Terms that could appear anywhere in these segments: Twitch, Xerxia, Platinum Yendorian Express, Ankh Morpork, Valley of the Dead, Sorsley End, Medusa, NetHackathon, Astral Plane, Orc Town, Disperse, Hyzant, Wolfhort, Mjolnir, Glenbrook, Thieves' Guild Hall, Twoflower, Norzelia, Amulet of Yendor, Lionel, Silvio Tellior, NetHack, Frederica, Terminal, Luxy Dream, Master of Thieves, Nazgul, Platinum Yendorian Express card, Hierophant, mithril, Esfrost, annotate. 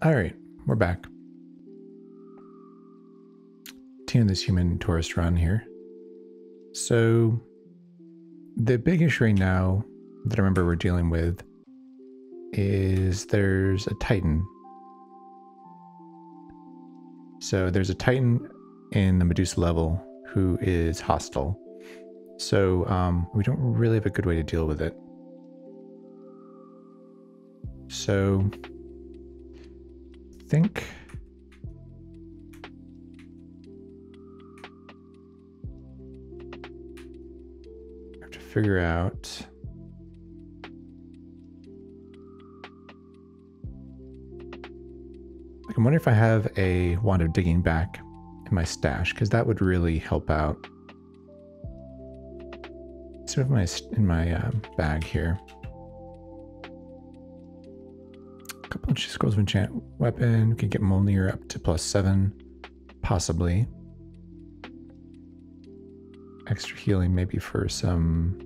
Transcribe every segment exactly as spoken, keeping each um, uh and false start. All right, we're back. Continue this human tourist run here. So the big issue right now that I remember we're dealing with is there's a Titan. So there's a Titan in the Medusa level who is hostile. So um, we don't really have a good way to deal with it. So I think I have to figure out I'm wondering if I have a wand of digging back in my stash, because that would really help out. So in my, in my uh, bag here. A couple of scrolls of enchant weapon. Could get Mjolnir up to plus seven, possibly. Extra healing maybe for some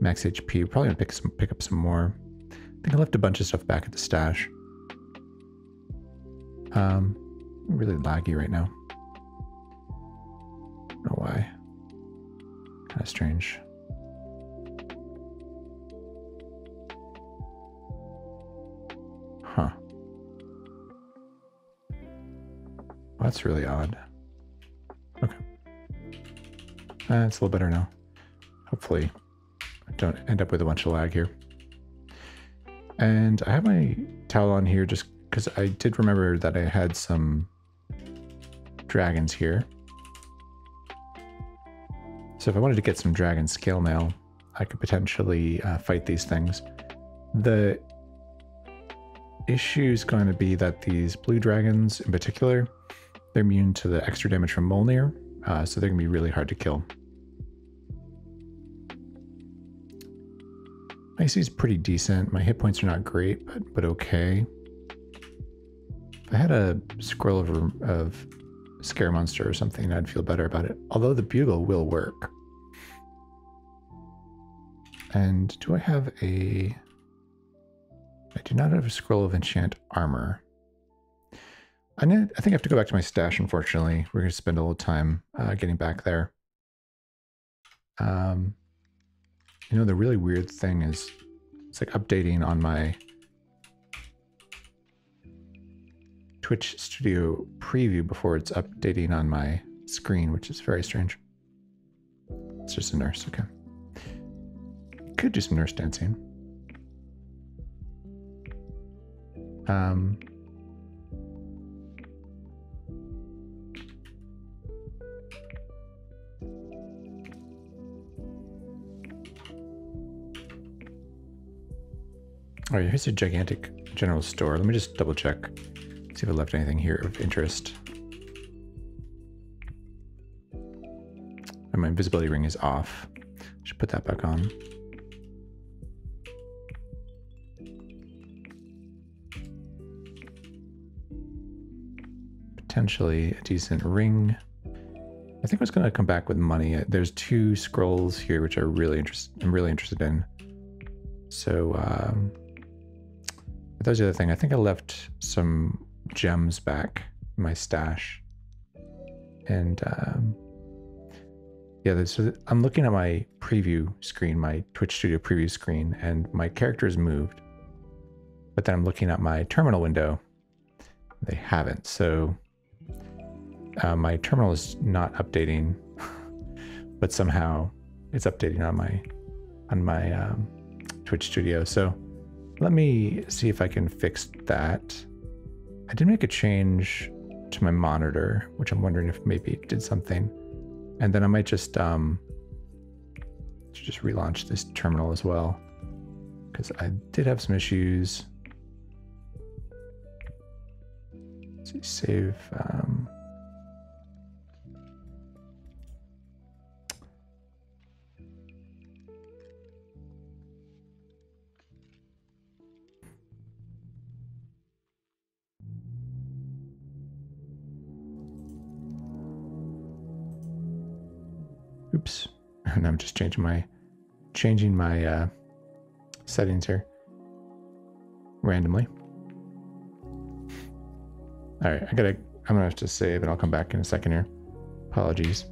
max H P. Probably gonna pick some pick up some more. I think I left a bunch of stuff back at the stash. Um, really laggy right now. I don't know why. Kind of strange. Huh. Well, that's really odd. Okay. Uh, it's a little better now. Hopefully I don't end up with a bunch of lag here. And I have my towel on here just because I did remember that I had some dragons here. So if I wanted to get some dragon scale mail, I could potentially uh, fight these things. The issue is going to be that these blue dragons in particular, they're immune to the extra damage from Mjolnir, uh, so they're going to be really hard to kill. My A C is pretty decent. My hit points are not great, but, but okay. I had a scroll of, of Scare Monster or something, I'd feel better about it. Although the bugle will work. And do I have a... I do not have a scroll of Enchant Armor. I, need, I think I have to go back to my stash, unfortunately. We're going to spend a little time uh, getting back there. Um, you know, the really weird thing is it's like updating on my Twitch Studio preview before it's updating on my screen, which is very strange. It's just a nurse, okay. Could do some nurse dancing. Um, all right, here's a gigantic general store. Let me just double check. See if I left anything here of interest. And my invisibility ring is off. Should put that back on. Potentially a decent ring. I think I was going to come back with money. There's two scrolls here which are really interest. I'm really interested in. So um, that was the other thing. I think I left some gems back in my stash, and um yeah, so I'm looking at my preview screen, my Twitch Studio preview screen, and my character is moved, but then I'm looking at my terminal window, they haven't. So uh, my terminal is not updating but somehow it's updating on my on my um, Twitch Studio. So let me see if I can fix that. I did make a change to my monitor, which I'm wondering if maybe it did something. And then I might just um, just relaunch this terminal as well, because I did have some issues. Let's see, save. Um, Oops, and I'm just changing my, changing my uh, settings here randomly. All right, I gotta, I'm gonna have to save and I'll come back in a second here. Apologies.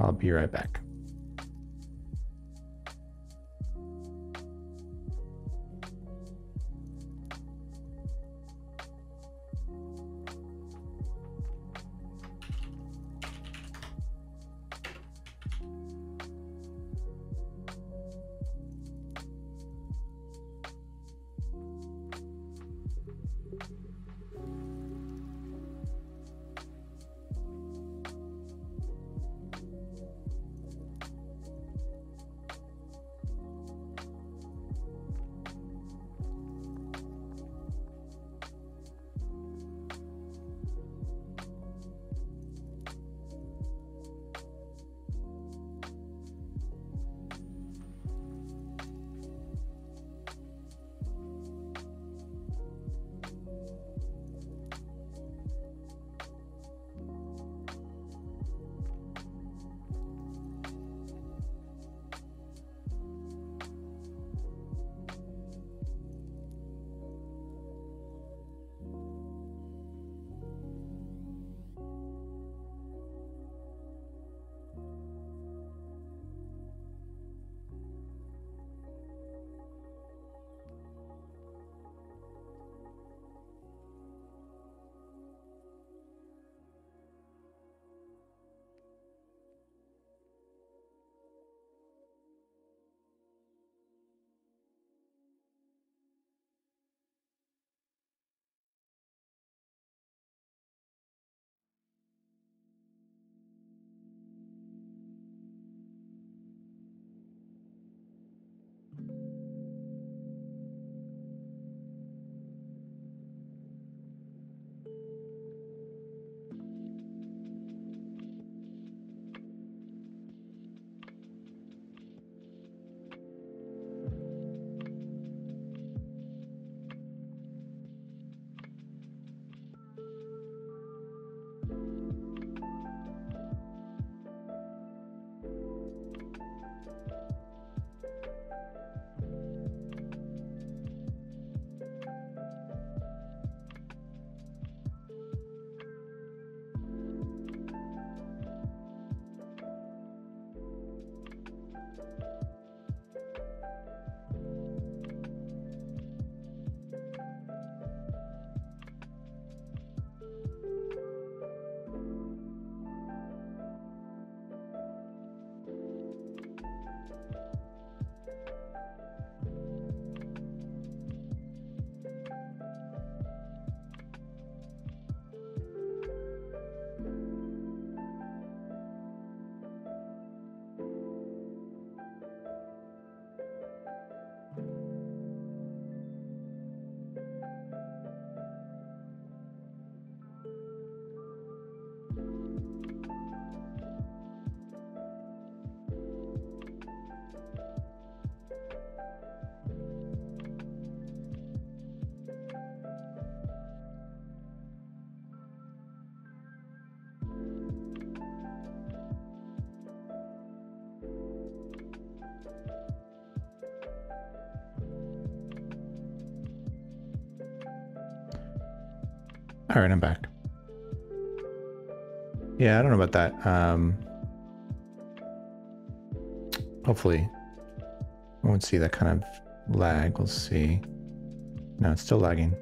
I'll be right back. All right, I'm back. Yeah, I don't know about that. Um, hopefully, I won't see that kind of lag. We'll see. No, it's still lagging.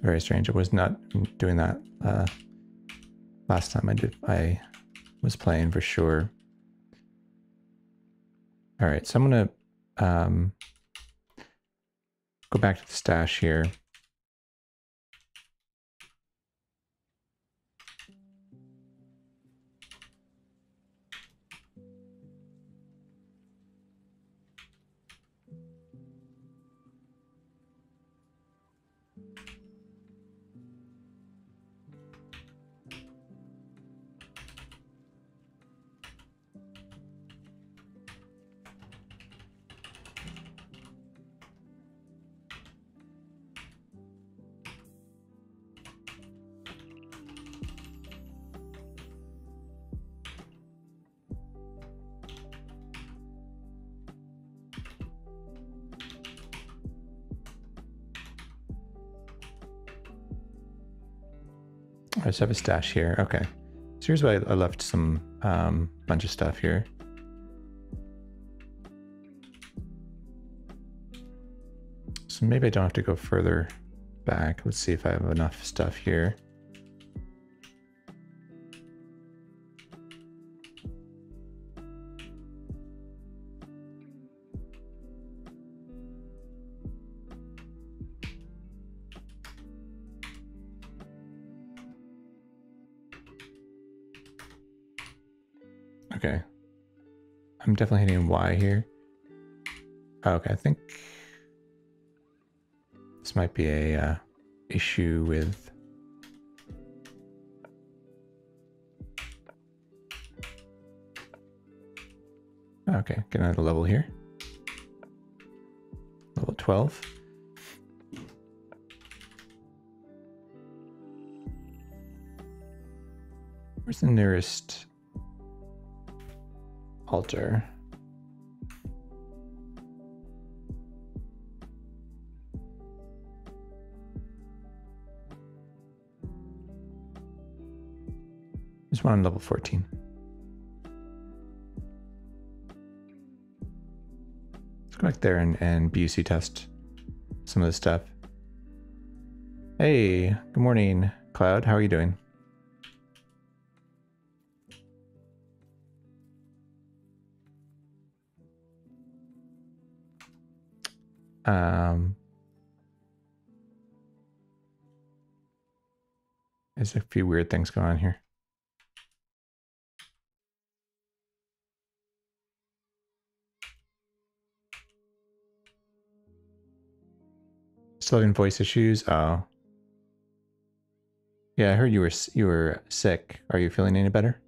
Very strange. It was not doing that uh, last time I did. I was playing for sure. All right, so I'm gonna um, go back to the stash here. I just have a stash here. Okay. So here's why I left some um, bunch of stuff here. So maybe I don't have to go further back. Let's see if I have enough stuff here. Okay. I'm definitely hitting Y here. Okay, I think this might be a uh, issue with okay, get another level here. Level twelve. Where's the nearest altar? There's one on level fourteen. Let's go back there and, and B U C test some of this stuff. Hey, good morning, Cloud. How are you doing? Um, there's a few weird things going on here. Still having voice issues. Oh, yeah. I heard you were you were sick. Are you feeling any better?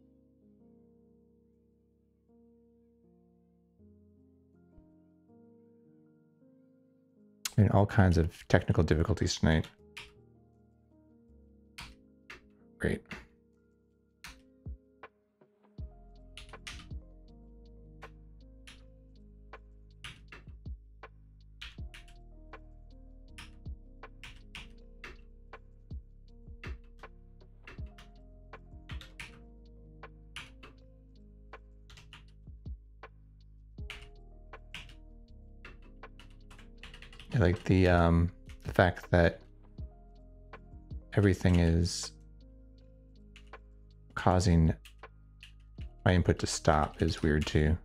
And all kinds of technical difficulties tonight. Great. I like the um, the fact that everything is causing my input to stop is weird too.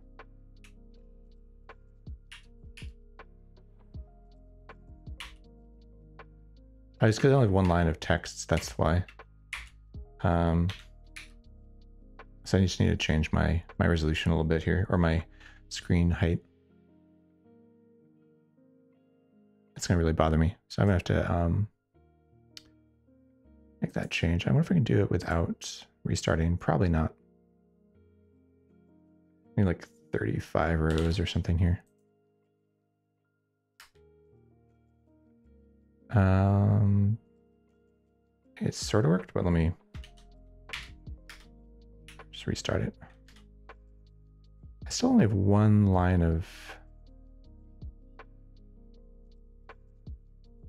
I just got only one line of text, that's why. Um, so I just need to change my my resolution a little bit here, or my screen height. It's gonna really bother me, so I'm gonna have to um, make that change. I wonder if I can do it without restarting. Probably not. Maybe like thirty-five rows or something here. Um, it sort of worked, but let me just restart it. I still only have one line of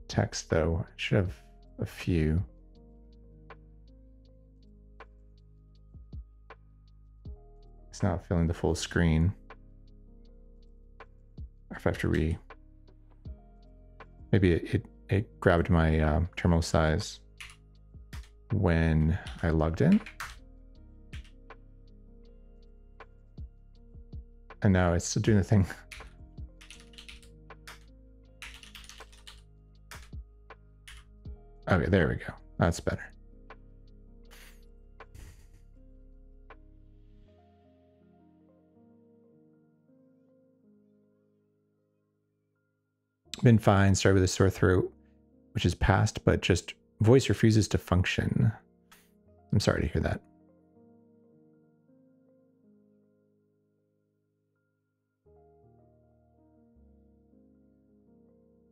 text though. I should have a few. It's not filling the full screen. Or if I have to re... Maybe it, it, it grabbed my um, terminal size when I logged in. And now it's still doing the thing. Okay, there we go. That's better. Been fine, started with a sore throat, which is past, but just voice refuses to function. I'm sorry to hear that.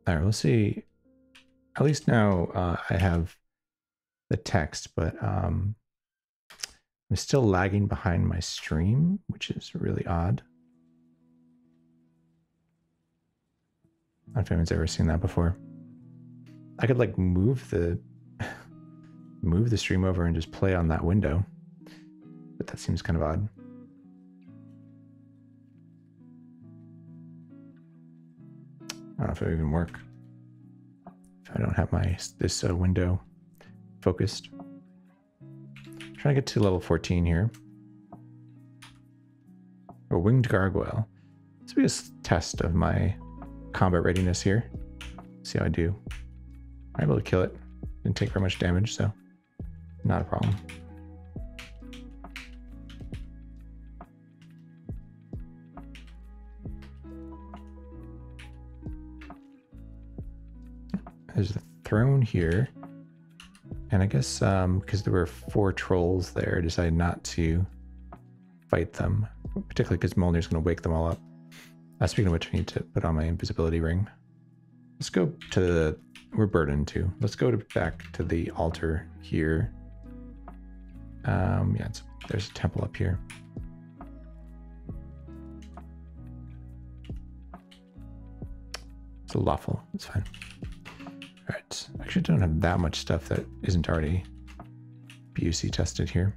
All right, we'll see. At least now uh, I have the text, but um, I'm still lagging behind my stream, which is really odd. I don't know if anyone's ever seen that before. I could like move the move the stream over and just play on that window. But that seems kind of odd. I don't know if it'll even work. If I don't have my this uh, window focused. I'm trying to get to level fourteen here. Or winged gargoyle. This will be a test of my combat readiness here. See how I do. I'm able to kill it. Didn't take very much damage, so not a problem. There's the throne here. And I guess um, because there were four trolls there, I decided not to fight them, particularly because Mjolnir's going to wake them all up. Uh, speaking of which, I need to put on my invisibility ring. Let's go to the... We're burdened too. Let's go to, back to the altar here. Um, yeah, it's, there's a temple up here. It's a lawful. It's fine. All right. I actually don't have that much stuff that isn't already B U C tested here.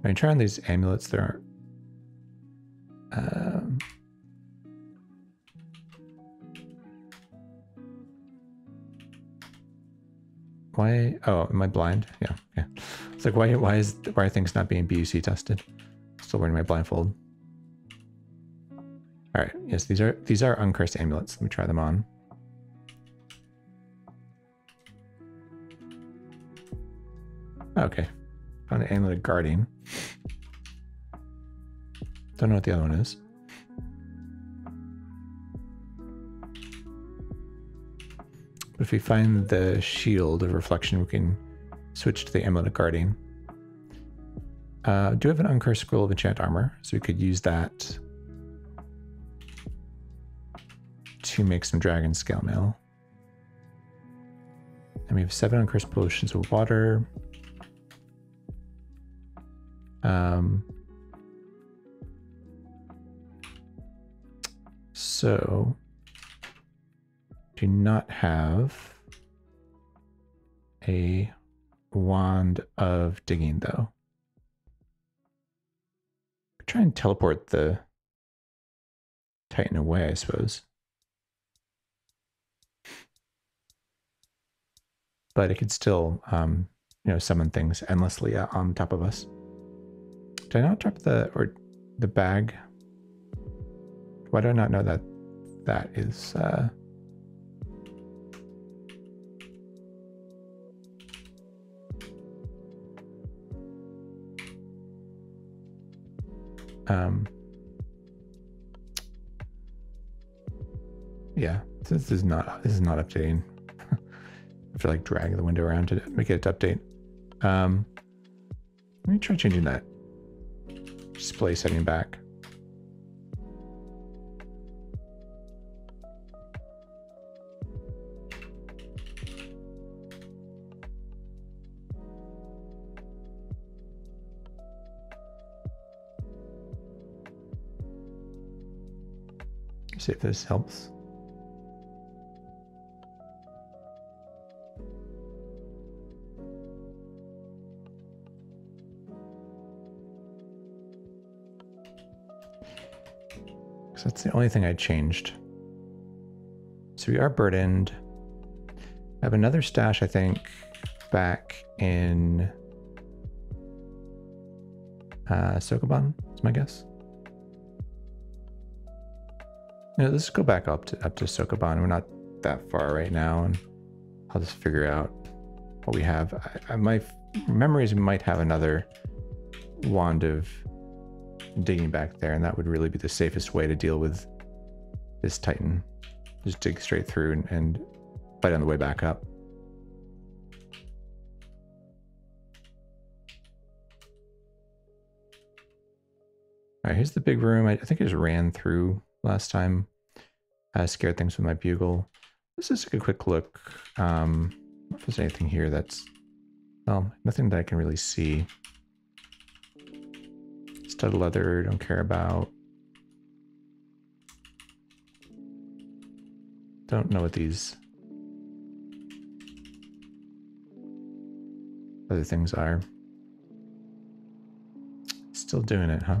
When you try on these amulets, there are... Um, why? Oh, am I blind? Yeah, yeah. It's like, why Why is why are things not being B U C tested? Still wearing my blindfold. All right, yes, these are these are uncursed amulets. Let me try them on. Okay, found an amulet guarding. Don't know what the other one is. But if we find the shield of reflection, we can switch to the amulet of guarding. Uh, do have an uncursed scroll of enchant armor, so we could use that to make some dragon scale mail. And we have seven uncursed potions of water. Um, so... do not have a wand of digging though. Could try and teleport the Titan away, I suppose. But it could still, um, you know, summon things endlessly on top of us. Did I not drop the or the bag? Why do I not know that that is? Uh, Um, yeah, this is not, this is not updating. I have to like drag the window around to make it update. Um, let me try changing that display setting back. See if this helps. Because that's the only thing I changed. So we are burdened. I have another stash, I think, back in uh, Sokoban, is my guess. Now, let's go back up to up to Sokoban. We're not that far right now, and I'll just figure out what we have. I, I, my memories might have another wand of digging back there, and that would really be the safest way to deal with this Titan. Just dig straight through and, and fight on the way back up. All right, here's the big room. I, I think I just ran through last time. I scared things with my bugle. Let's just take a quick look. Um, if there's anything here that's... Well, nothing that I can really see. Stud leather, don't care about. Don't know what these other things are. Still doing it, huh?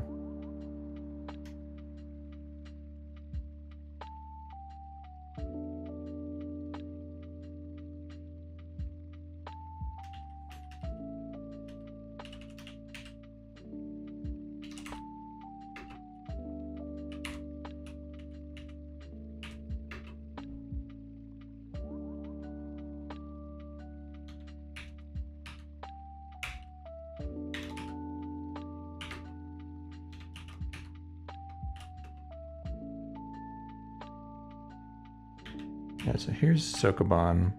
Yeah, so here's Sokoban.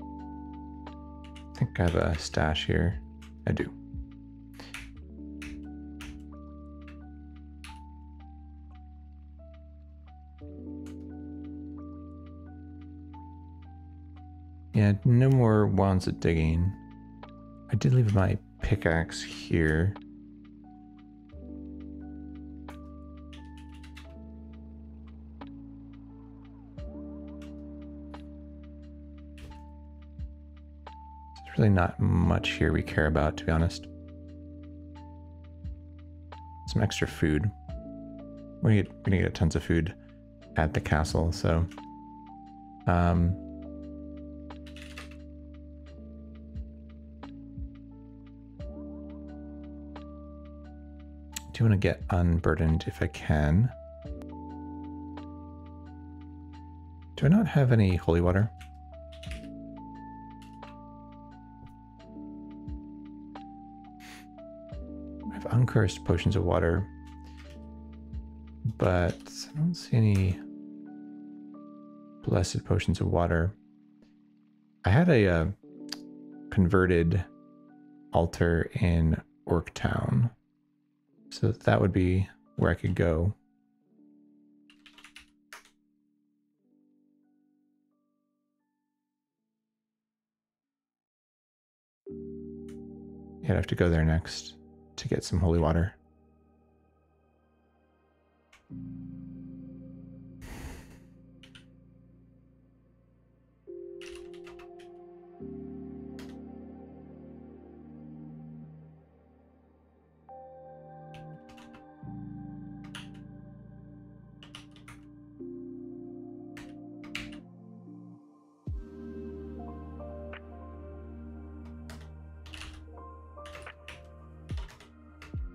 I think I have a stash here. I do. Yeah, no more wands at digging. I did leave my pickaxe here. Really not much here we care about, to be honest. Some extra food. We're gonna get tons of food at the castle, so um I do want to get unburdened if I can. Do I not have any holy water? Uncursed potions of water, but I don't see any blessed potions of water. I had a uh, converted altar in Orc Town, so that would be where I could go. Yeah, I'd have to go there next to get some holy water.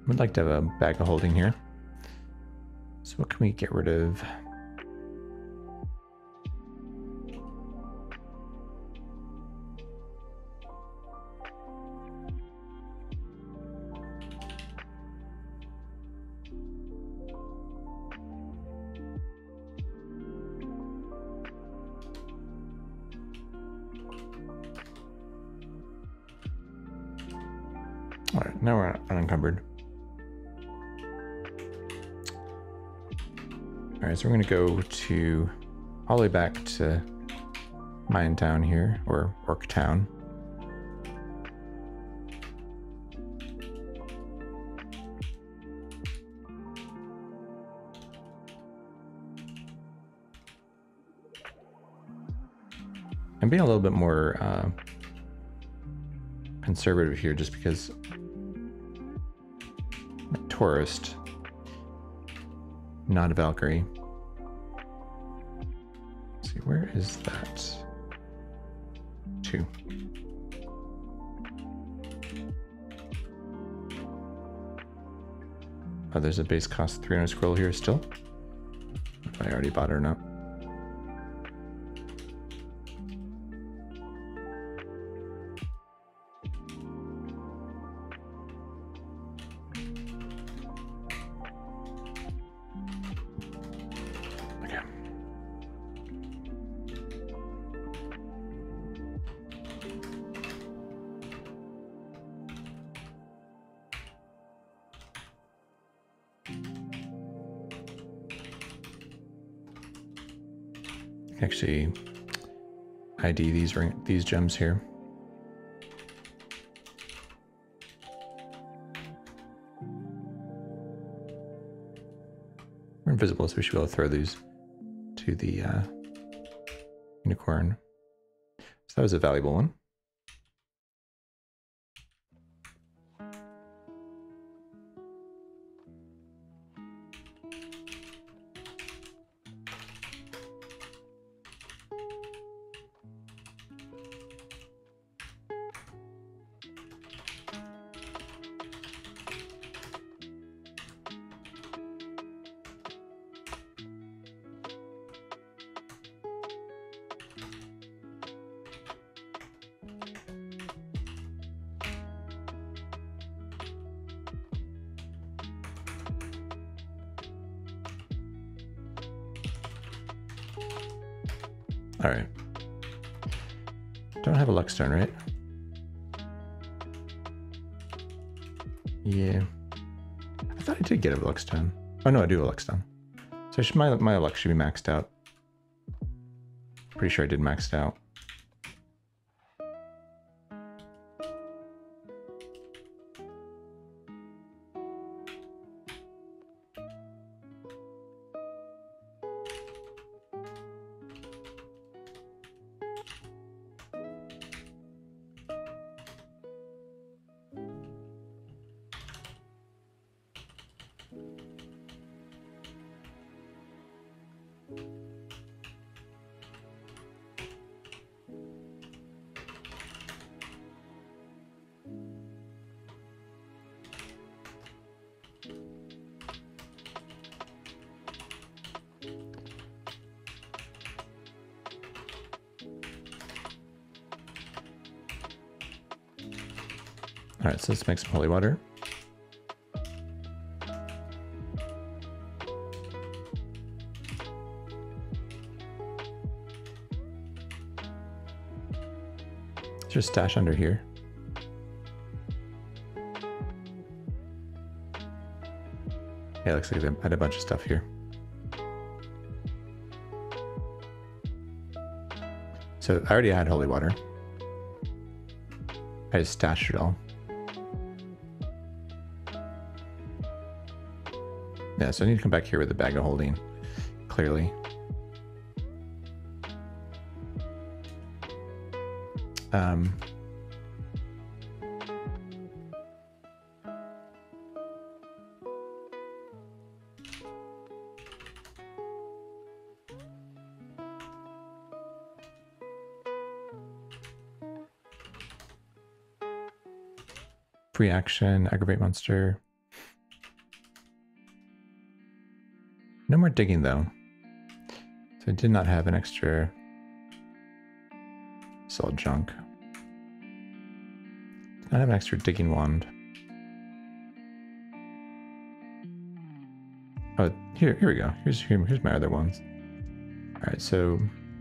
Would like to have a bag of holding here. So what can we get rid of? All right, now we're unencumbered. Alright, so we're going to go to, all the way back to Mine Town here, or Orc Town. I'm being a little bit more uh, conservative here just because I'm a tourist, not a Valkyrie. Let's see, where is that? Two. Oh, there's a base cost three hundred scroll here still. If I already bought it or not. Actually, I D these ring, these gems here. We're invisible, so we should be able to throw these to the uh, unicorn. So that was a valuable one. Alright. Don't have a luck stone, right? Yeah. I thought I did get a luck stone. Oh no, I do have a luck stone. So should, my, my luck should be maxed out. Pretty sure I did maxed out. Alright, so let's make some holy water. Let's just stash under here. Yeah, it looks like they had a bunch of stuff here. So I already had holy water. I just stashed it all. Yeah, so I need to come back here with a bag of holding, clearly. Um, free action, aggravate monster. No more digging though, so I did not have an extra solid junk. I have an extra digging wand. Oh, here, here we go. Here's here, here's my other ones. All right, so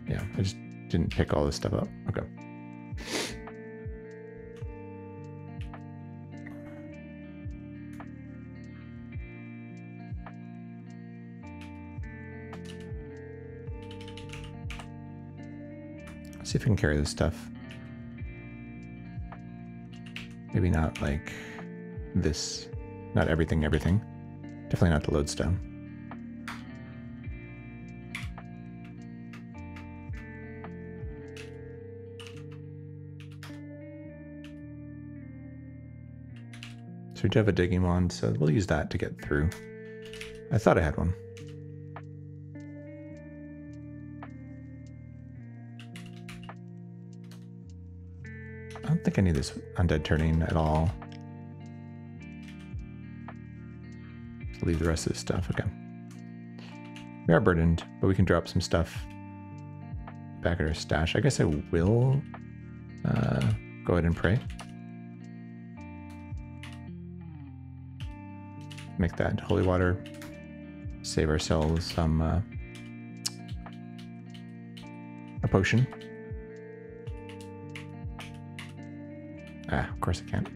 yeah, I just didn't pick all this stuff up. Okay. See if I can carry this stuff. Maybe not like this, not everything, everything. Definitely not the lodestone. So we do have a digging wand, so we'll use that to get through. I thought I had one. I don't think I need this undead turning at all. So leave the rest of this stuff. Okay. We are burdened, but we can drop some stuff back at our stash. I guess I will uh, go ahead and pray. Make that holy water. Save ourselves some uh, a potion. Ah, of course I can't.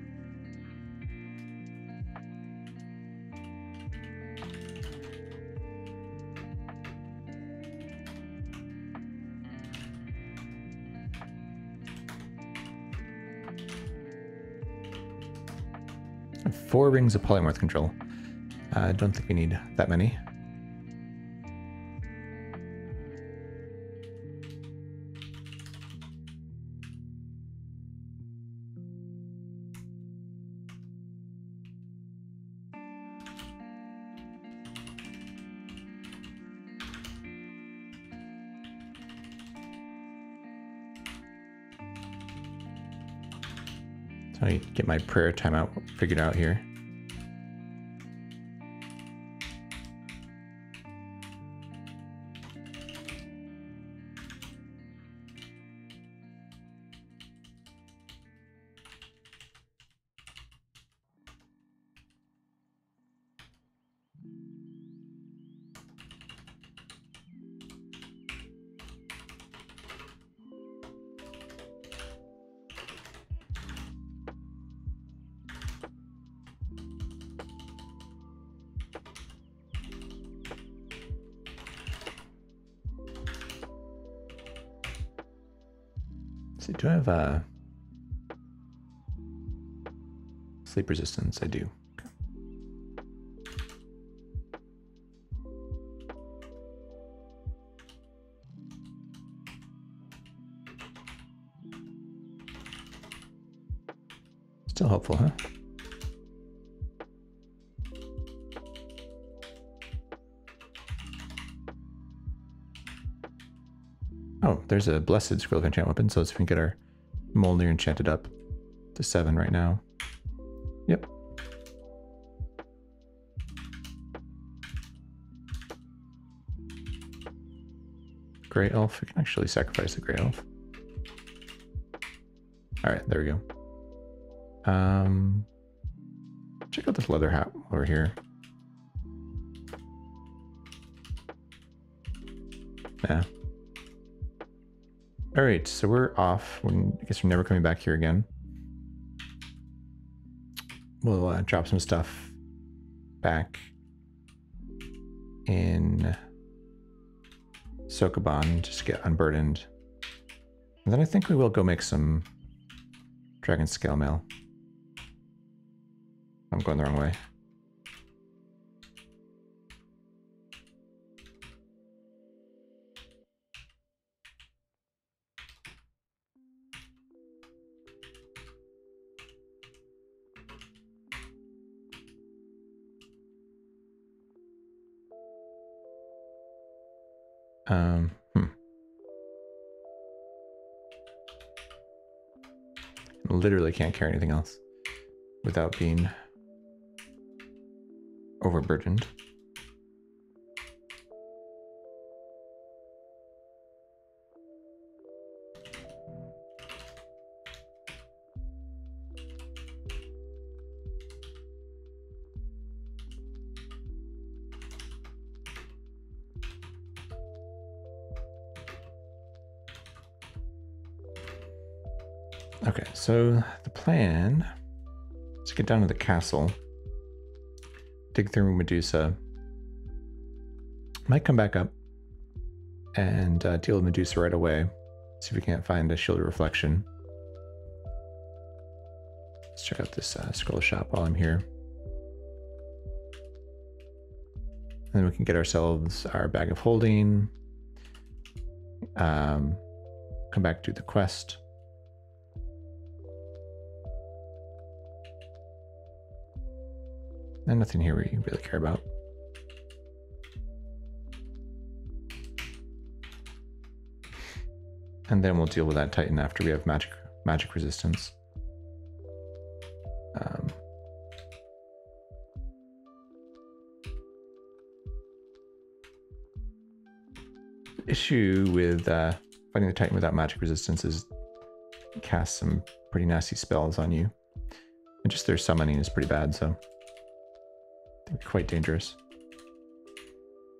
Four rings of polymorph control. I uh, don't think we need that many. Get my prayer time out figured out here. See, do I have uh, sleep resistance? I do. Okay. Still helpful, huh? Oh, there's a Blessed Scroll of Enchant Weapon, so let's see if we can get our Mjolnir enchanted up to seven right now. Yep. Grey Elf, we can actually sacrifice the Grey Elf. Alright, there we go. Um, check out this leather hat over here. Yeah. All right, so we're off. We're, I guess we're never coming back here again. We'll uh, drop some stuff back in Sokoban, just get unburdened. And then I think we will go make some dragon scale mail. I'm going the wrong way. Um, hmm. Literally can't carry anything else without being overburdened. Okay, so the plan is to get down to the castle, dig through Medusa, might come back up and uh, deal with Medusa right away, see if we can't find a shield of reflection. Let's check out this uh, scroll shop while I'm here. And then we can get ourselves our bag of holding, um, come back to the quest. And nothing here we really care about. And then we'll deal with that Titan after we have magic magic resistance. Um, the issue with uh, fighting the Titan without magic resistance is it casts some pretty nasty spells on you. And just their summoning is pretty bad, so... quite dangerous.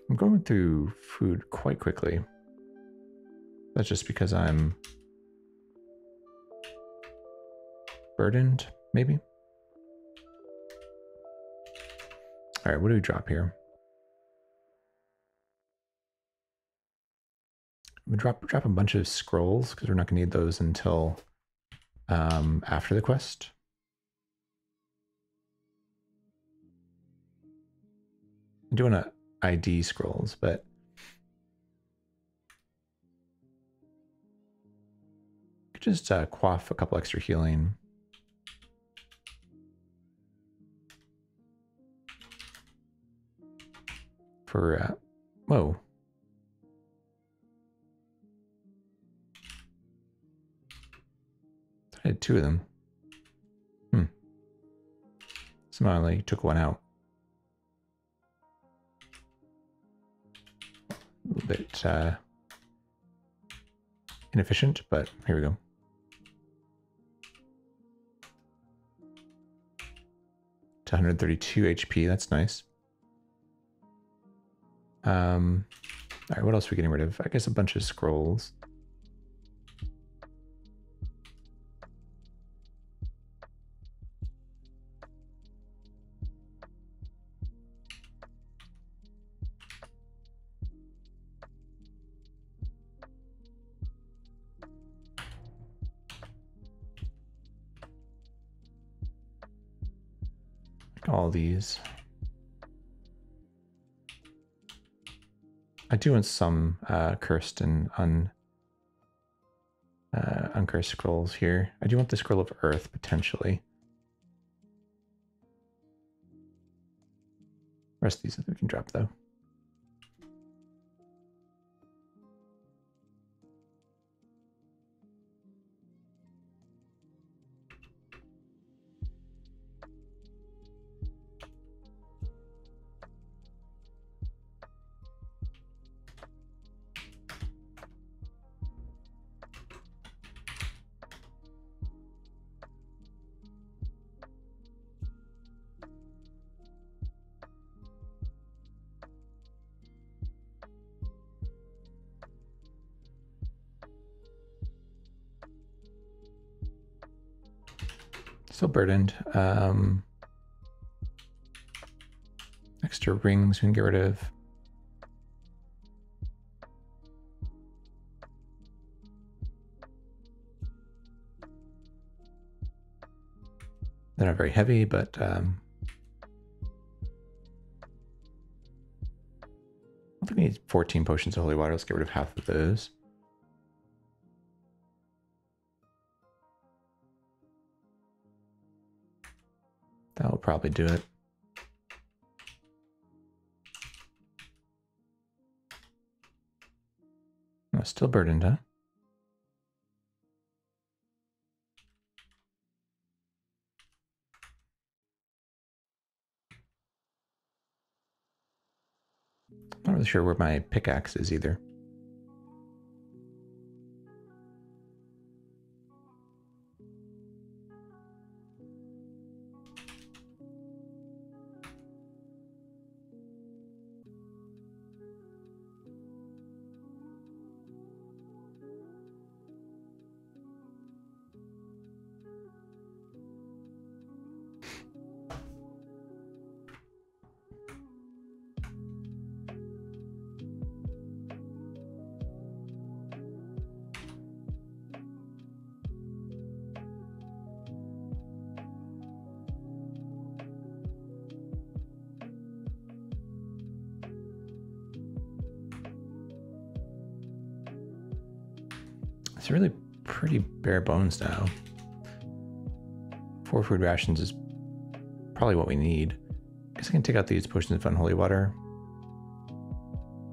I'm going through food quite quickly. That's just because I'm burdened, maybe? All right, what do we drop here? I'm gonna drop, drop a bunch of scrolls because we're not gonna need those until um, after the quest. I'm doing a I D scrolls, but could just uh, quaff a couple extra healing. For, uh, whoa. I had two of them. Hmm. Somehow I like, took one out. A little bit uh, inefficient, but here we go. two hundred thirty-two H P, that's nice. Um, all right, what else are we getting rid of? I guess a bunch of scrolls. check all these. I do want some uh, cursed and un, uh, uncursed scrolls here. I do want the scroll of earth, potentially. The rest of these we can drop, though. Still burdened. Um, extra rings we can get rid of. They're not very heavy, but um, I think we need fourteen potions of holy water. Let's get rid of half of those. That'll probably do it. Oh, still burdened, huh? Not really sure where my pickaxe is either. It's really pretty bare bones now. Four food rations is probably what we need. I guess I can take out these potions of unholy water.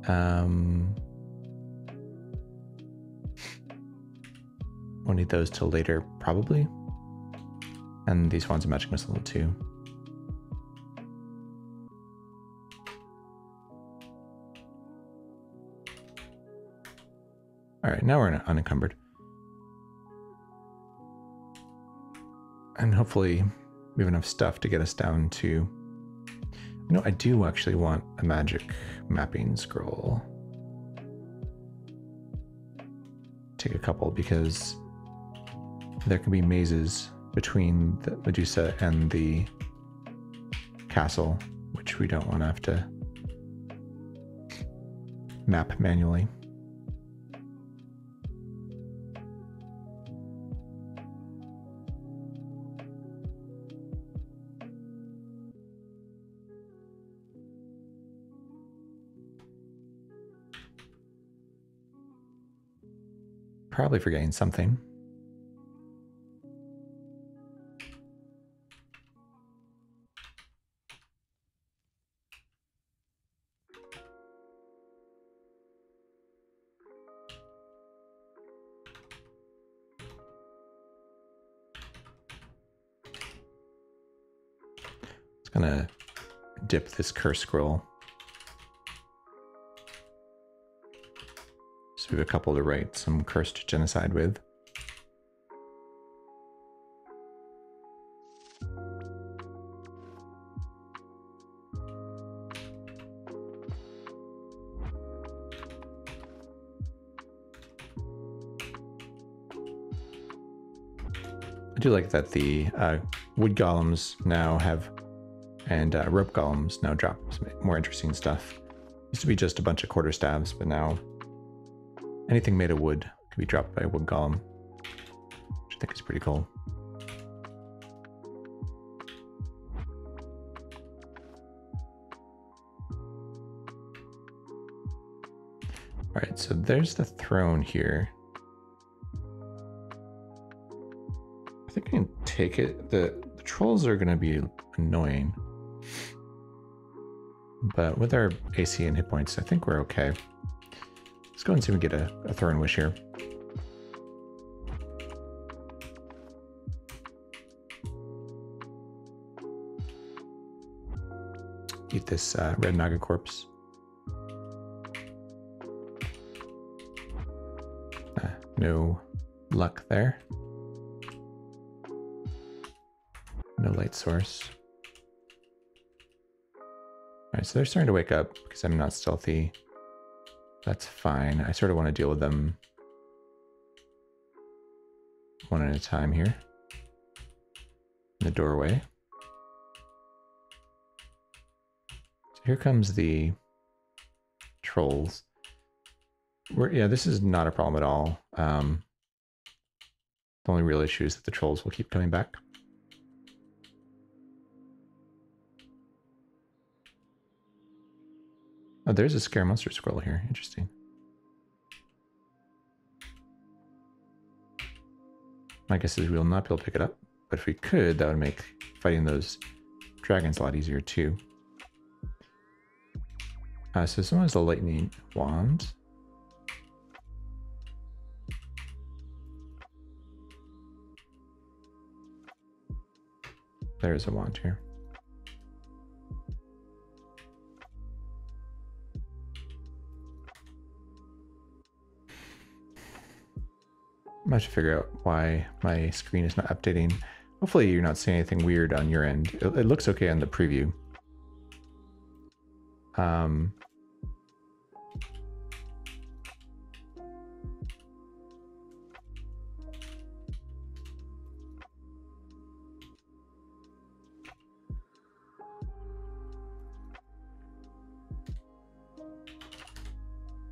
Um, we'll need those till later, probably. And these ones are magic missile too. All right, now we're unencumbered. And hopefully we have enough stuff to get us down to, you know, I do actually want a magic mapping scroll. Take a couple because there can be mazes between the Medusa and the castle, which we don't want to have to map manually. Probably forgetting something. It's gonna dip this curse scroll. We have a couple to write some cursed genocide with. I do like that the uh, wood golems now have, and uh, rope golems now drop some more interesting stuff. Used to be just a bunch of quarter staves, but now anything made of wood could be dropped by a wood golem, which I think is pretty cool. All right, so there's the throne here. I think I can take it. The, the trolls are gonna be annoying. But with our A C and hit points, I think we're okay. Let's go and see if we get a, a throne wish here. Eat this uh, red Naga corpse. Uh, no luck there. No light source. All right, so they're starting to wake up because I'm not stealthy. That's fine. I sort of want to deal with them one at a time here. In the doorway. So here comes the trolls. We're, yeah, this is not a problem at all. Um, the only real issue is that the trolls will keep coming back. Oh, there's a Scare Monster scroll here. Interesting. My guess is we will not be able to pick it up, but if we could, that would make fighting those dragons a lot easier too. Uh, so someone has a lightning wand. There is a wand here. I'm gonna have to figure out why my screen is not updating. Hopefully you're not seeing anything weird on your end. It, it looks okay on the preview. Um,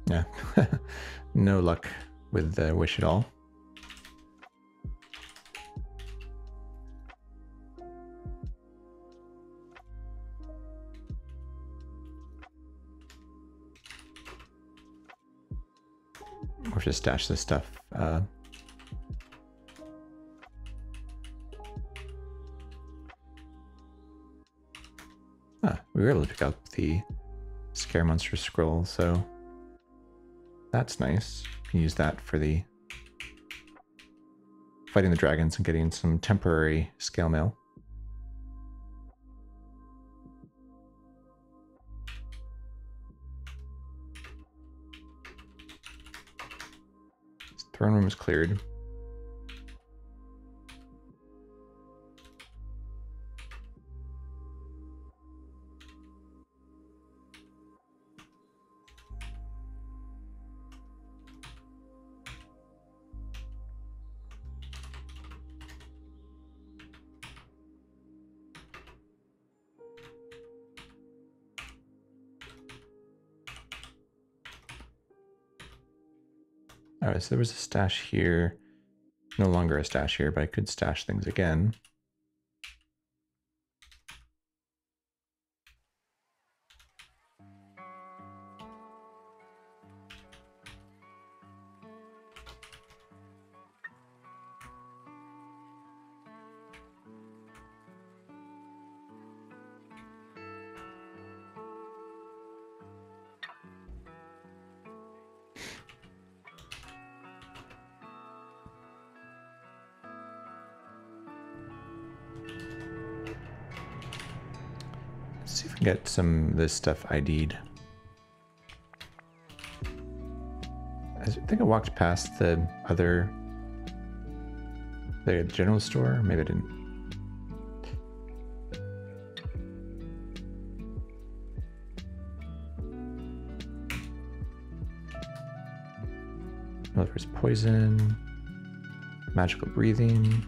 yeah, no luck with the wish at all. Or just stash this stuff. Uh, huh, we were able to pick up the Scare Monster scroll, so that's nice. You can use that for the fighting the dragons and getting some temporary scale mail. Throne room is cleared. So there was a stash here, no longer a stash here, but I could stash things again. Get some of this stuff I D'd. I think I walked past the other, the general store. Maybe I didn't. Well, there's poison, magical breathing.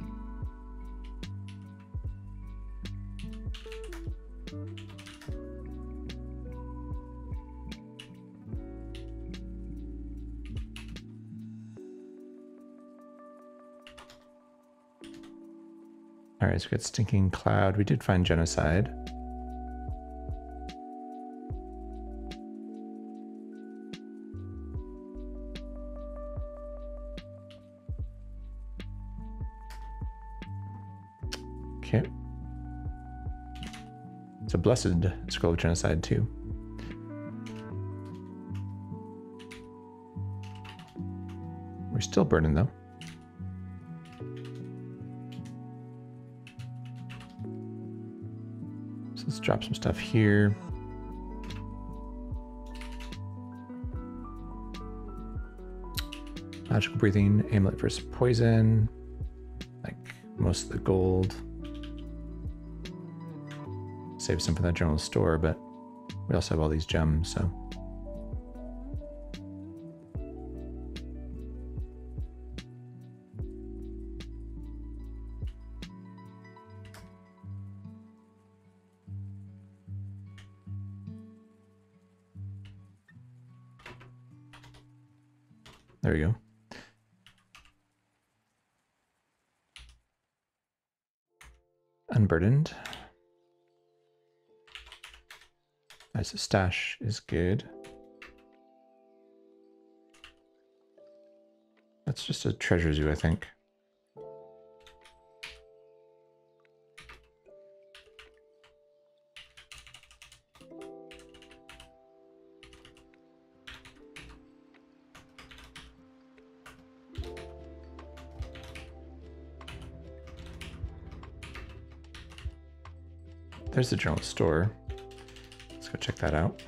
So we got Stinking Cloud. We did find Genocide. here. It's a blessed scroll of genocide too. We're still burning though. So let's drop some stuff here. Magical breathing, amulet versus poison, like most of the gold. Save some for that general store, but we also have all these gems, so. There we go. Unburdened. Nice, the stash is good. That's just a treasure zoo, I think. There's the general store. Let's go check that out.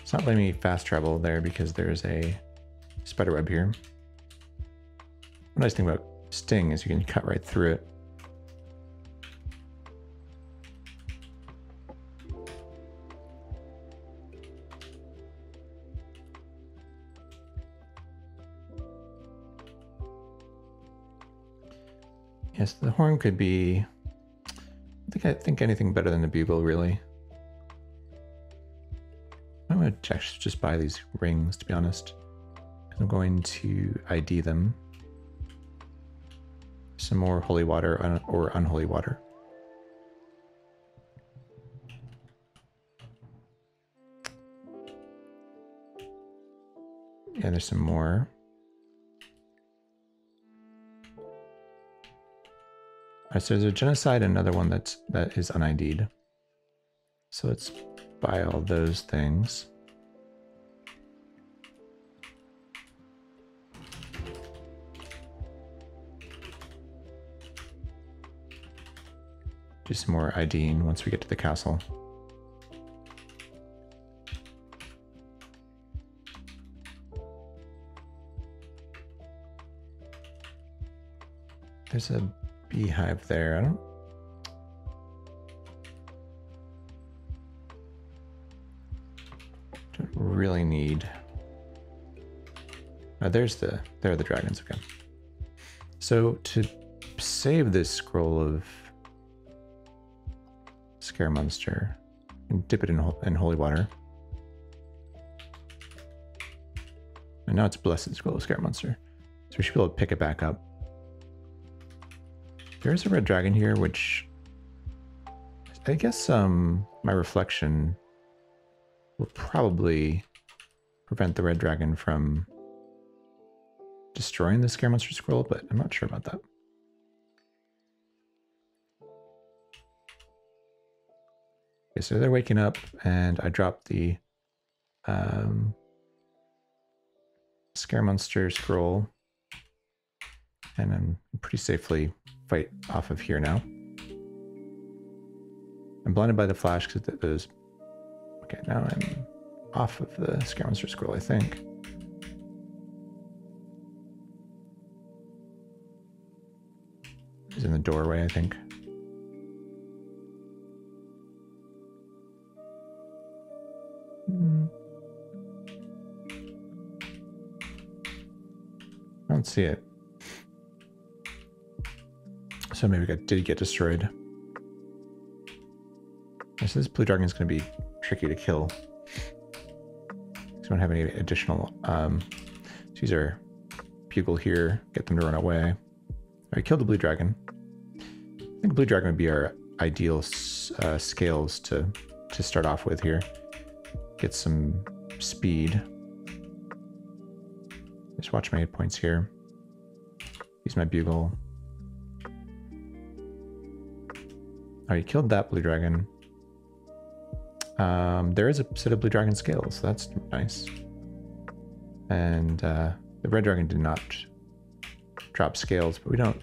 It's not letting me fast travel there because there's a spider web here. The nice thing about Sting is you can cut right through it. Yes, the horn could be... I think I think anything better than a bugle, really. I'm going to actually just buy these rings, to be honest. I'm going to I D them. Some more holy water or unholy water. Yeah, there's some more. Alright, so there's a genocide, another one that's that is un-I D'd. So let's buy all those things. Do some more IDing once we get to the castle. There's a beehive there. I don't. Don't really need. Oh, there's the. There are the dragons. Okay. So to save this scroll of scare monster, and dip it in, in holy water. And now it's blessed scroll of scare monster, so we should be able to pick it back up. There's a red dragon here, which I guess um, my reflection will probably prevent the red dragon from destroying the scare monster scroll, but I'm not sure about that. Okay, so they're waking up, and I dropped the um, scare monster scroll, and I'm pretty safely fight off of here now. I'm blinded by the flash because it was... Okay, now I'm off of the Scavenger Scroll, I think. He's in the doorway, I think. Hmm. I don't see it. So maybe it did get destroyed. So this blue dragon is going to be tricky to kill. We don't have any additional... Um, so use our pupil here, get them to run away. All right, kill the blue dragon. I think blue dragon would be our ideal uh, scales to, to start off with here. Get some speed. Just watch my hit points here. Use my bugle. Oh, you killed that blue dragon. Um, there is a set of blue dragon scales, so that's nice. And uh, the red dragon did not drop scales, but we don't...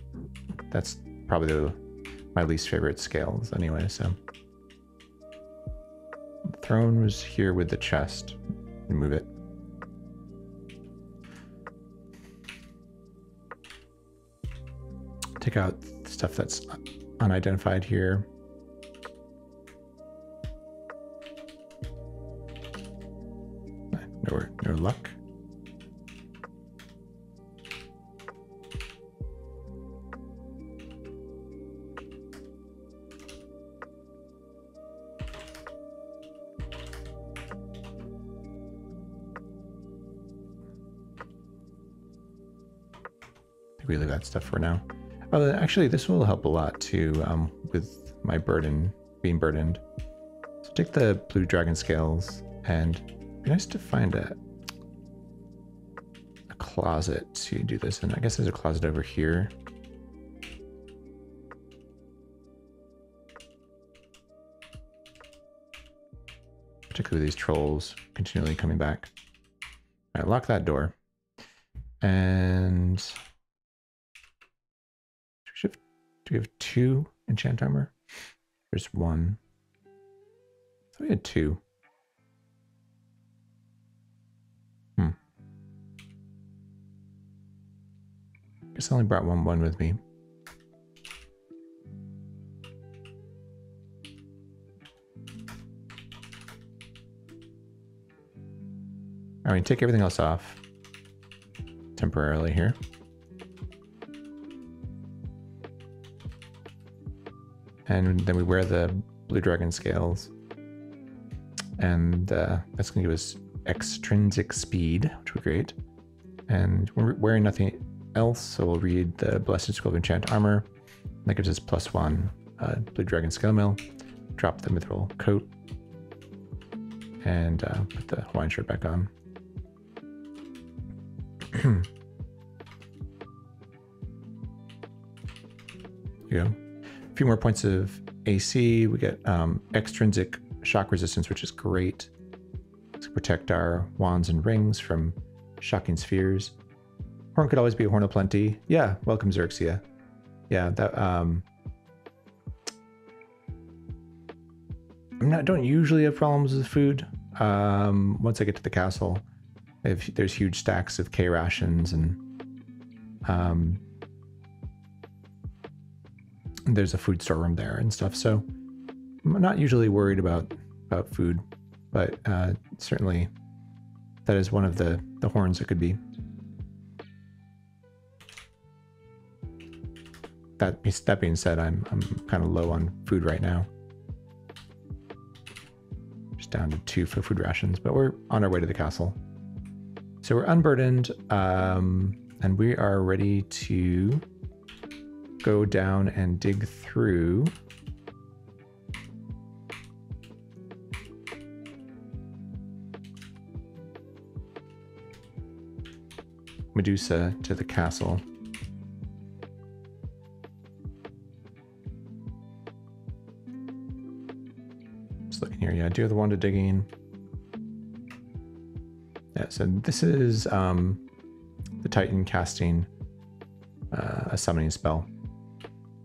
That's probably the, my least favorite scales anyway, so... The throne was here with the chest. Move it. Take out stuff that's unidentified here. No, no luck. We leave that stuff for now. Oh, actually, this will help a lot too um, with my burden being burdened. So take the blue dragon scales, and it'd be nice to find a, a closet to do this. And I guess there's a closet over here. Particularly these trolls continually coming back. All right, lock that door, and. Do we have two enchant armor? There's one. I thought we had two. Hmm. Guess I only brought one one with me. All right, take everything else off temporarily here. And then we wear the blue dragon scales. And uh, that's gonna give us extrinsic speed, which would be great. And we're wearing nothing else, so we'll read the Blessed Scroll of Enchant Armor. That gives us plus one uh, blue dragon scale mail. Drop the mithril coat. And uh, put the Hawaiian shirt back on. There you go. A few more points of A C. We get um, extrinsic shock resistance, which is great. Let's protect our wands and rings from shocking spheres. Horn could always be a horn of plenty. Yeah, welcome Xerxia. Yeah, that. Um, I'm not. Don't usually have problems with food. Um, once I get to the castle, I've, there's huge stacks of K rations and. Um, There's a food storeroom there and stuff, so I'm not usually worried about about food, but uh, certainly that is one of the the horns it could be. That that being said, I'm I'm kind of low on food right now, just down to two for food rations, but we're on our way to the castle, so we're unburdened, um, and we are ready to. Go down and dig through Medusa to the castle. Just looking here, yeah, do you have the wand of digging? Yeah, so this is um, the Titan casting uh, a summoning spell.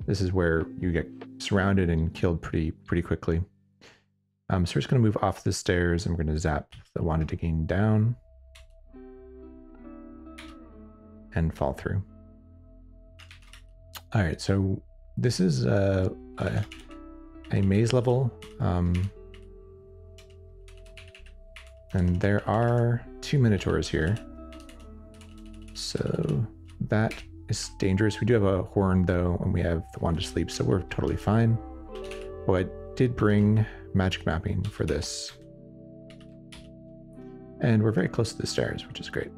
This is where you get surrounded and killed pretty pretty quickly. Um, so we're just going to move off the stairs. I'm going to zap the wand of digging down. And fall through. All right, so this is a, a, a maze level. Um, and there are two minotaurs here. So that... It's dangerous. We do have a horn though, and we have the wand to sleep, so we're totally fine. Oh, I did bring magic mapping for this. And we're very close to the stairs, which is great.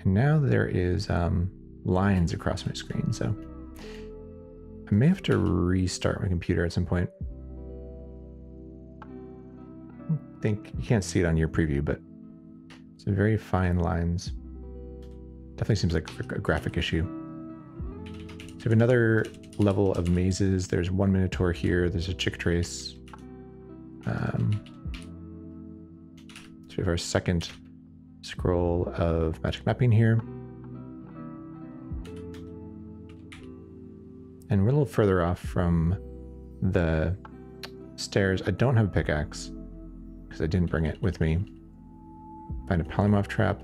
And now there is um, lines across my screen, so I may have to restart my computer at some point. I think you can't see it on your preview, but some very fine lines. Definitely seems like a graphic issue. So we have another level of mazes. There's one Minotaur here. There's a Chick Trace. Um, so we have our second scroll of magic mapping here. And we're a little further off from the stairs. I don't have a pickaxe because I didn't bring it with me. Find a Polymorph trap.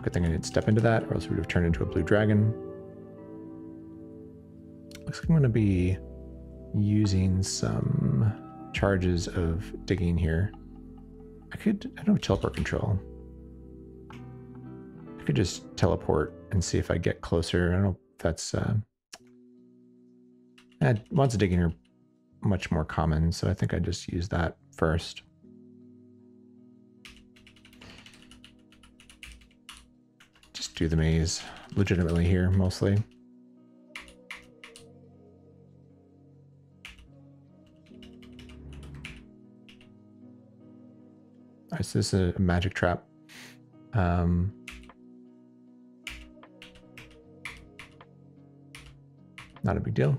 Good thing I didn't step into that, or else we would have turned into a blue dragon. Looks like I'm going to be using some charges of digging here. I could, I don't have teleport control. I could just teleport and see if I get closer. I don't know if that's... Uh, And lots of digging are much more common, so I think I just use that first. Just do the maze legitimately here, mostly. Alright, so this is a magic trap. Um... Not a big deal.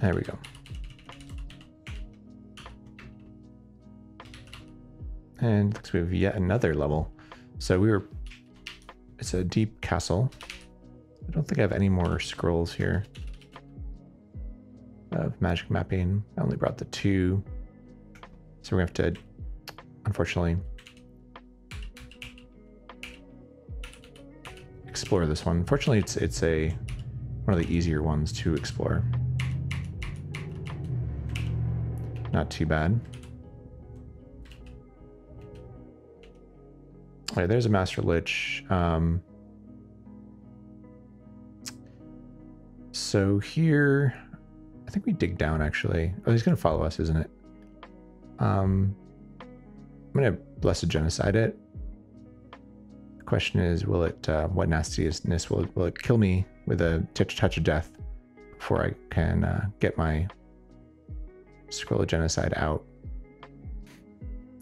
There we go. And it looks like we have yet another level. So we were, it's a deep castle. I don't think I have any more scrolls here of magic mapping. I only brought the two. So we're gonna have to, unfortunately, explore this one. Fortunately, it's it's a one of the easier ones to explore. Not too bad. All right, there's a Master Lich. Um, so here, I think we dig down actually. Oh, he's gonna follow us, isn't it? Um, I'm gonna Blessed Genocide it. The question is, will it, uh, what nastiness, will it, will it kill me with a touch of death before I can uh, get my Scroll of Genocide out?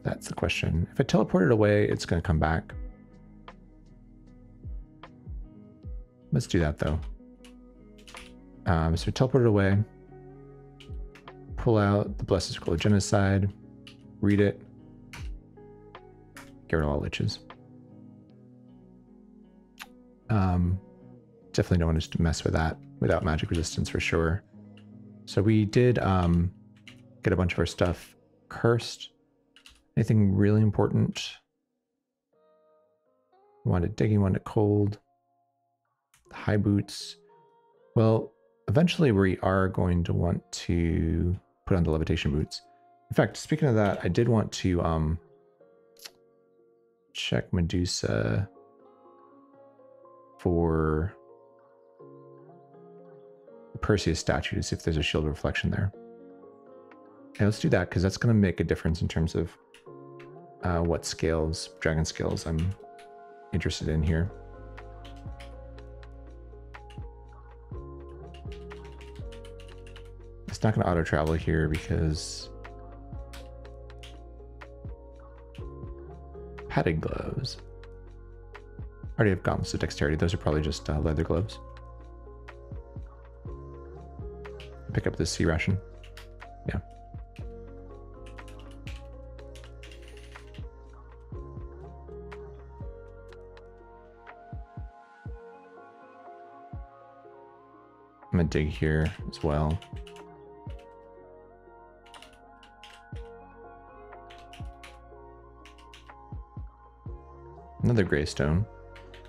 That's the question. If I teleport it away, it's going to come back. Let's do that though. Um, so teleport it away, pull out the Blessed Scroll of Genocide, read it, get rid of all liches. Um, definitely don't want to mess with that without magic resistance for sure. So we did, um, get a bunch of our stuff cursed. Anything really important? One to digging, one to cold. High boots. Well, eventually we are going to want to put on the levitation boots. In fact, speaking of that, I did want to um, check Medusa for the Perseus statue to see if there's a shield reflection there. Okay, let's do that, because that's going to make a difference in terms of uh, what scales, dragon scales, I'm interested in here. It's not going to auto-travel here because... Padded gloves. I already have gauntlets of dexterity. Those are probably just uh, leather gloves. Pick up this sea ration. Yeah. I'm gonna dig here as well. Another gray stone.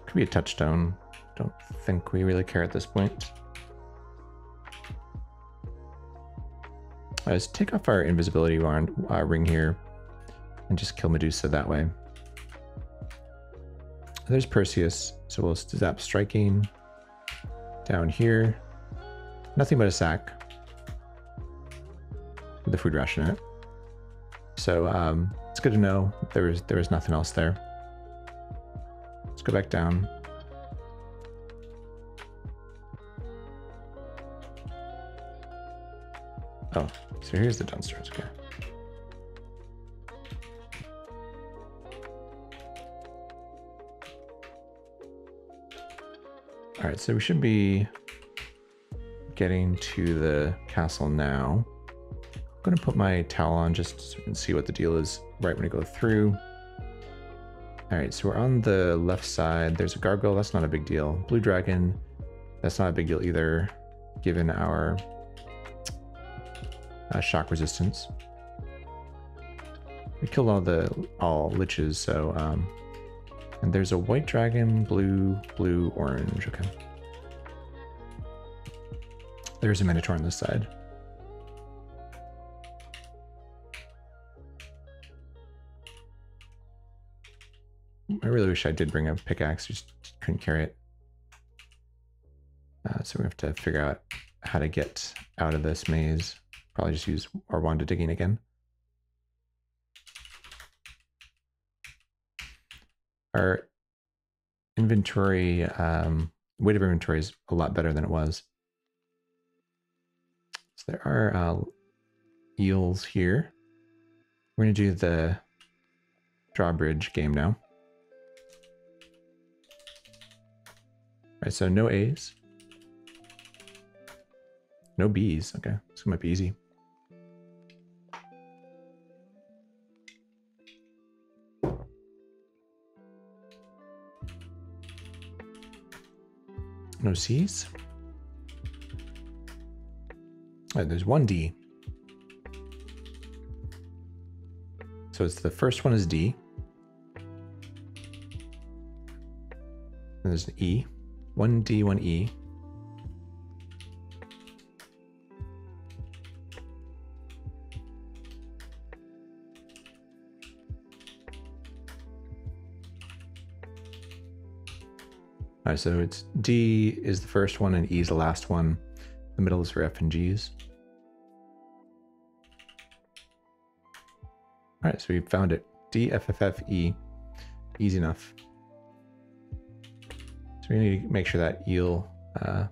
Could be a touchstone. Don't think we really care at this point. Right, let's take off our invisibility uh, ring here and just kill Medusa that way. There's Perseus. So we'll zap striking down here. Nothing but a sack with a food ration in it. So um, it's good to know there was, there was nothing else there. Let's go back down. Oh, so here's the downstairs, okay. All right, so we should be getting to the castle now. I'm gonna put my towel on just so we can see what the deal is right when I go through. All right, so we're on the left side. There's a gargoyle, that's not a big deal. Blue dragon, that's not a big deal either, given our uh, shock resistance. We killed all the all liches, so um, and there's a white dragon, blue, blue, orange, okay. There's a minotaur on this side. I really wish I did bring a pickaxe, just couldn't carry it. Uh, so we have to figure out how to get out of this maze. Probably just use our wand to digging again. Our inventory, um, weight of inventory is a lot better than it was. So there are uh, eels here. We're going to do the drawbridge game now. All right, so no A's. No B's, okay, this might be easy. No C's. Oh, there's one D. So it's the first one is D. And there's an E. One D, one E. All right, so it's D is the first one and E is the last one. The middle is for F and G's. All right, so we found it. D, F, F, F, E. Easy enough. So we need to make sure that eel uh,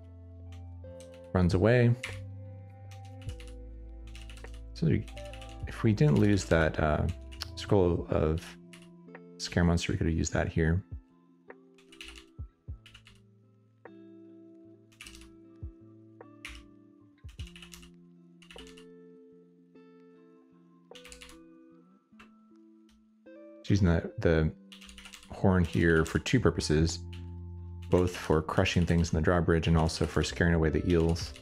runs away. So we, if we didn't lose that uh, scroll of Scare Monster, we could have used that here. Using the, the horn here for two purposes, both for crushing things in the drawbridge and also for scaring away the eels.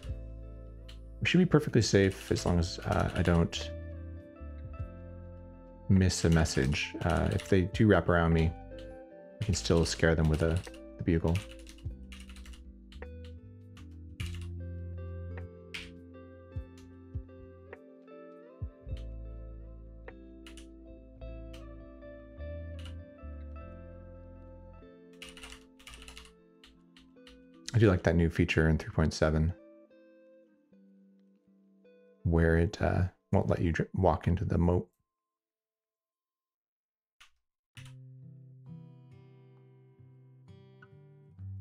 We should be perfectly safe as long as uh, I don't miss a message. Uh, if they do wrap around me, I can still scare them with a, a bugle. I do like that new feature in three point seven where it uh, won't let you walk into the moat.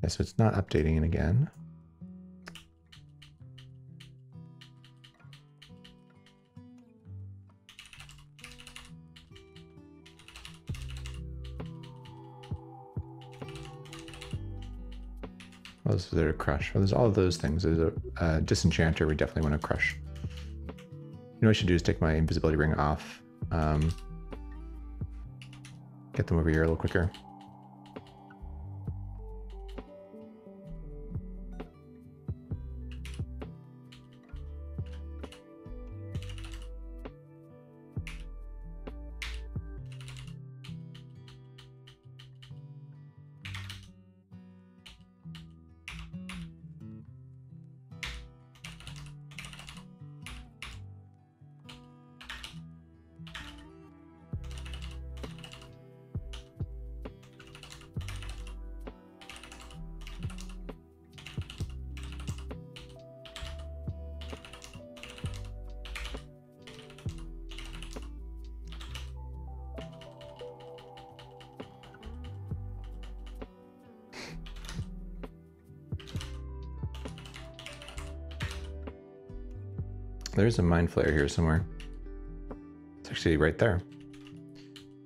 Yeah, so it's not updating it again. Those that are crushed. Well, there's all of those things. There's a uh, disenchanter we definitely want to crush. You know what I should do is take my invisibility ring off. Um, get them over here a little quicker. There's a Mind Flayer here somewhere. It's actually right there.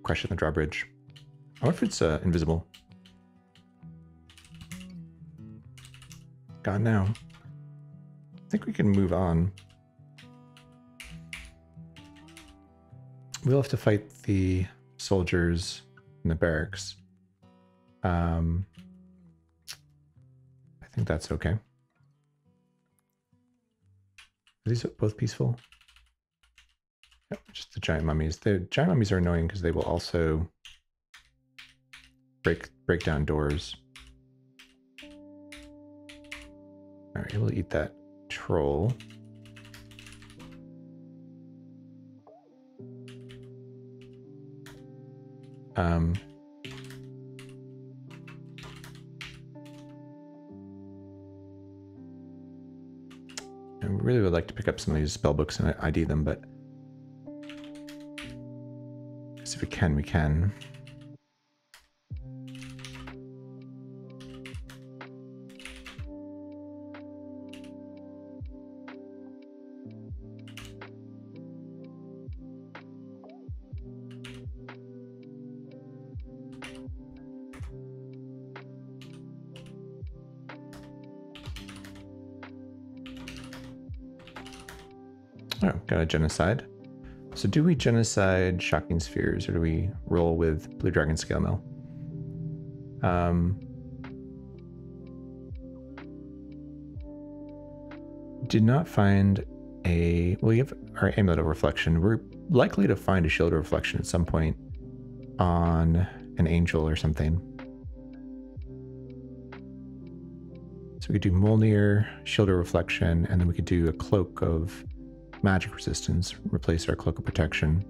Question the drawbridge. I wonder if it's uh, invisible. God, now. I think we can move on. We'll have to fight the soldiers in the barracks. Um, I think that's okay. Are these both peaceful? Yep, just the giant mummies. The giant mummies are annoying because they will also break break down doors. All right, we'll eat that troll. Um, I really would like to pick up some of these spell books and I D them, but I guess if we can, we can. A genocide. So do we genocide Shocking Spheres or do we roll with Blue Dragon Scale Mill? Um, did not find a... Well, we have our Amulet of Reflection. We're likely to find a Shield of Reflection at some point on an Angel or something. So we could do Mjolnir, Shield of Reflection, and then we could do a Cloak of Magic Resistance, replace our Cloak of Protection.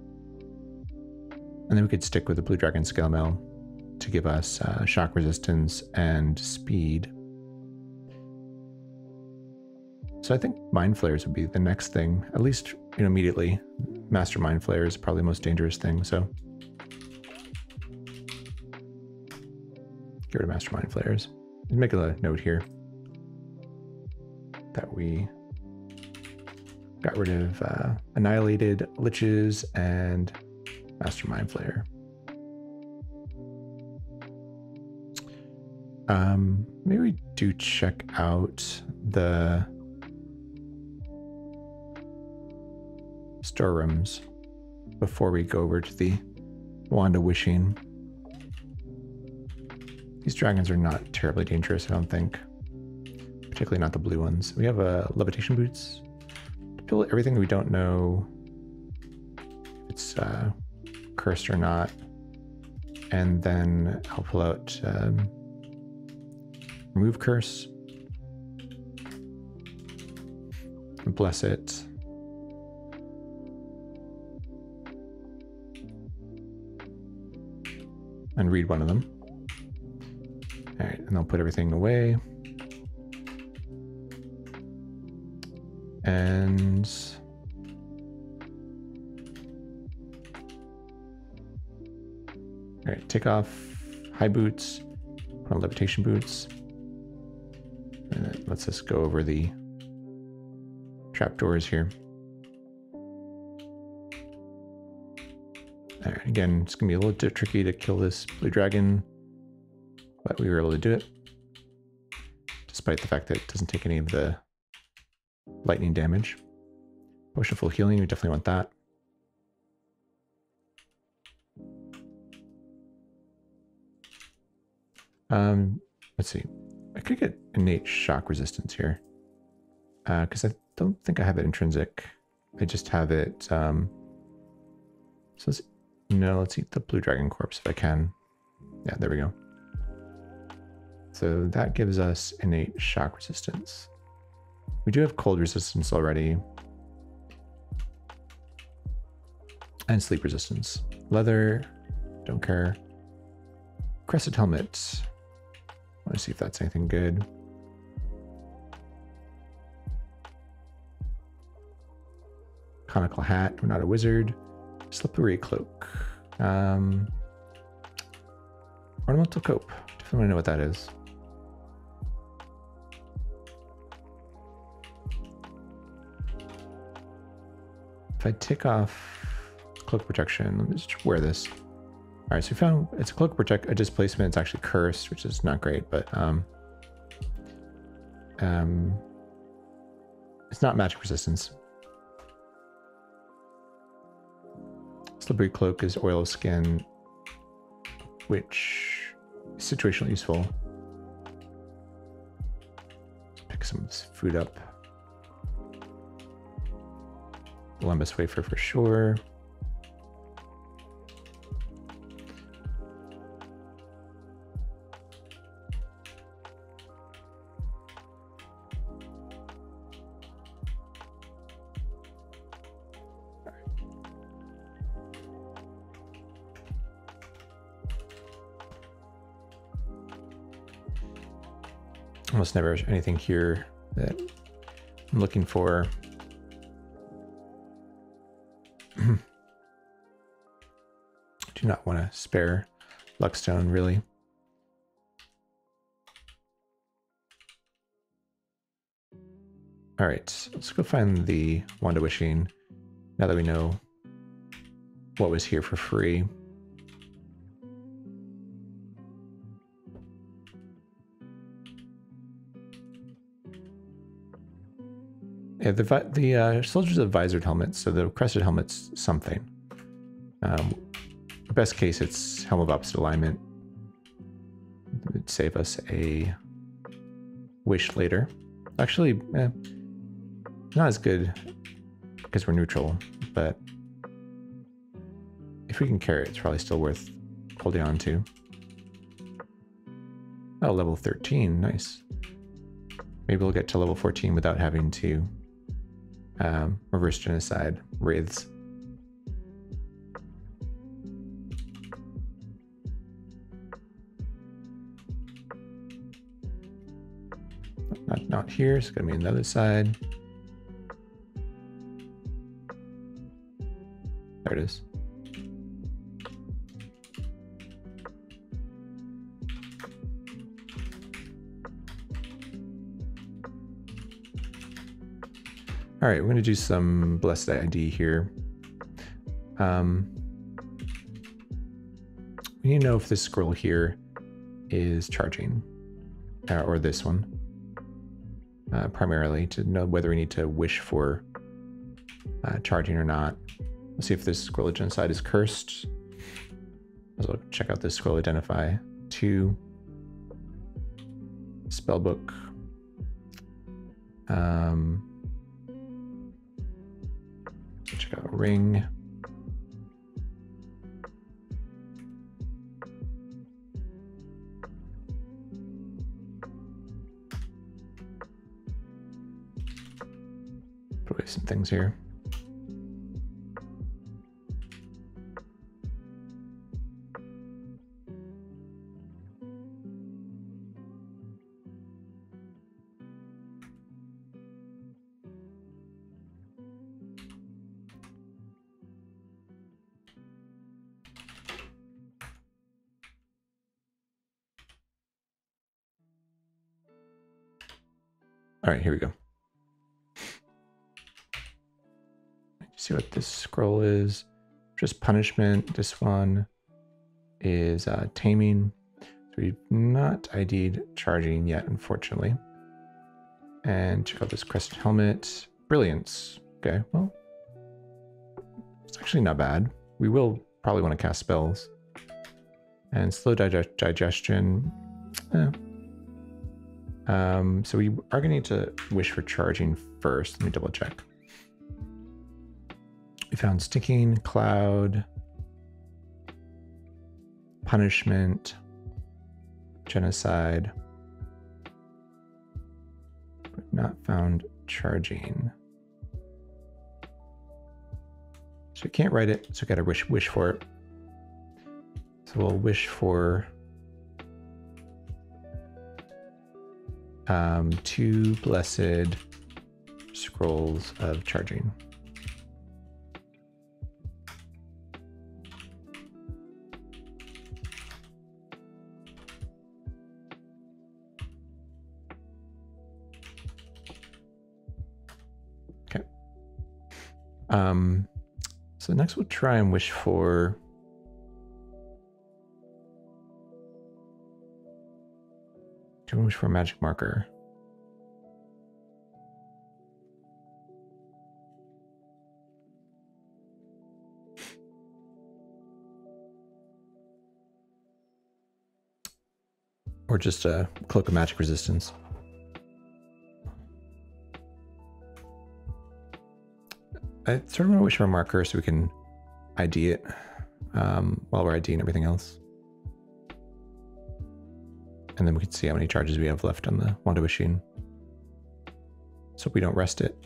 And then we could stick with the Blue Dragon Scale Mail to give us uh, Shock Resistance and Speed. So I think Mind Flayers would be the next thing, at least you know, immediately. Master Mind Flayer is probably the most dangerous thing, so. Get rid of Master Mind Flayers. Make a note here that we got rid of uh, Annihilated, Liches, and Master Mind Flayer. Um, maybe we do check out the storerooms before we go over to the Wand of Wishing. These dragons are not terribly dangerous, I don't think. Particularly not the blue ones. We have uh, Levitation Boots. Everything we don't know if it's uh, cursed or not, and then I'll pull out um, remove curse, bless it, and read one of them. All right, and I'll put everything away. And all right, take off high boots, put on levitation boots, and that lets us go over the trapdoors here. All right, again, it's gonna be a little bit tricky to kill this blue dragon, but we were able to do it, despite the fact that it doesn't take any of the lightning damage. Potion of Full Healing, we definitely want that. Um, let's see. I could get innate shock resistance here. Uh, because I don't think I have it intrinsic. I just have it, um... So let's... No, let's eat the blue dragon corpse if I can. Yeah, there we go. So that gives us innate shock resistance. We do have cold resistance already. And sleep resistance. Leather, don't care. Crested helmet. Want to see if that's anything good. Conical hat, we're not a wizard. Slippery cloak. Um, ornamental cope, definitely want to know what that is. If I take off cloak protection, let me just wear this. All right, so we found it's a cloak protect, a displacement. It's actually cursed, which is not great, but um, um, it's not magic resistance. Slippery cloak is oil of skin, which is situationally useful. Let's pick some of this food up. Columbus wafer for sure. Almost never anything here that I'm looking for. Do not want to spare Luckstone, really. All right, let's go find the Wanda Wishing now that we know what was here for free. Yeah, the, the uh, soldiers have visored helmets, so the crested helmet's something. Um, best case, it's Helm of Opposite Alignment. It would save us a wish later. Actually, eh, not as good because we're neutral, but if we can carry it, it's probably still worth holding on to. Oh, level thirteen, nice. Maybe we'll get to level fourteen without having to Um, reverse genocide wraiths. Not, not here, it's gonna be on the other side. There it is. All right, we're gonna do some blessed I D here. Um, we need to know if this scroll here is charging, uh, or this one, uh, primarily to know whether we need to wish for uh, charging or not. Let's see if this scroll genocide is cursed. Let's well check out this scroll identify two spellbook. Um, Check out ring. Put away some things here. All right, here we go. See what this scroll is. Just punishment. This one is uh, taming. So we've not ID'd charging yet, unfortunately. And check out this crested helmet. Brilliance. Okay, well, it's actually not bad. We will probably want to cast spells. And slow dig- digestion. Eh. Um, so we are going to need to wish for charging first. Let me double check. We found sticking, cloud, punishment, genocide, but not found charging. So we can't write it, so we got to wish, wish for it. So we'll wish for Um, two blessed scrolls of charging. Okay. Um, So next we'll try and wish for... Do we wish for a magic marker? Or just a cloak of magic resistance. I sort of want to wish for a marker so we can I D it um, while we're IDing everything else. And then we can see how many charges we have left on the Wanda machine. So we don't rest it.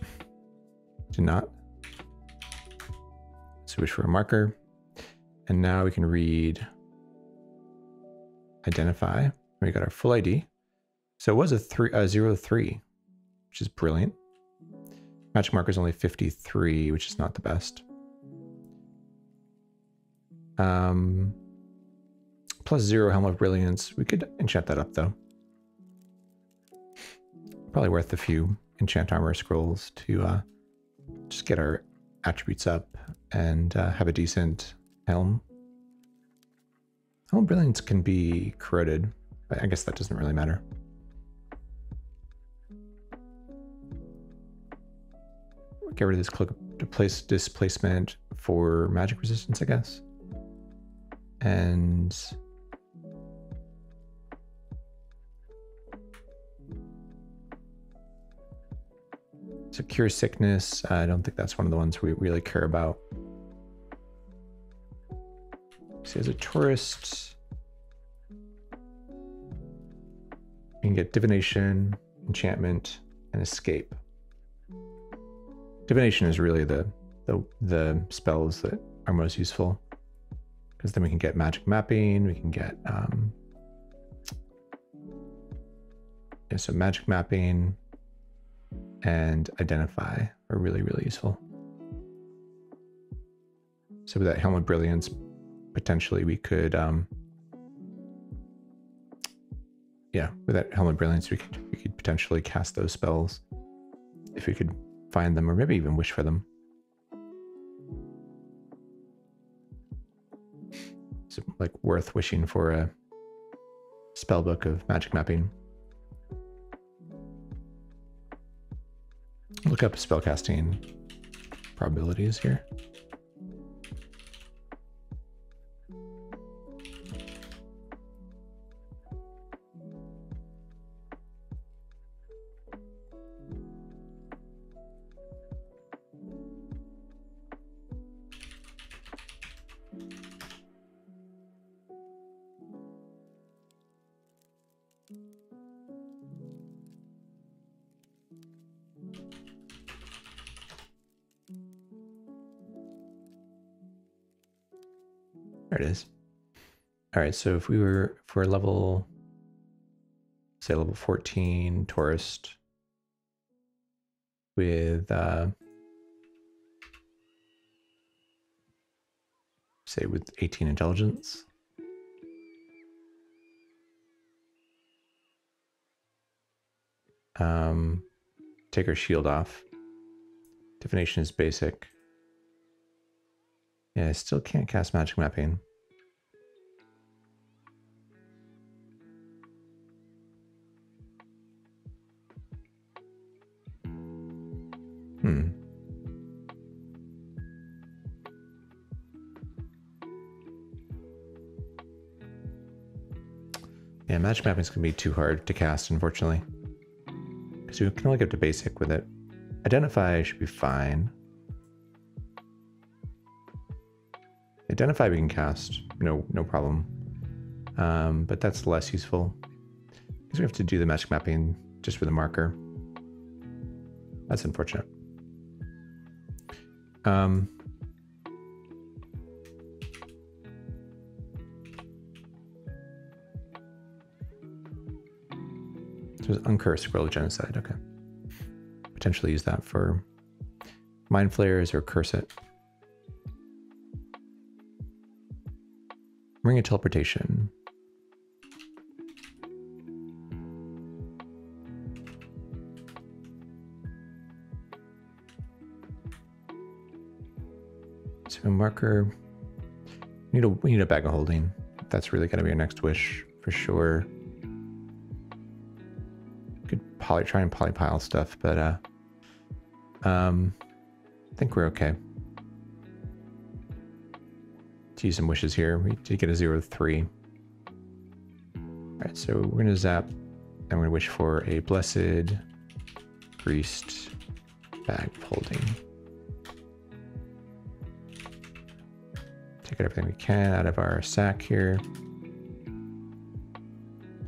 Do not. So wish for a marker. And now we can read identify. We got our full I D. So it was a three, a zero three, which is brilliant. Magic marker is only fifty-three, which is not the best. Um, plus zero Helm of Brilliance. We could enchant that up though. Probably worth a few enchant armor scrolls to uh, just get our attributes up and uh, have a decent helm. Helm of Brilliance can be corroded. I guess that doesn't really matter. Get rid of this cloak displace displacement for magic resistance, I guess. And so cure sickness. I don't think that's one of the ones we really care about. See, as a tourist, you can get divination, enchantment, and escape. Divination is really the, the, the spells that are most useful, because then we can get magic mapping, we can get, um, yeah, so magic mapping and identify are really, really useful. So with that Helm of Brilliance, potentially we could, um, yeah, with that Helm of Brilliance, we could, we could potentially cast those spells if we could find them, or maybe even wish for them. Is it like worth wishing for a spellbook of magic mapping? Look up spellcasting probabilities here. There it is. All right, so if we were for level, say level fourteen tourist with uh, say with eighteen intelligence, um, take our shield off. Divination is basic. Yeah, I still can't cast magic mapping. Hmm. Yeah, magic mapping is going to be too hard to cast, unfortunately. Because we can only get to basic with it. Identify should be fine. Identify we can cast, no no problem. Um, but that's less useful, because we have to do the magic mapping just with a marker. That's unfortunate. Um, so it's uncursed World of Genocide, okay. Potentially use that for Mind Flayers or curse it. Ring of Teleportation. So a marker. We need a we need a bag of holding. That's really gonna be your next wish for sure. Could poly try and polypile stuff, but uh um I think we're okay. To use some wishes here. We did get a zero three. Alright, so we're gonna zap and we're gonna wish for a blessed greased bag of holding. Take out everything we can out of our sack here.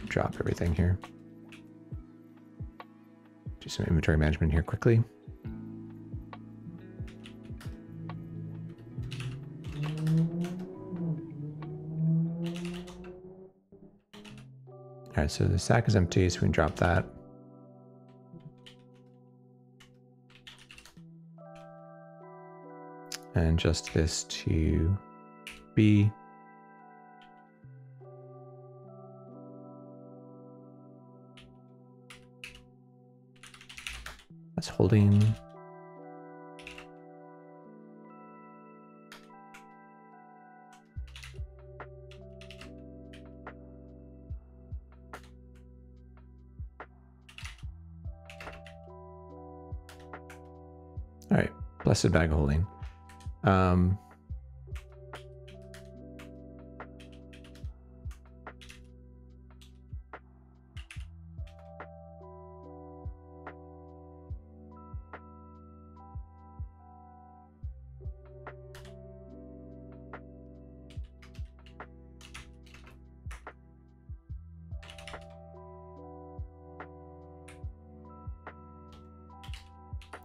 Drop everything here. Do some inventory management here quickly. All right, so the sack is empty, so we can drop that. And just this to B. That's holding. All right, blessed bag of holding. Um,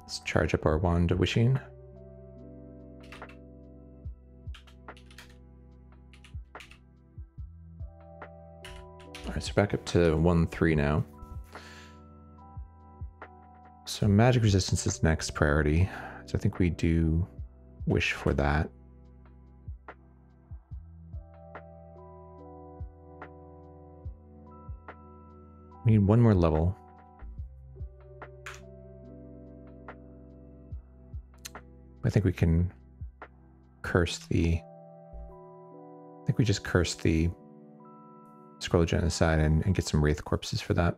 let's charge up our wand of wishing. So back up to one three now. So magic resistance is next priority. So I think we do wish for that. We need one more level. I think we can curse the... I think we just curse the... Scroll genocide and, and get some wraith corpses for that.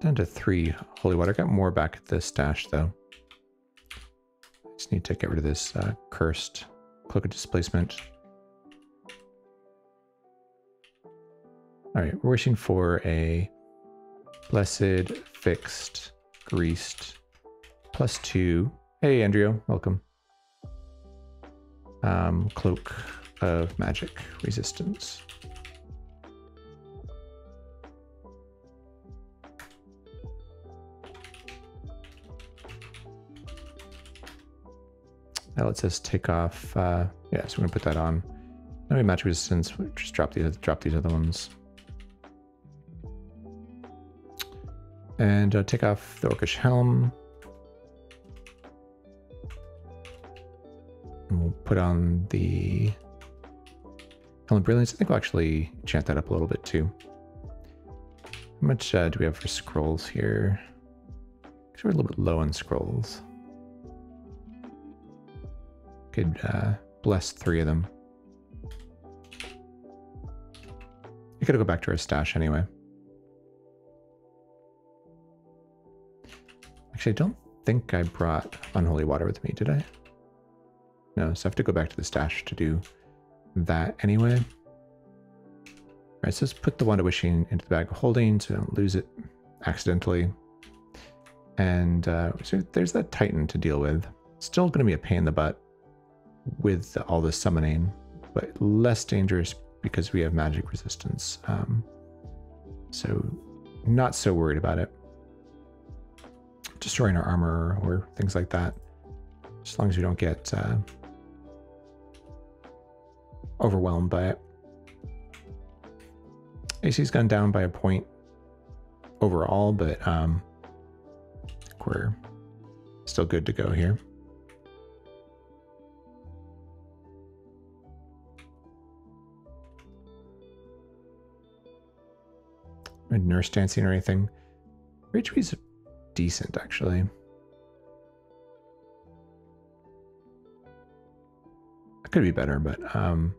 Down to three holy water. Got more back at the stash though. Just need to get rid of this uh, cursed cloak of displacement. All right, we're wishing for a blessed, fixed, greased, plus two. Hey, Andrea, welcome. Um, cloak of magic resistance. That lets us take off, uh, yeah, so we're gonna put that on. Now we have magic resistance, we'll just drop these, drop these other ones. And uh, take off the Orcish Helm. And we'll put on the Helm of Brilliance. I think we'll actually enchant that up a little bit too. How much uh, do we have for scrolls here? Because we're a little bit low on scrolls. Could uh, bless three of them. We could go back to our stash anyway. Actually, I don't think I brought unholy water with me, did I? No, so I have to go back to the stash to do that anyway. All right, so let's put the wand of wishing into the bag of holding so we don't lose it accidentally. And uh, so there's that Titan to deal with. Still going to be a pain in the butt with all the summoning, but less dangerous because we have magic resistance. Um, so not so worried about it. Destroying our armor or things like that, as long as we don't get uh, overwhelmed by it. A C's gone down by a point overall, but um, we're still good to go here. Nurse dancing or anything. Ridgeway's decent, actually. It could be better, but um,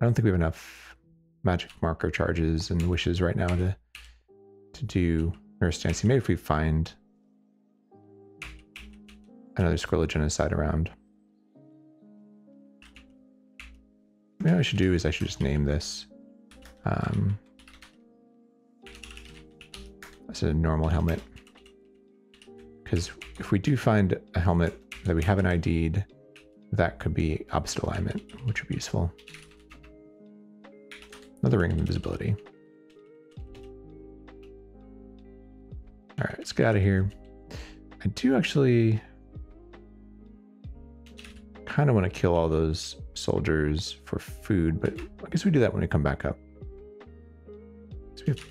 I don't think we have enough magic marker charges and wishes right now to to do nurse dancing. Maybe if we find another Squirrel Genocide around. Maybe what I should do is I should just name this. Um, That's a normal helmet, because if we do find a helmet that we haven't ID'd, that could be opposite alignment, which would be useful. Another ring of invisibility. All right, let's get out of here. I do actually kind of want to kill all those soldiers for food, but I guess we do that when we come back up. So we have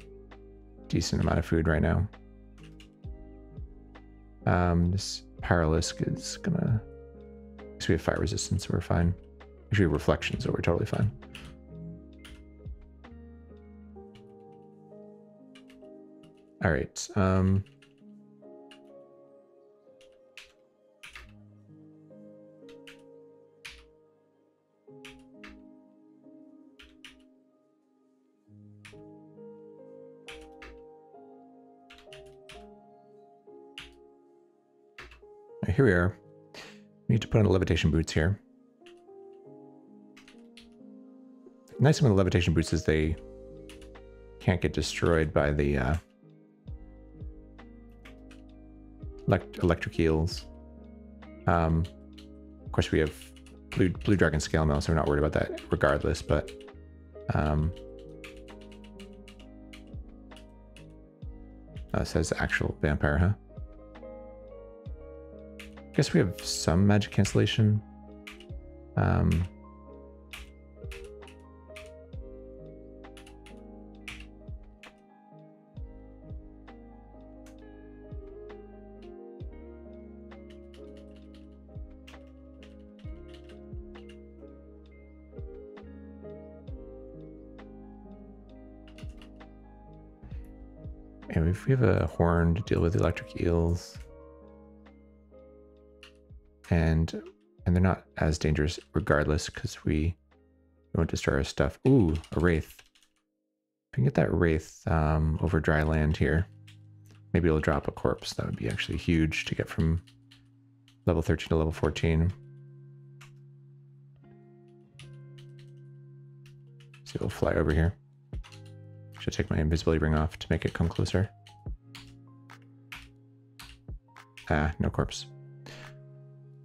decent amount of food right now. Um, this Paralysk is gonna... So we have fire resistance, so we're fine. Actually, we have reflection, so we're totally fine. All right. Um, Here we are. We need to put on the levitation boots here. The nice thing with the levitation boots is they can't get destroyed by the uh, elect electric eels. Um, of course, we have blue, blue dragon scale mail, so we're not worried about that regardless, but um, uh, says actual vampire, huh? I guess we have some magic cancellation. Um, and if we have a horn to deal with electric eels. And and they're not as dangerous regardless, because we won't destroy our stuff. Ooh, a wraith. If we can get that wraith um, over dry land here, maybe it'll drop a corpse. That would be actually huge to get from level thirteen to level fourteen. So it'll fly over here. Should take my invisibility ring off to make it come closer. Ah, no corpse.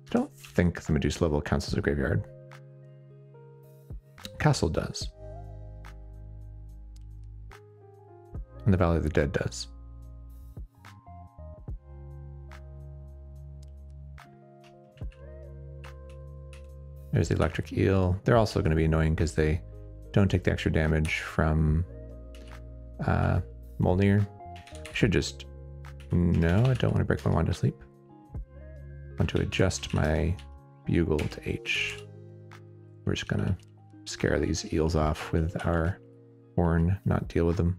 I don't think the Medusa level counts as a graveyard. Castle does. And the Valley of the Dead does. There's the electric eel. They're also going to be annoying because they don't take the extra damage from uh, Mjolnir. I should just... No, I don't want to break my wand to sleep. Want to adjust my bugle to H. We're just gonna scare these eels off with our horn, not deal with them.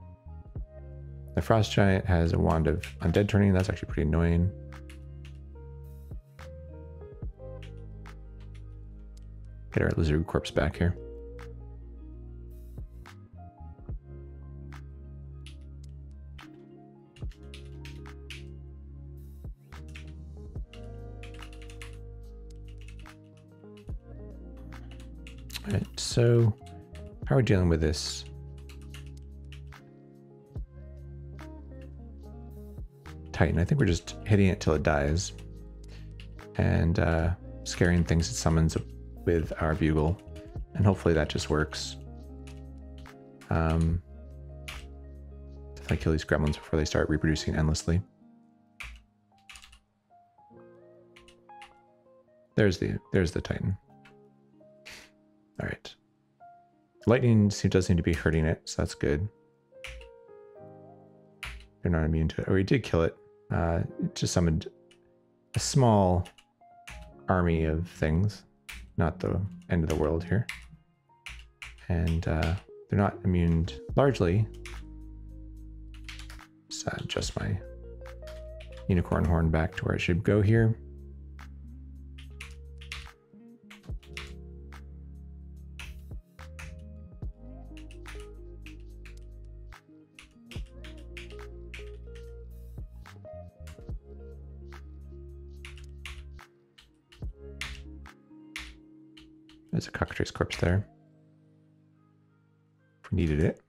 The frost giant has a wand of undead turning. That's actually pretty annoying. Get our lizard corpse back here. So, how are we dealing with this? Titan, I think we're just hitting it till it dies. And uh, scaring things it summons with our bugle. And hopefully that just works. Um, definitely kill these gremlins before they start reproducing endlessly. There's the, there's the Titan. All right. Lightning does seem to be hurting it, so that's good. They're not immune to it. Oh, he did kill it. Uh, it just summoned a small army of things. Not the end of the world here. And uh, they're not immune largely. So I adjust my unicorn horn back to where it should go here. There's a cockatrice corpse there. If we needed it.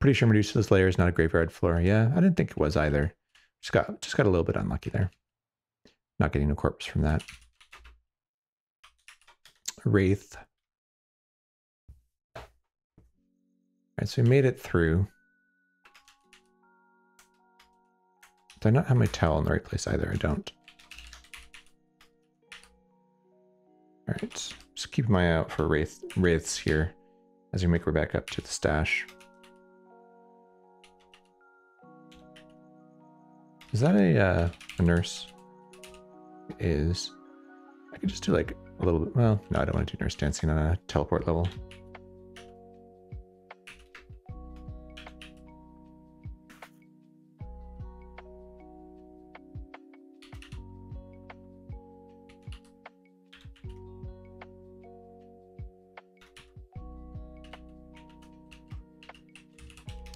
Pretty sure Medusa's lair is not a graveyard floor. Yeah, I didn't think it was either. Just got just got a little bit unlucky there. Not getting a corpse from that. Wraith. All right, so we made it through. Do I not have my towel in the right place either? I don't. All right, just keep my eye out for wraith, wraiths here as we make our way back up to the stash. Is that a, uh, a nurse? It is. I could just do like a little bit. Well, no, I don't want to do nurse dancing on a teleport level.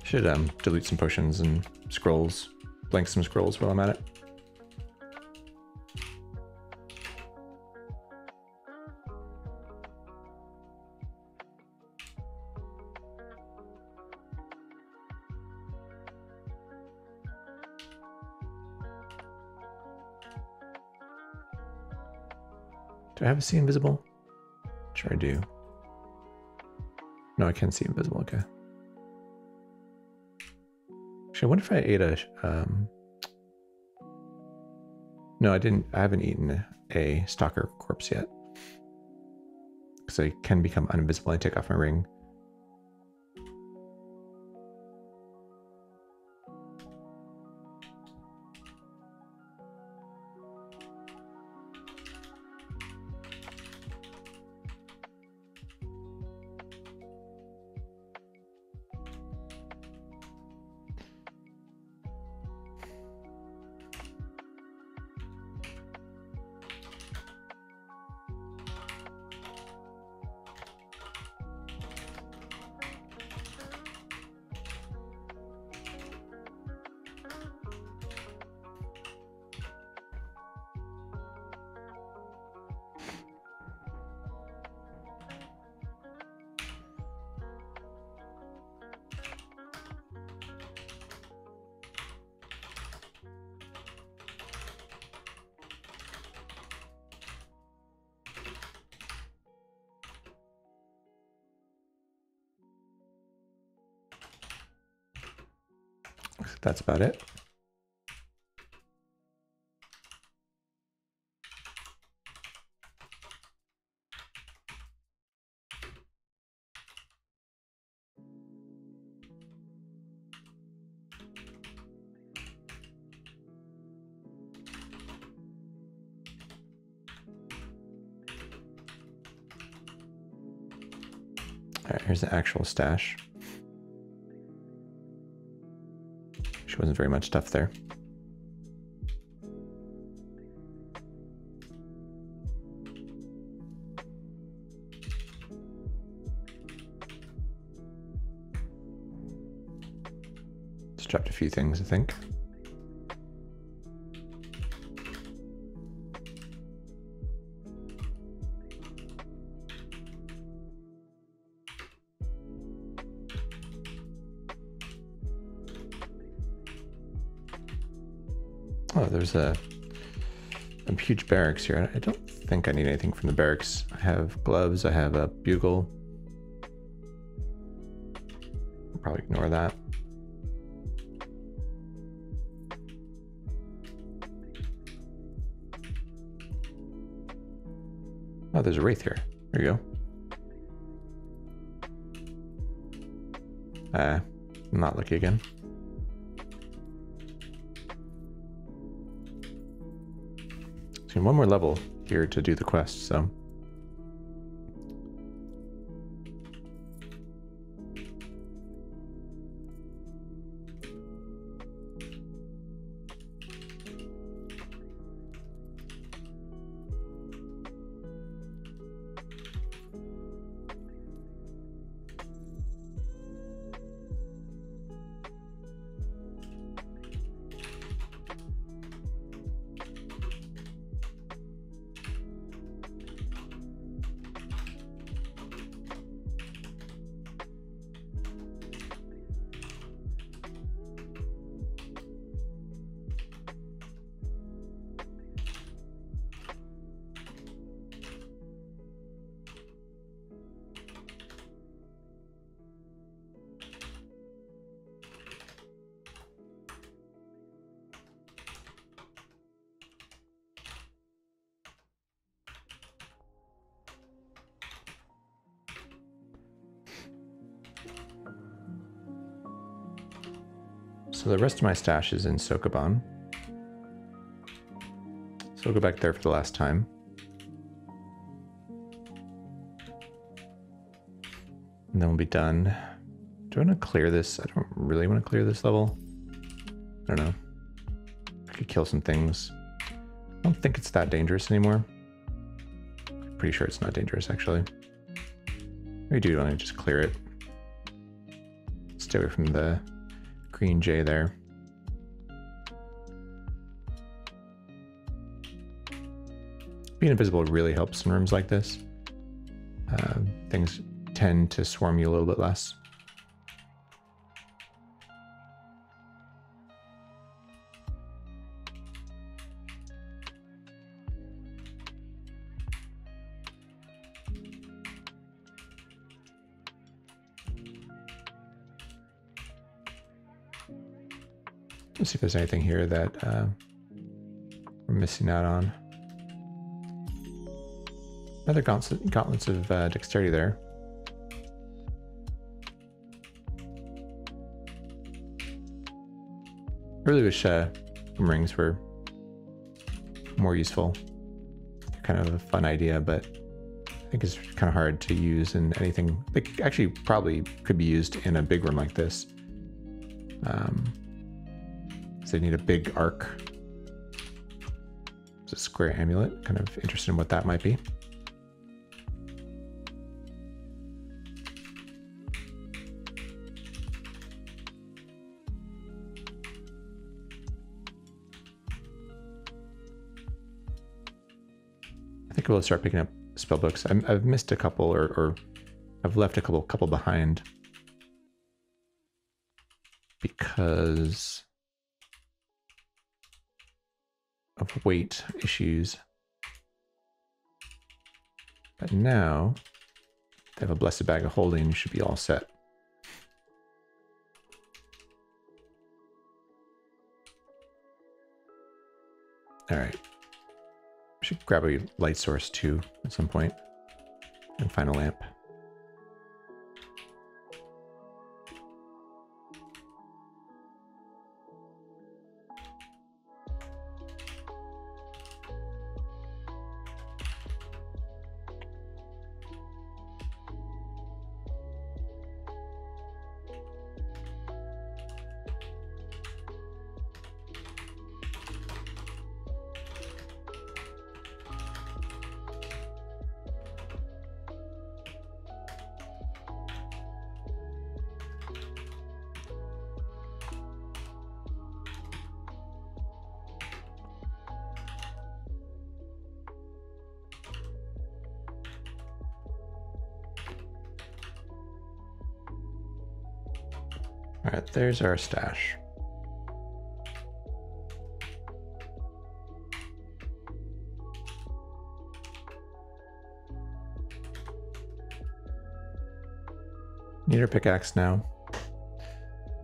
Should um, delete some potions and scrolls, blank some scrolls while I'm at it. Do I have a see invisible? Sure I do. No, I can see invisible, okay. Actually, I wonder if I ate a, um, no, I didn't, I haven't eaten a stalker corpse yet. Because I can become uninvisible and take off my ring. That's about it. All right, here's the actual stash. Wasn't very much stuff there. Just dropped a few things, I think. There's a, a huge barracks here. I don't think I need anything from the barracks. I have gloves, I have a bugle. I'll probably ignore that. Oh, there's a wraith here. There you go. Uh, I'm not lucky again. So one more level here to do the quest, so... So the rest of my stash is in Sokoban. So we'll go back there for the last time. And then we'll be done. Do I want to clear this? I don't really want to clear this level. I don't know. I could kill some things. I don't think it's that dangerous anymore. Pretty sure it's not dangerous, actually. We do want to just clear it. Stay away from the... Green J there. Being invisible really helps in rooms like this. Uh, things tend to swarm you a little bit less. Let's see if there's anything here that uh, we're missing out on. Another gauntlet, gauntlets of uh, dexterity there. I really wish uh, boomerangs were more useful. They're kind of a fun idea, but I think it's kind of hard to use in anything. They actually probably could be used in a big room like this. Um, So they need a big arc. It's a square amulet. Kind of interested in what that might be. I think we'll start picking up spellbooks. I'm, I've missed a couple, or, or I've left a couple, couple behind because of weight issues. But now they have a blessed bag of holding, should be all set. All right. We should grab a light source too at some point and find a lamp. All right, there's our stash. Need our pickaxe now.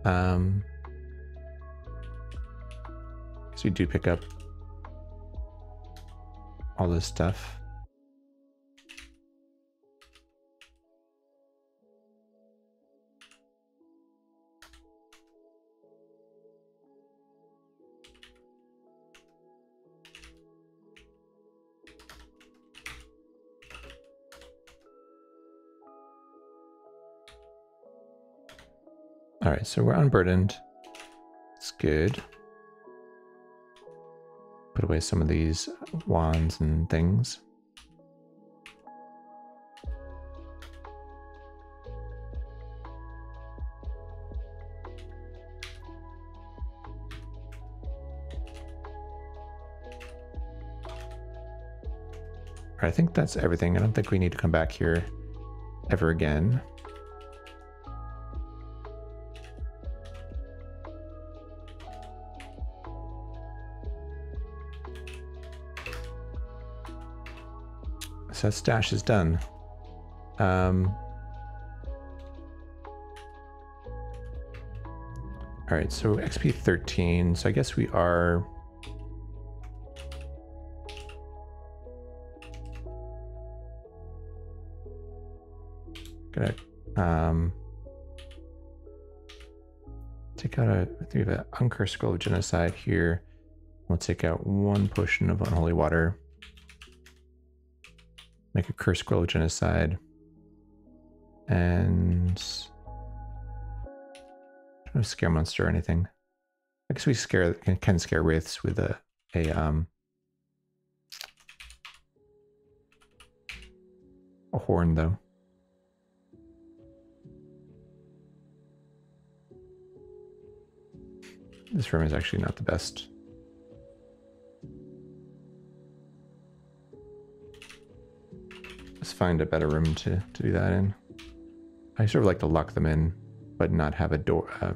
Um, so we do pick up all this stuff. All right, so we're unburdened. It's good. Put away some of these wands and things. I think that's everything. I don't think we need to come back here ever again. So that stash is done. Um, all right, so X P thirteen. So I guess we are... Gonna um, take out a, I think we have an Ankh Scroll of Genocide here. We'll take out one potion of Unholy Water. Make a Curse Scroll of Genocide. And I don't have Scare Monster or anything. I guess we scare can, can scare wraiths with a, a um a horn though. This room is actually not the best. Let's find a better room to, to do that in. I sort of like to lock them in, but not have a door, uh,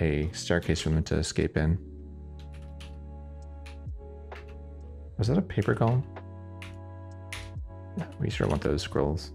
a staircase for them to escape in. Was that a paper golem? Yeah, we sure want those scrolls.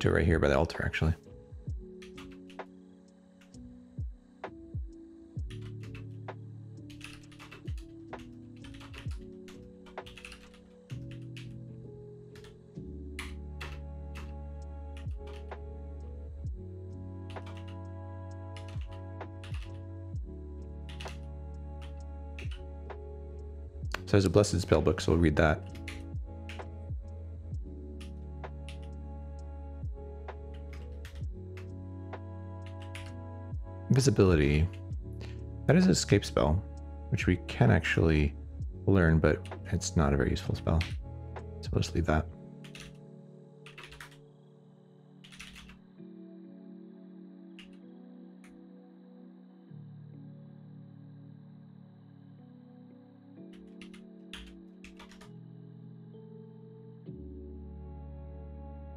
To right here by the altar, actually. So there's a blessed spell book, so we'll read that. Invisibility, that is an escape spell, which we can actually learn, but it's not a very useful spell. So we'll just leave that.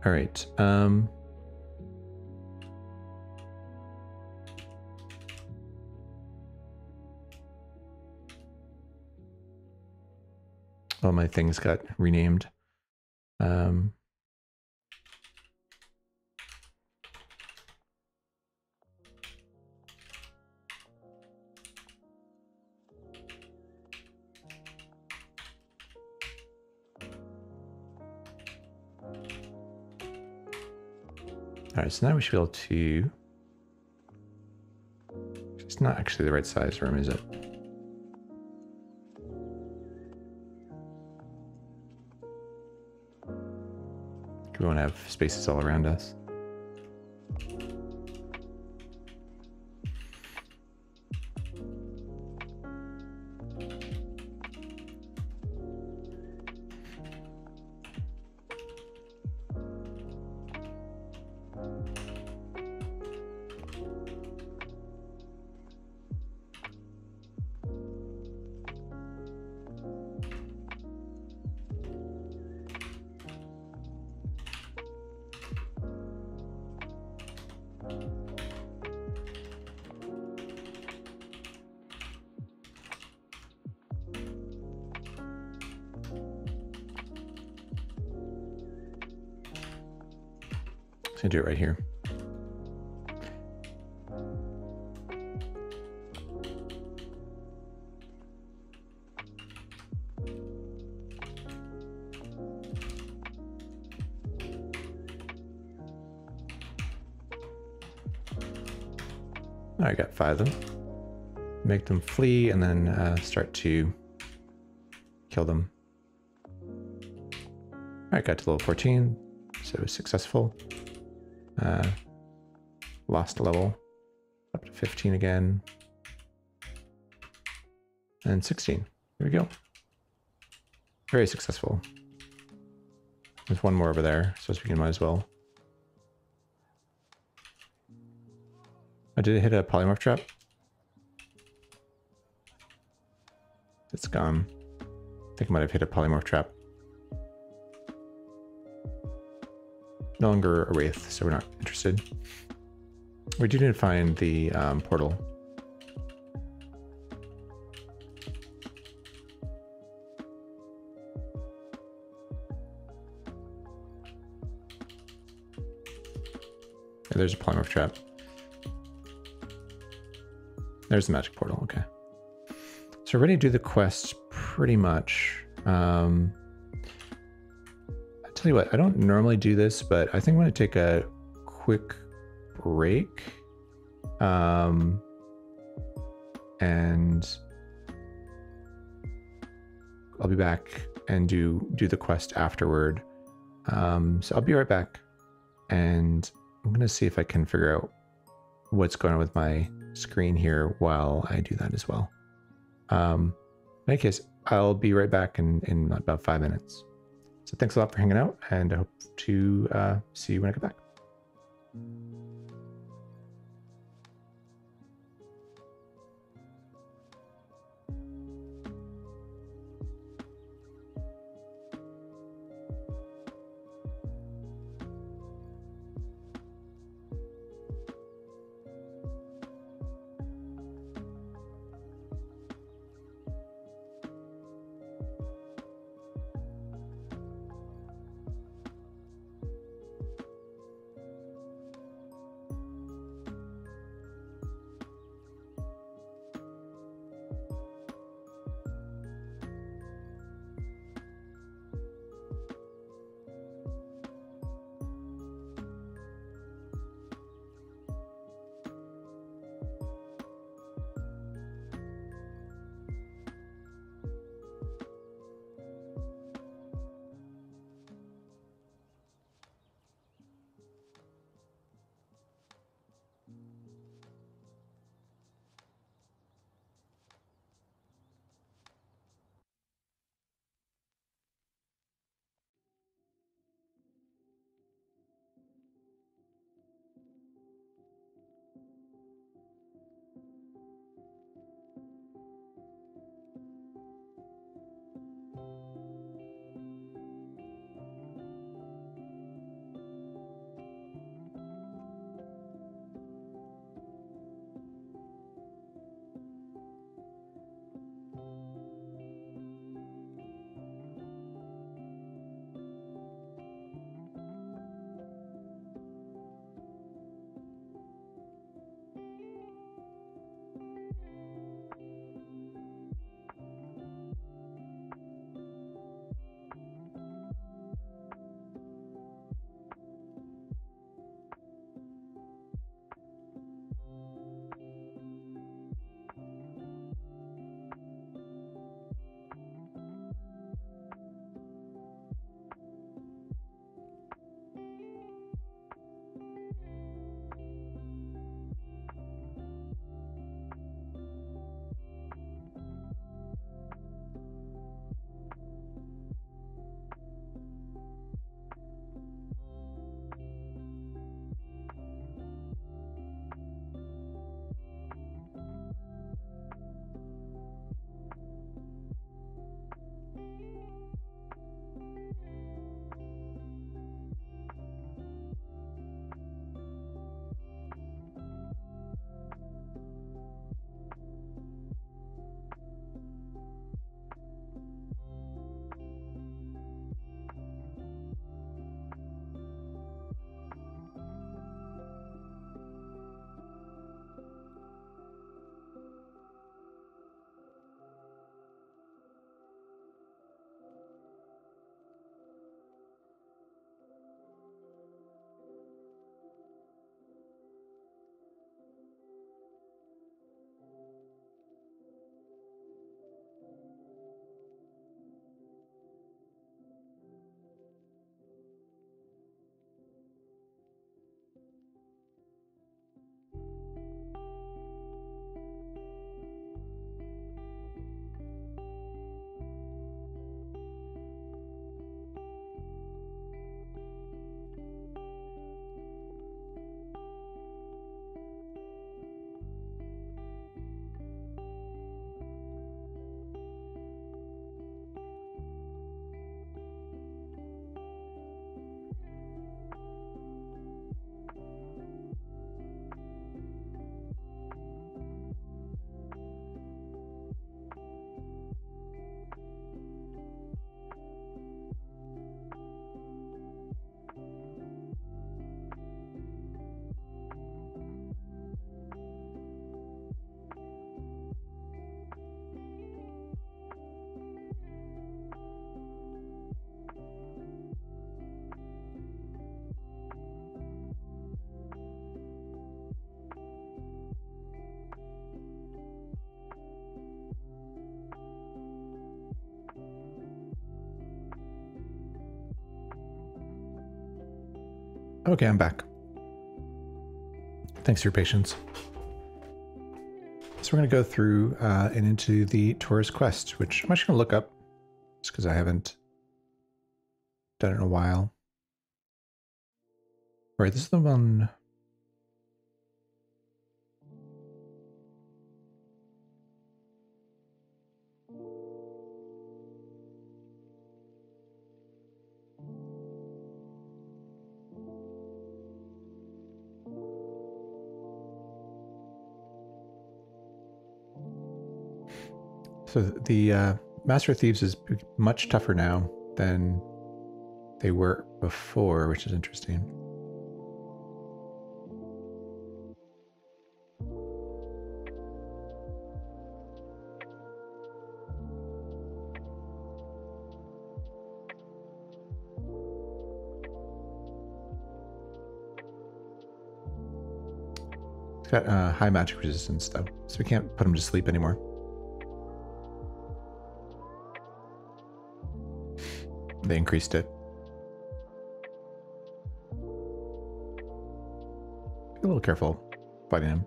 All right. Um, All my things got renamed. Um, all right, so now we should be able to. It's not actually the right size room, is it? We won't have spaces all around us. just gonna do it right here. I got five of them. Make them flee and then uh, start to kill them. All right, got to level fourteen, so it was successful. Uh, lost a level, up to fifteen again. And sixteen, here we go. Very successful. There's one more over there, so we can might as well. Oh, did it hit a polymorph trap? It's gone. I think I might have hit a polymorph trap. No longer a wraith, so we're not interested. We do need to find the um, portal. Yeah, there's a polymorph trap. There's the magic portal, okay. So we're ready to do the quest pretty much. Um, I'll tell you what, I don't normally do this, but I think I'm gonna take a quick break. Um, and I'll be back and do, do the quest afterward. Um, so I'll be right back and I'm gonna see if I can figure out what's going on with my screen here while I do that as well. Um, in any case, I'll be right back in, in about five minutes. So thanks a lot for hanging out, and I hope to uh, see you when I get back. Okay, I'm back. Thanks for your patience. So we're going to go through uh, and into the tourist quest, which I'm actually going to look up just because I haven't done it in a while. All right, this is the one... So the uh, Master of Thieves is much tougher now than they were before, which is interesting. It's got uh, high magic resistance, though, so we can't put them to sleep anymore. They increased it. Be a little careful fighting him.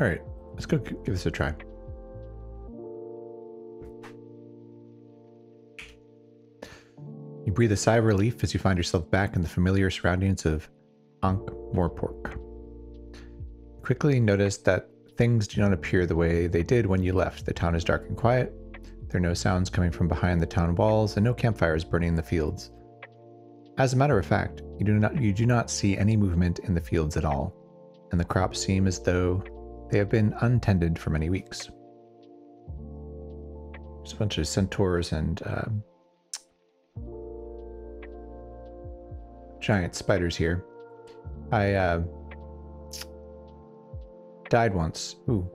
All right, let's go give this a try. You breathe a sigh of relief as you find yourself back in the familiar surroundings of Ankh Morpork. You quickly notice that things do not appear the way they did when you left. The town is dark and quiet. There are no sounds coming from behind the town walls, and no campfires burning in the fields. As a matter of fact, you do not you do not see any movement in the fields at all, and the crops seem as though they have been untended for many weeks. There's a bunch of centaurs and uh, giant spiders here. I uh, died once. Ooh.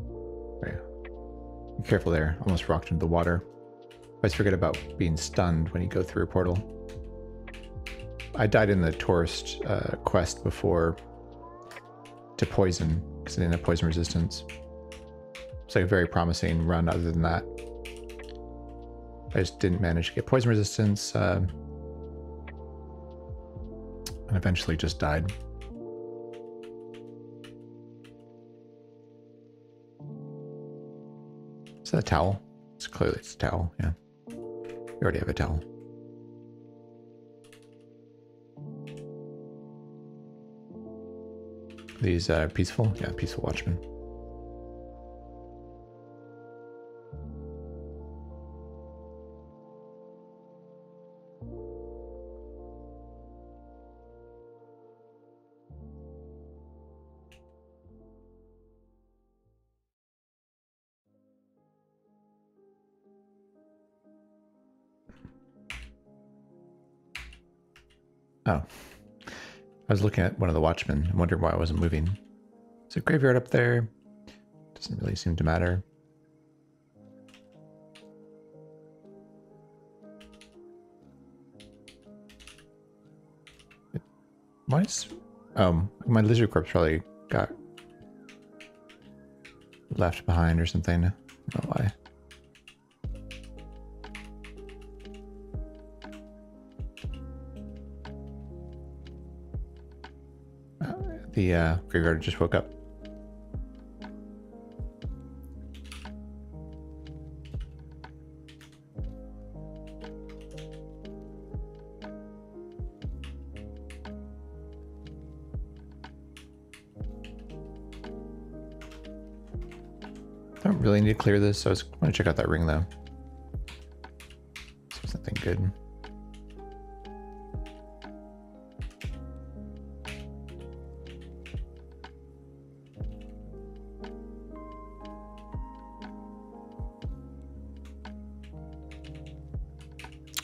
Be careful there, almost rocked into the water. Always forget about being stunned when you go through a portal. I died in the tourist uh, quest before to poison, because I didn't have poison resistance. It's like a very promising run other than that. I just didn't manage to get poison resistance, uh, and eventually just died. Is that a towel? It's clearly it's a towel, yeah. We already have a towel. These are peaceful? Yeah, peaceful watchmen. Oh, I was looking at one of the watchmen and wondered why I wasn't moving. There's a graveyard up there. Doesn't really seem to matter. It, why is... Um, my lizard corpse probably got left behind or something. I don't know why. The uh, graveyard just woke up. I don't really need to clear this, so I was going to check out that ring though. This was nothing good.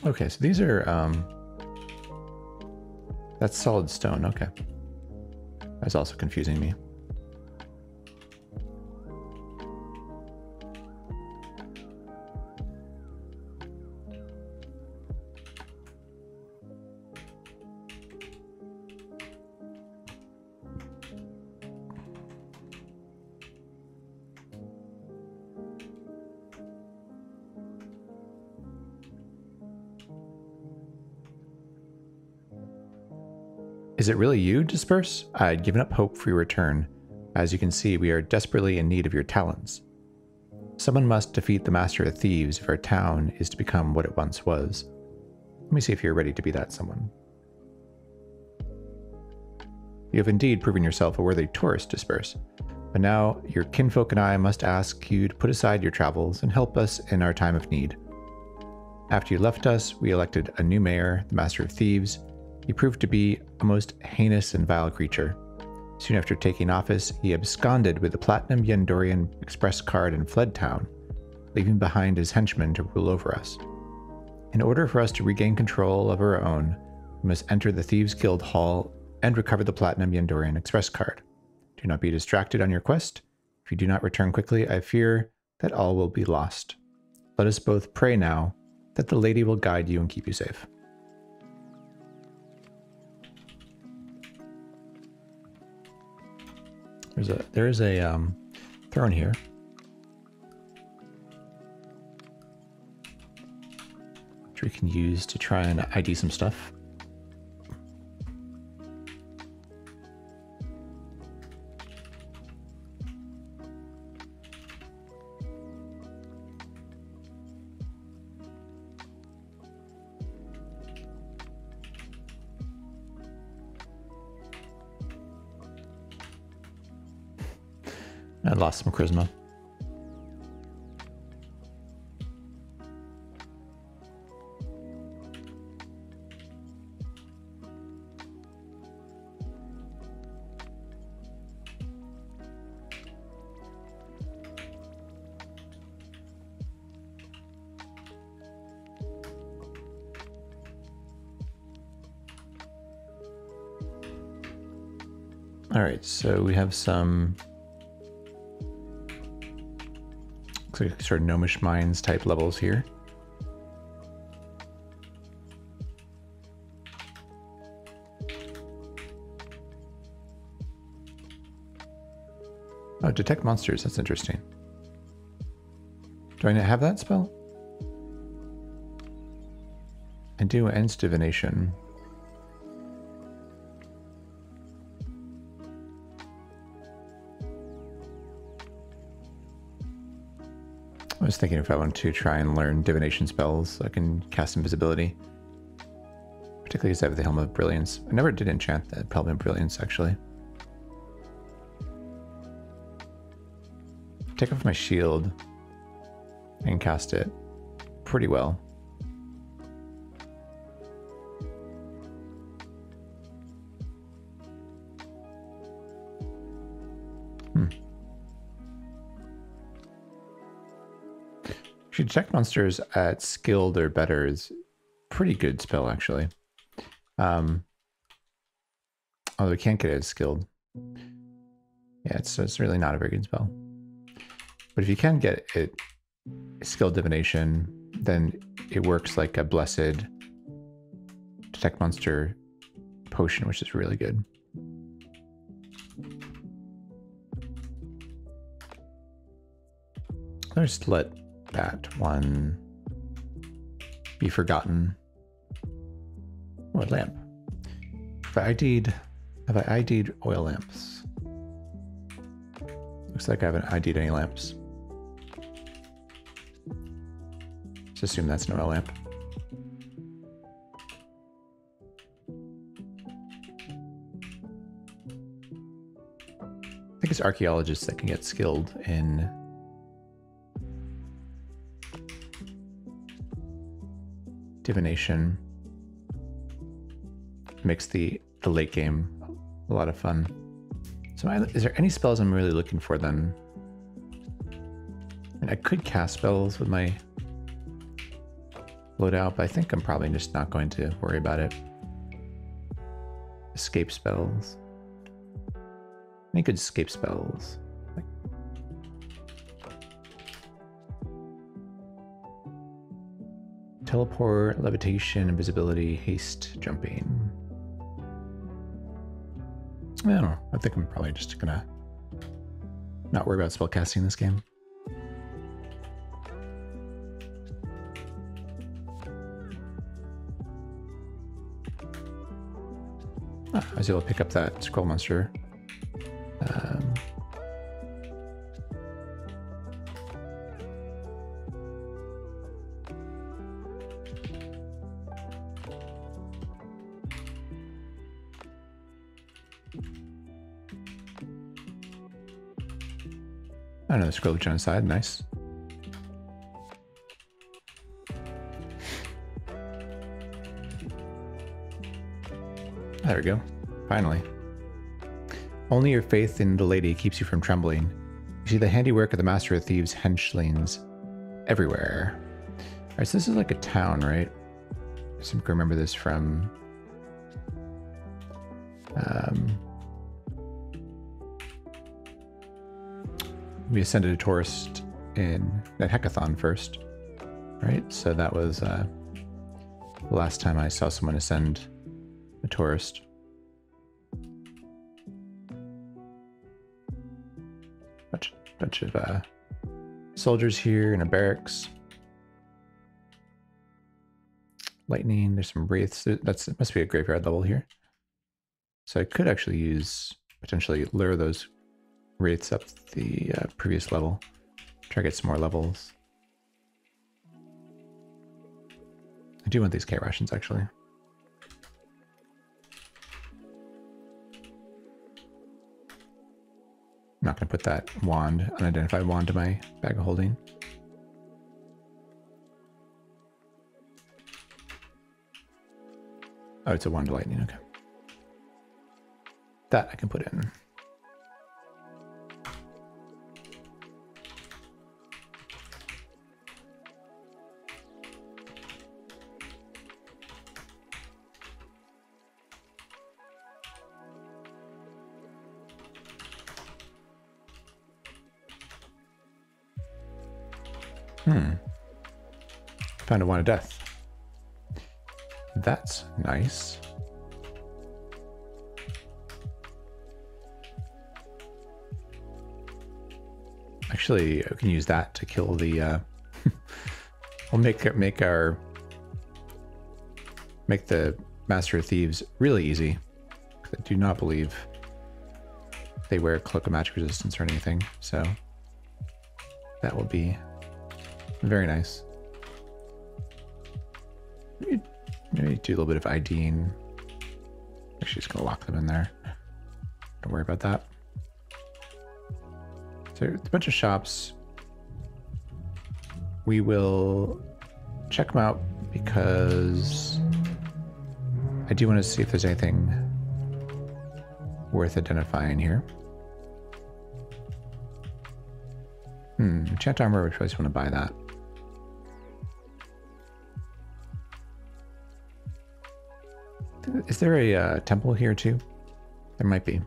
Okay, so these are, um, that's solid stone, okay. That's also confusing me. Is it really you, Disperse? I had given up hope for your return. As you can see, we are desperately in need of your talents. Someone must defeat the Master of Thieves if our town is to become what it once was. Let me see if you're ready to be that someone. You have indeed proven yourself a worthy tourist, Disperse. But now your kinfolk and I must ask you to put aside your travels and help us in our time of need. After you left us, we elected a new mayor, the Master of Thieves. He proved to be a most heinous and vile creature. Soon after taking office, he absconded with the Platinum Yendorian Express card and fled town, leaving behind his henchmen to rule over us. In order for us to regain control of our own, we must enter the Thieves' Guild Hall and recover the Platinum Yendorian Express card. Do not be distracted on your quest. If you do not return quickly, I fear that all will be lost. Let us both pray now that the lady will guide you and keep you safe. There's a, there is a um, throne here. Which we can use to try and I D some stuff. I lost some charisma. All right, so we have some sort of gnomish mines type levels here. Oh, detect monsters, that's interesting. Do I not have that spell? I do, ends divination. I was thinking if I want to try and learn divination spells so I can cast invisibility. Particularly because I have the Helm of Brilliance. I never did enchant that, probably in Brilliance actually. Take off my shield and cast it pretty well. Should detect monsters at skilled or better is pretty good spell actually. Um, although we can't get it as skilled. Yeah, it's it's really not a very good spell. But if you can get it skilled divination, then it works like a blessed detect monster potion, which is really good. There's let that one be forgotten. Oh, a lamp. Have I ID'd, have I ID'd oil lamps? Looks like I haven't ID'd any lamps. Just assume that's an oil lamp. I think it's archaeologists that can get skilled in divination. Makes the, the late game a lot of fun. So I, is there any spells I'm really looking for then? And I could cast spells with my loadout, but I think I'm probably just not going to worry about it. Escape spells. Any good escape spells? Teleport, levitation, invisibility, haste, jumping. I don't know. I think I'm probably just gonna not worry about spellcasting this game. Ah, I was able to pick up that scroll monster. Um, another scroll of genocide, nice. There we go, finally. Only your faith in the lady keeps you from trembling. You see the handiwork of the Master of Thieves henchlings everywhere. All right, so this is like a town, right? I seem to remember this from... Um, we ascended a tourist in that hackathon first, right? So that was uh, the last time I saw someone ascend a tourist. Bunch, bunch of uh, soldiers here in a barracks. Lightning, there's some wraiths. That's, it must be a graveyard level here. So I could actually use, potentially lure those wraiths up the uh, previous level. Try to get some more levels. I do want these K rations actually. I'm not going to put that wand, unidentified wand, to my bag of holding. Oh, it's a wand of lightning, okay. That I can put in. Hmm. Found a wand of death. That's nice. Actually, I can use that to kill the. Uh, I'll make make our make the Master of Thieves really easy. I do not believe they wear a cloak of magic resistance or anything, so that will be. Very nice. Maybe, maybe do a little bit of IDing. Actually, just gonna lock them in there. Don't worry about that. So a bunch of shops. We will check them out because I do want to see if there's anything worth identifying here. Hmm, enchant armor, we probably just want to buy that. Is there a uh, temple here too? There might be.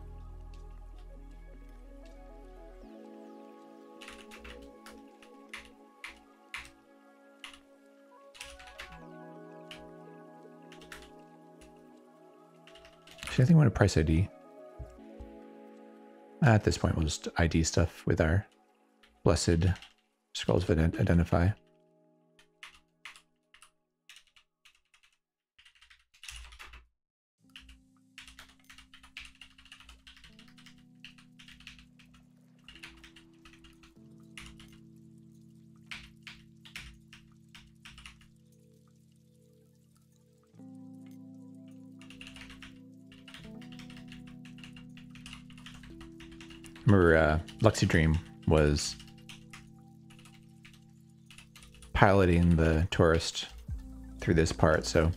Actually, I think we want to price I D. At this point, we'll just I D stuff with our blessed scrolls of identify. Remember, uh, Luxy Dream was piloting the tourist through this part, so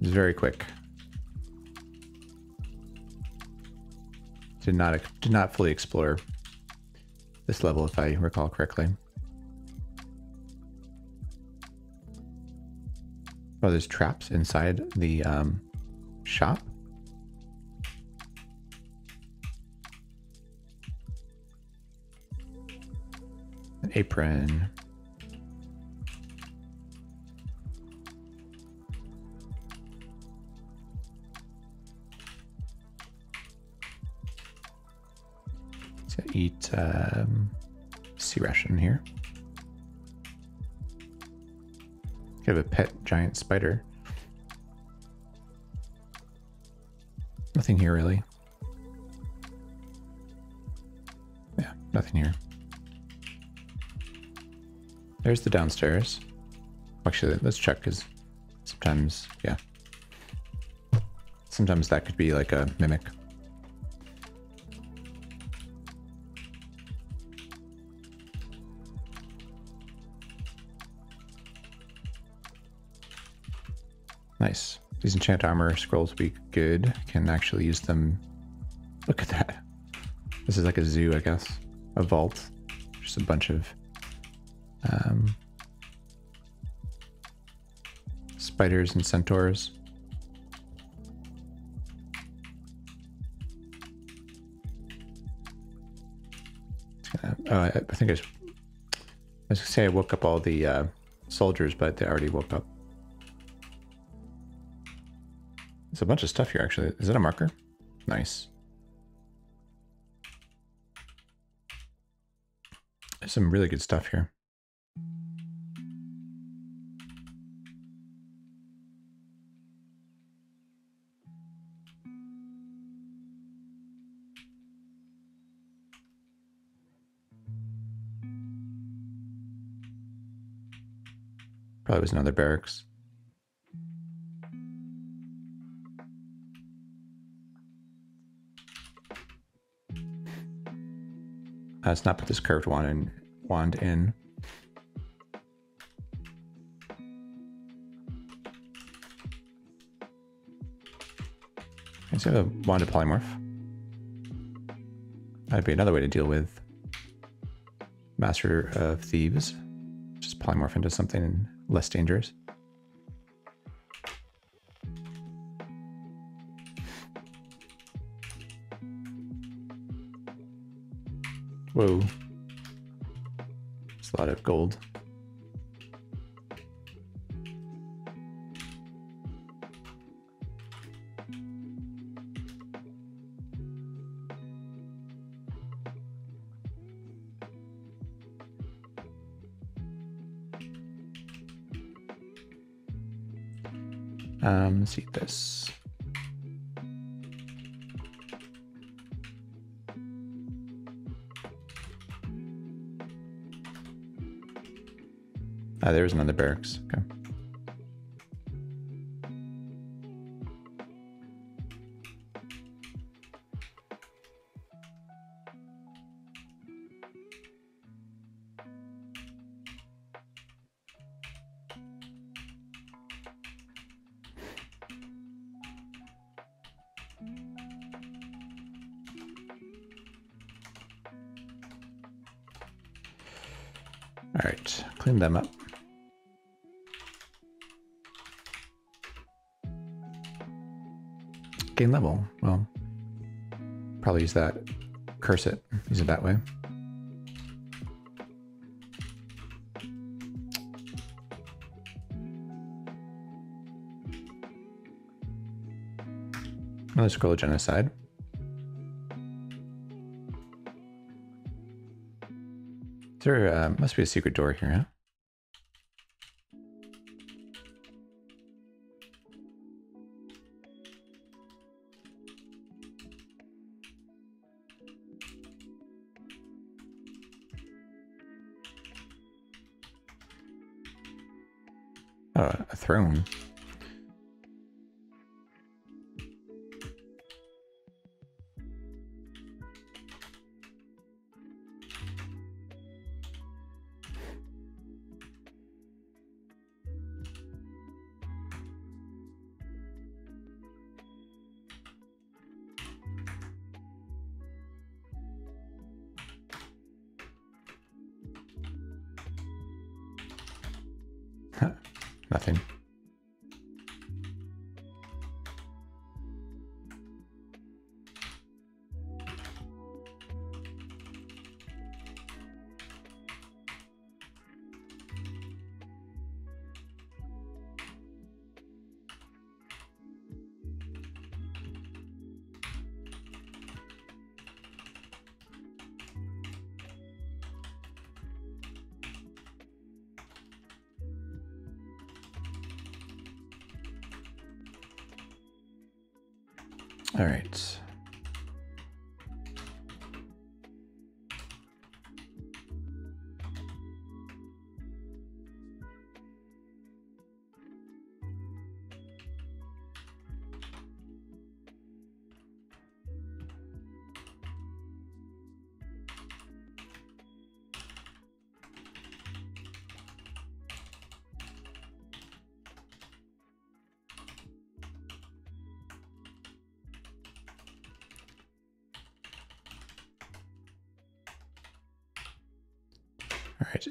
it's very quick. Did not did not fully explore this level, if I recall correctly. Oh, there's traps inside the um, shop. Apron. So eat um, sea ration here. Could have a pet giant spider. Nothing here, really. Yeah, nothing here. There's the downstairs. Actually, let's check, because sometimes, yeah. Sometimes that could be like a mimic. Nice. These enchant armor scrolls would be good. Can actually use them. Look at that. This is like a zoo, I guess. A vault. Just a bunch of um, spiders and centaurs. Oh, I, I think I, was, I was gonna say I woke up all the uh, soldiers, but they already woke up. There's a bunch of stuff here, actually. Is that a marker? Nice. There's some really good stuff here. Probably was another barracks. Uh, let's not put this curved wand in. Wand in. Let's have a wand of polymorph. That'd be another way to deal with Master of Thieves. Just polymorph into something less dangerous. Whoa. It's a lot of gold. Um, let's eat this. Ah, there's another barracks. Okay. All right, clean them up. Gain level. Well, probably use that. Curse it. Use it that way. Another scroll of genocide. There uh, must be a secret door here, huh? Oh, a throne. Nothing. All right.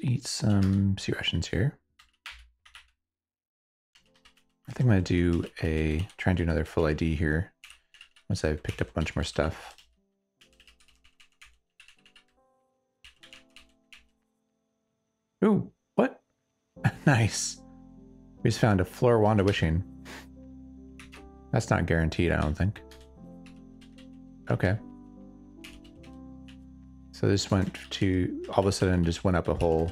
Eat some sea rations here. I think I'm gonna do a try and do another full I D here once I've picked up a bunch more stuff. Ooh, what? Nice. We just found a floor wand of wishing. That's not guaranteed, I don't think. Okay. So this went to, all of a sudden just went up a whole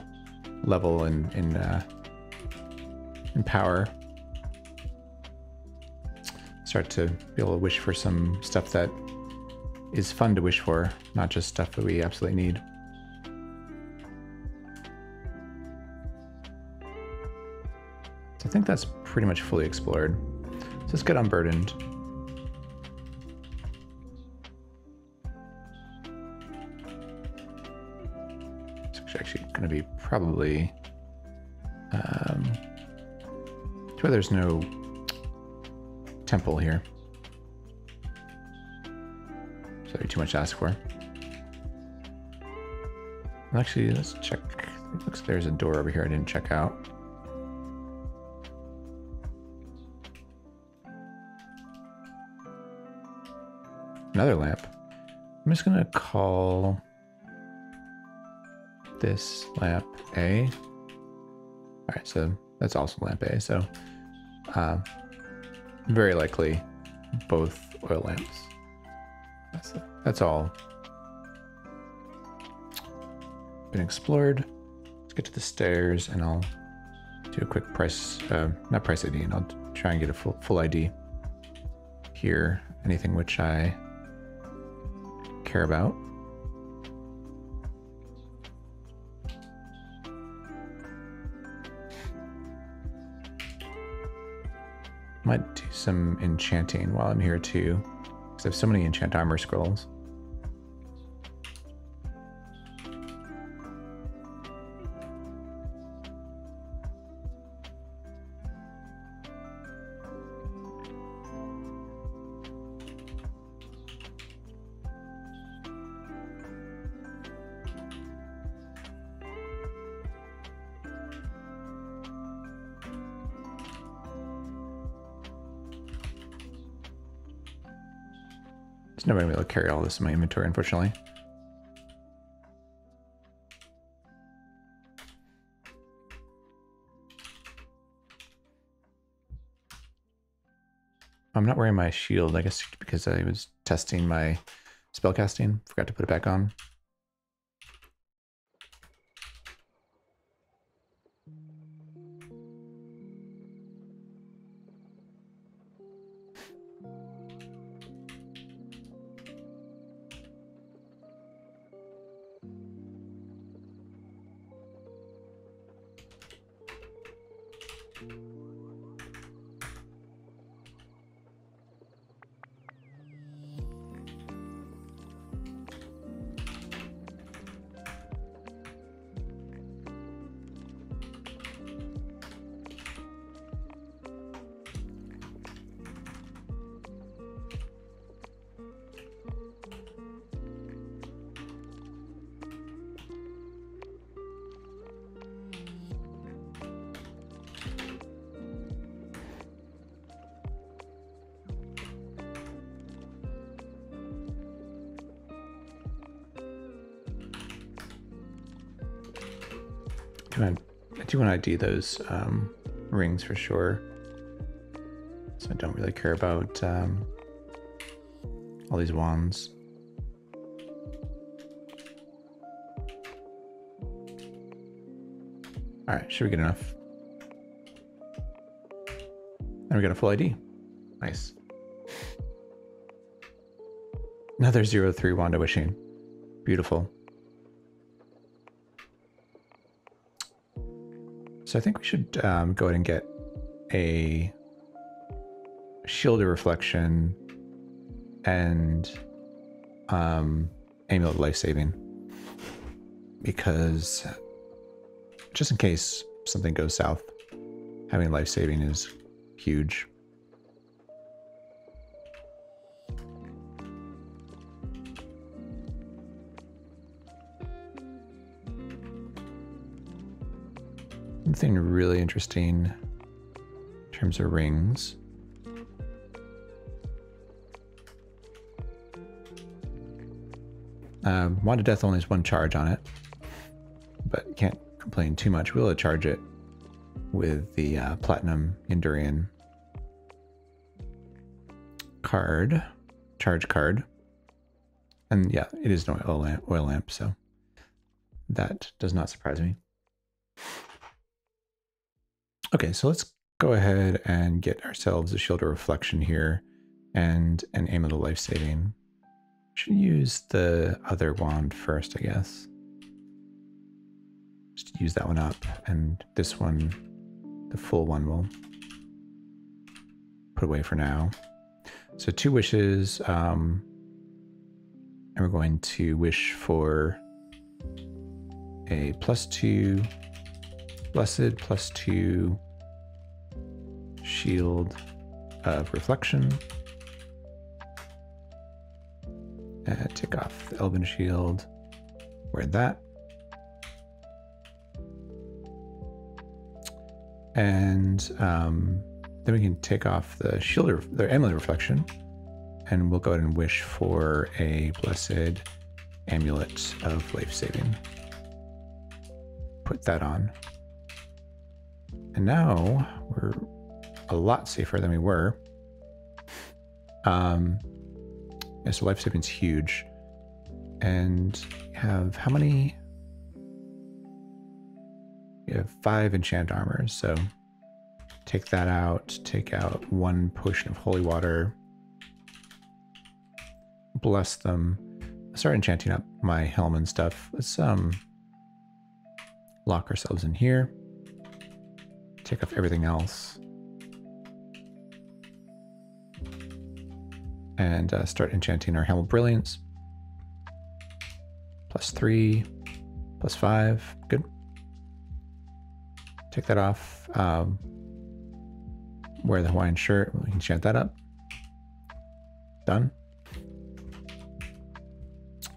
level in, in, uh, in power. Start to be able to wish for some stuff that is fun to wish for, not just stuff that we absolutely need. So I think that's pretty much fully explored. So let's get unburdened. Actually going to be probably um, that's why there's no temple here, so too much to ask for. Actually, let's check. It looks like there's a door over here I didn't check out. Another lamp. I'm just going to call this lamp A. All right, so that's also lamp A. So uh, very likely both oil lamps. That's, that's all been explored. Let's get to the stairs and I'll do a quick price, uh, not price I D, and I'll try and get a full, full I D here. Anything which I care about. Might do some enchanting while I'm here too, because I have so many enchant armor scrolls. I'm not going to be able to carry all this in my inventory, unfortunately. I'm not wearing my shield, I guess, because I was testing my spellcasting. Forgot to put it back on. I D those um, rings for sure. So I don't really care about um, all these wands. All right, should we get enough? And we got a full I D. Nice. Another zero three Wanda Wishing. Beautiful. So I think we should um, go ahead and get a Shield of Reflection and um, Amulet of Life Saving, because just in case something goes south, having life saving is huge. Something really interesting in terms of rings. Um, Wand of Death only has one charge on it, but can't complain too much. We'll charge it with the uh, Platinum Yendorian card, charge card. And yeah, it is an oil lamp, oil lamp, so that does not surprise me. Okay, so let's go ahead and get ourselves a Shield of Reflection here and an Amulet of Life Saving. Should use the other wand first, I guess. Just use that one up, and this one, the full one, will put away for now. So two wishes, um, and we're going to wish for a plus two blessed, plus two Shield of Reflection. Uh, take off the Elven Shield, wear that. And um, then we can take off the Shield, or the Amulet Reflection, and we'll go ahead and wish for a Blessed Amulet of Life Saving. Put that on. And now we're a lot safer than we were. Um, Yeah, so life saving's huge. And we have how many? We have five enchant armors, so take that out, take out one potion of holy water, bless them. I'll start enchanting up my helm and stuff. Let's um lock ourselves in here. Take off everything else. And uh, start enchanting our Helm of Brilliance. Plus three, plus five, good. Take that off, um, wear the Hawaiian shirt, we can enchant that up. Done.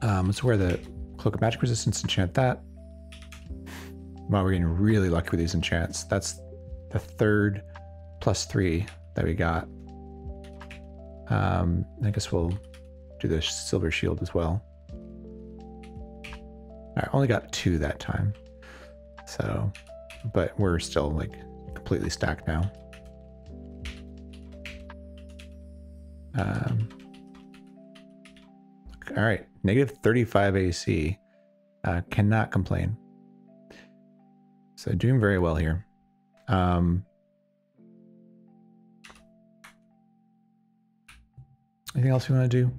Um, let's wear the Cloak of Magic Resistance, enchant that. Wow, we're getting really lucky with these enchants. That's the third plus three that we got. Um, I guess we'll do the Silver Shield as well. I only got two that time, so, but we're still like completely stacked now. Um, all right, negative thirty-five A C, uh, cannot complain. So doing very well here. Um, Anything else we want to do?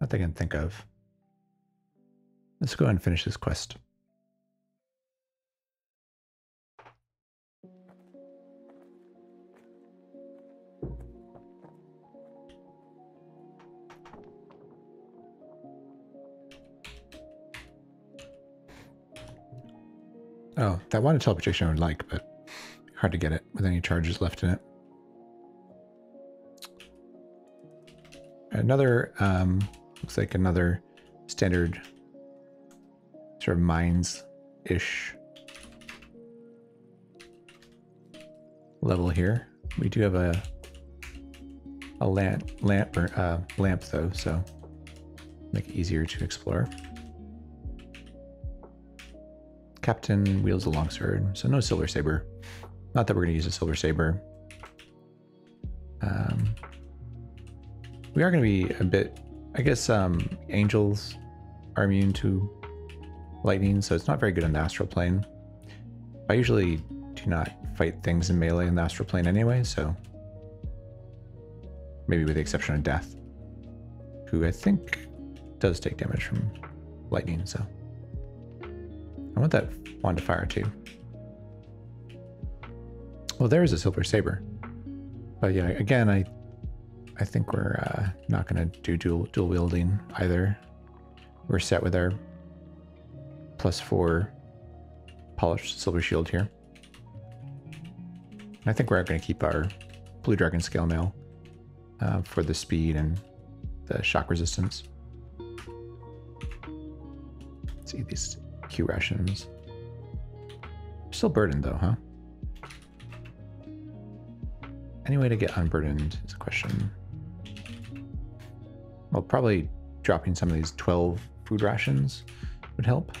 Nothing I can think of. Let's go ahead and finish this quest. Oh, that one teleportation I would like, but hard to get it with any charges left in it. Another, um, looks like another standard sort of mines-ish level here. We do have a a lamp, lamp, or, uh, lamp though, so make it easier to explore. Captain wields a longsword, so no Silver Saber. Not that we're going to use a Silver Saber. Um... We are going to be a bit, I guess, um, angels are immune to lightning, so it's not very good on the Astral Plane. I usually do not fight things in melee in the Astral Plane anyway, so maybe with the exception of death. who I think does take damage from lightning, so I want that wand to fire too. Well, there is a silver saber, but yeah, again, I I think we're uh, not going to do dual dual wielding either. We're set with our plus four polished silver shield here. And I think we're going to keep our blue dragon scale mail uh, for the speed and the shock resistance. Let's eat these Q rations. Still burdened though, huh? Any way to get unburdened is a question. Well, probably dropping some of these twelve food rations would help.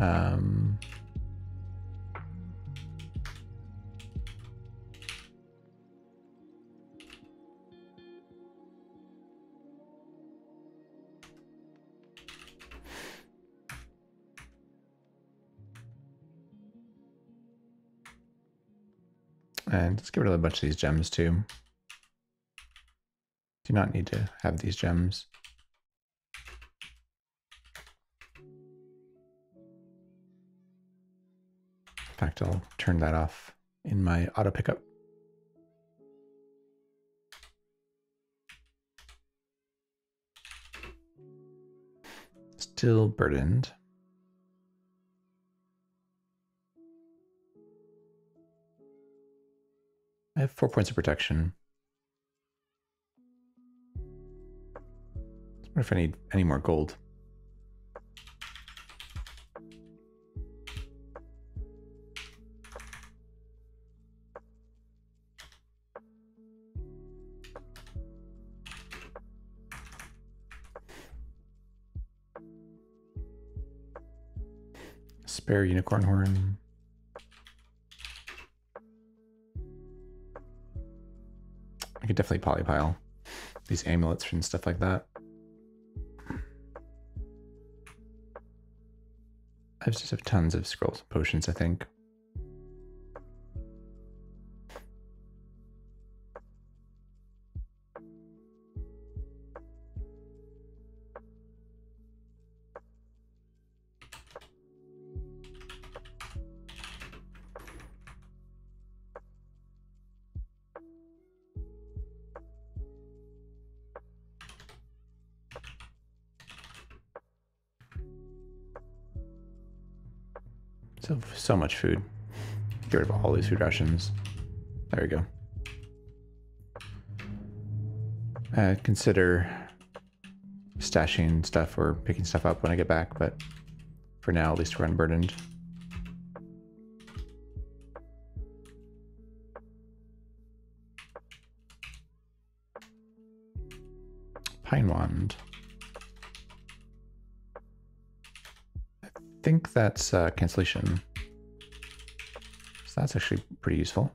Um, and let's get rid of a bunch of these gems too. Do not need to have these gems. In fact, I'll turn that off in my auto pickup. Still burdened. I have four points of protection. I wonder if I need any more gold. Spare unicorn horn. I could definitely polypile these amulets and stuff like that. I just have tons of scrolls and potions, I think. So, so much food. Get rid of all these food rations. There we go. Uh, consider stashing stuff or picking stuff up when I get back, but for now, at least we're unburdened. Pine wand. I think that's uh, cancellation, so that's actually pretty useful.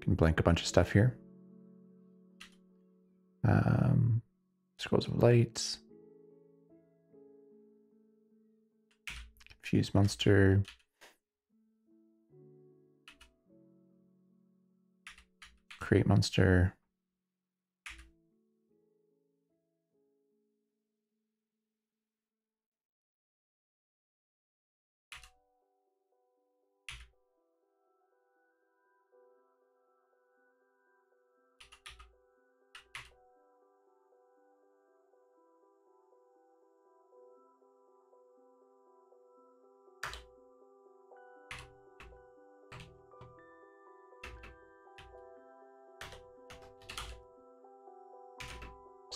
Can blank a bunch of stuff here. Um, scrolls of lights, confused monster. Create monster.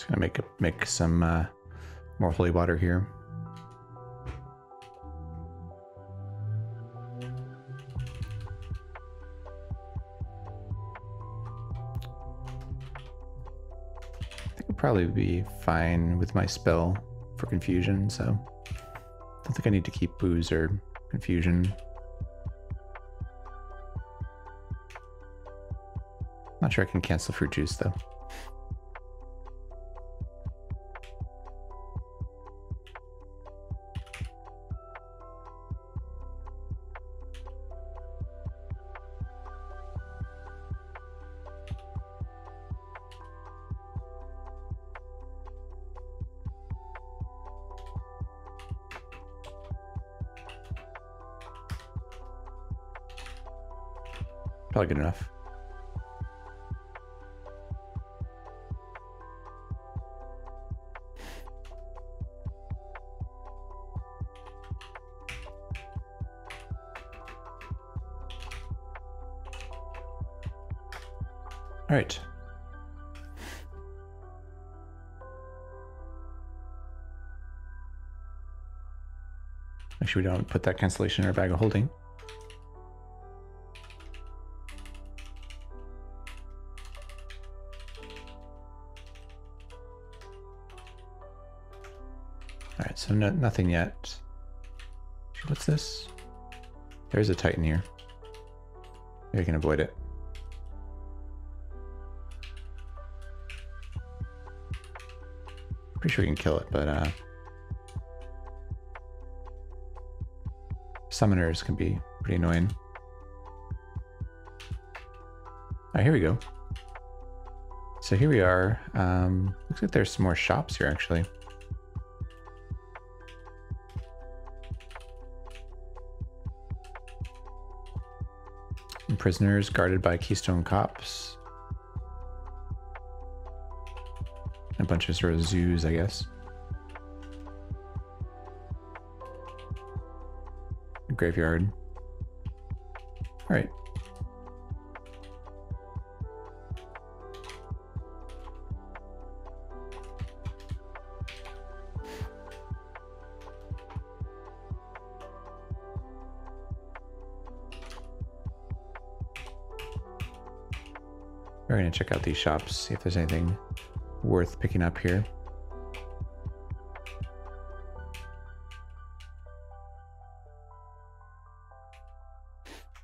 Gonna make a, make some uh, more holy water here. I think I'll probably be fine with my spell for confusion, so I don't think I need to keep booze or confusion. Not sure I can cancel fruit juice though. Probably good enough. All right. Make sure we don't put that cancellation in our bag of holding. All right, so no, nothing yet. What's this? There's a Titan here. Maybe I can avoid it. Pretty sure we can kill it, but uh, summoners can be pretty annoying. All right, here we go. So here we are. Um, looks like there's some more shops here, actually. And prisoners guarded by Keystone cops. A bunch of sort of zoos, I guess. A graveyard. All right. We're going to check out these shops, see if there's anything worth picking up here.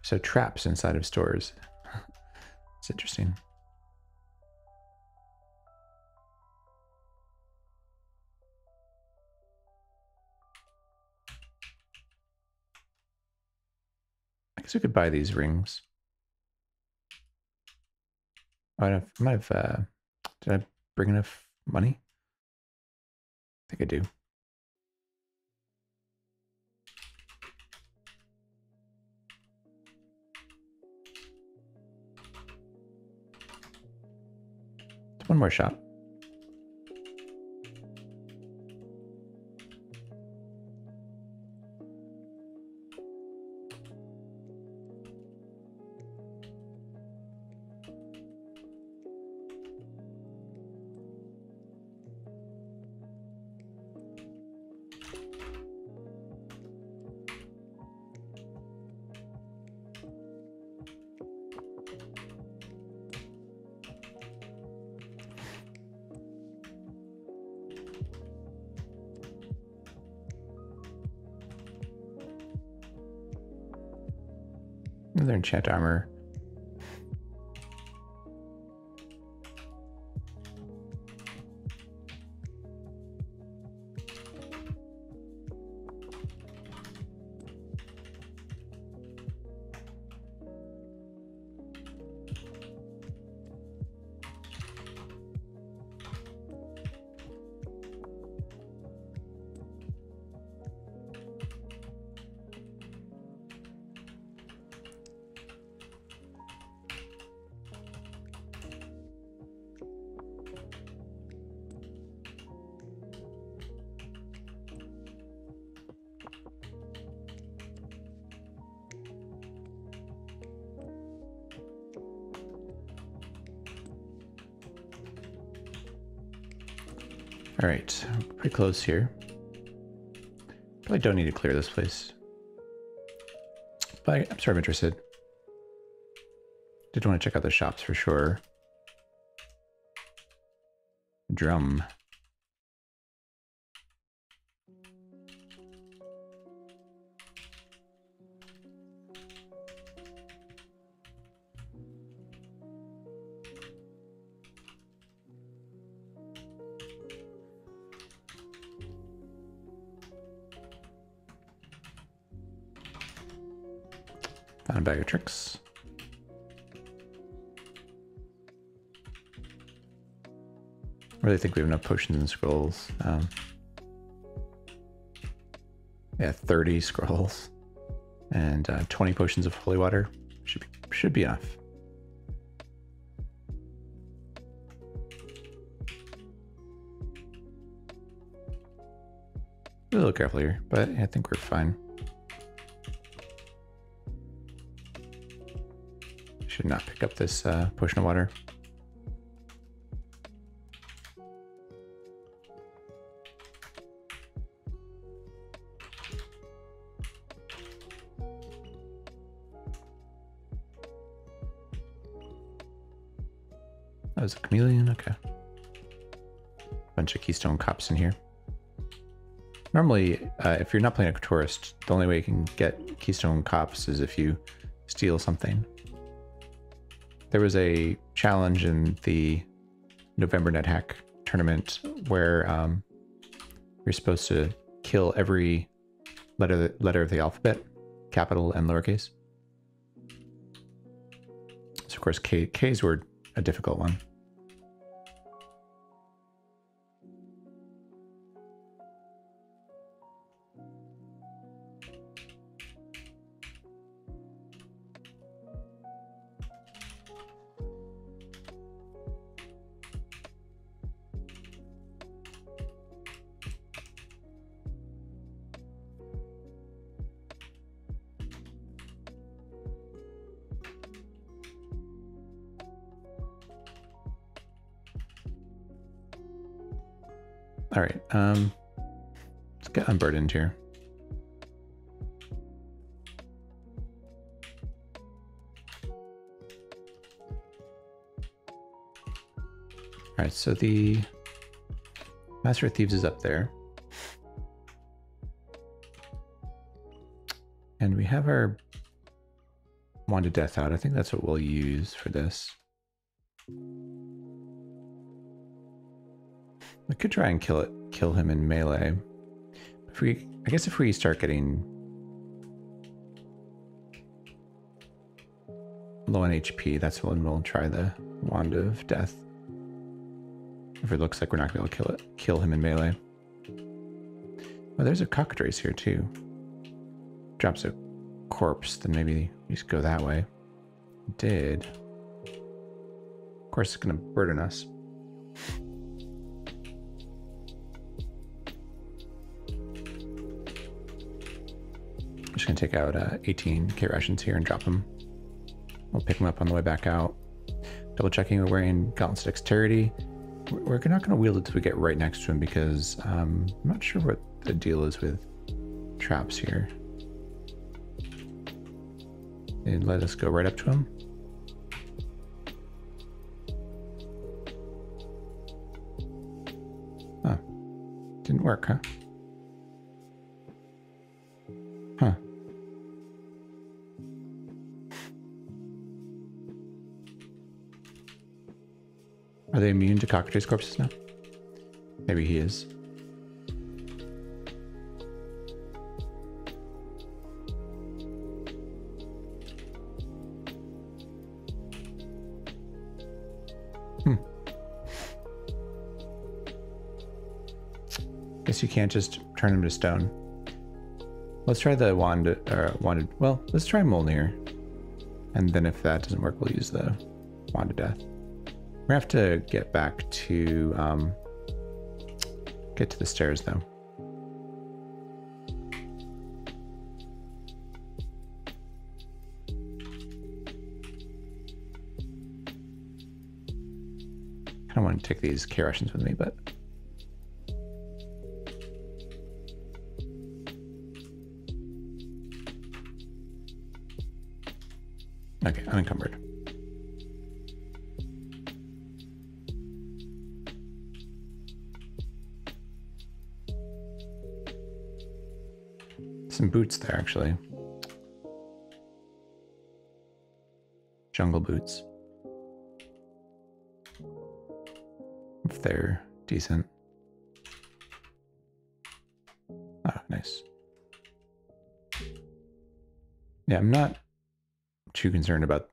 So traps inside of stores. It's interesting. I guess we could buy these rings. Oh, I might have, uh, did I bring enough money? I think I do. It's one more shop. Another enchant armor. All right, pretty close here. Probably don't need to clear this place, but I'm sort of interested. Did want to check out the shops for sure. Drum. Found a bag of tricks. I really think we have enough potions and scrolls. Um, yeah, thirty scrolls and uh, twenty potions of holy water. Should be, Should be enough. A little careful here, but I think we're fine. Should not pick up this uh, potion of water. That was a chameleon, okay. Bunch of keystone cops in here. Normally, uh, if you're not playing a tourist, the only way you can get keystone cops is if you steal something. There was a challenge in the November NetHack tournament where um, you're supposed to kill every letter letter of the alphabet, capital and lowercase. So of course, K, K's were a difficult one. All right, um, let's get unburdened here. All right, so the Master of Thieves is up there. And we have our Wand of Death out. I think that's what we'll use for this. We could try and kill it, kill him in melee. If we, I guess, if we start getting low on H P, that's when we'll try the Wand of Death. If it looks like we're not going to kill it, kill him in melee. Well, there's a cockatrice here too. Drops a corpse, then maybe we just go that way. Did. Of course, it's going to burden us. I'm just going to take out uh, eighteen K rations here and drop them. We'll pick them up on the way back out. Double checking, we're wearing Gauntlet's Dexterity. We're not going to wield it till we get right next to him because um, I'm not sure what the deal is with traps here. They let us go right up to him. Huh. Didn't work, huh? Huh. Are they immune to cockatrice corpses now? Maybe he is. Hmm. Guess you can't just turn him to stone. Let's try the wand, or wand, well, let's try Mjolnir. And then if that doesn't work, we'll use the Wand of Death. We have to get back to, um, get to the stairs though. I don't want to take these K rations with me, but. Okay, unencumbered. Some boots there, actually. Jungle boots. If they're decent. Ah, nice. Yeah, I'm not too concerned about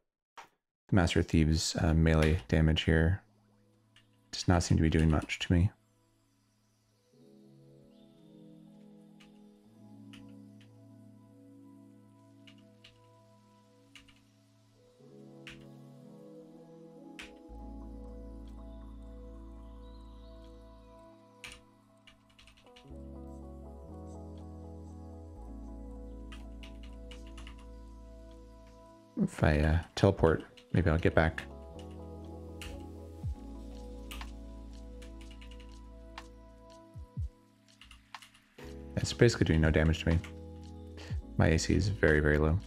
the Master of Thieves uh, melee damage here. Does not seem to be doing much to me. If I uh, teleport, maybe I'll get back. It's basically doing no damage to me. My A C is very, very low.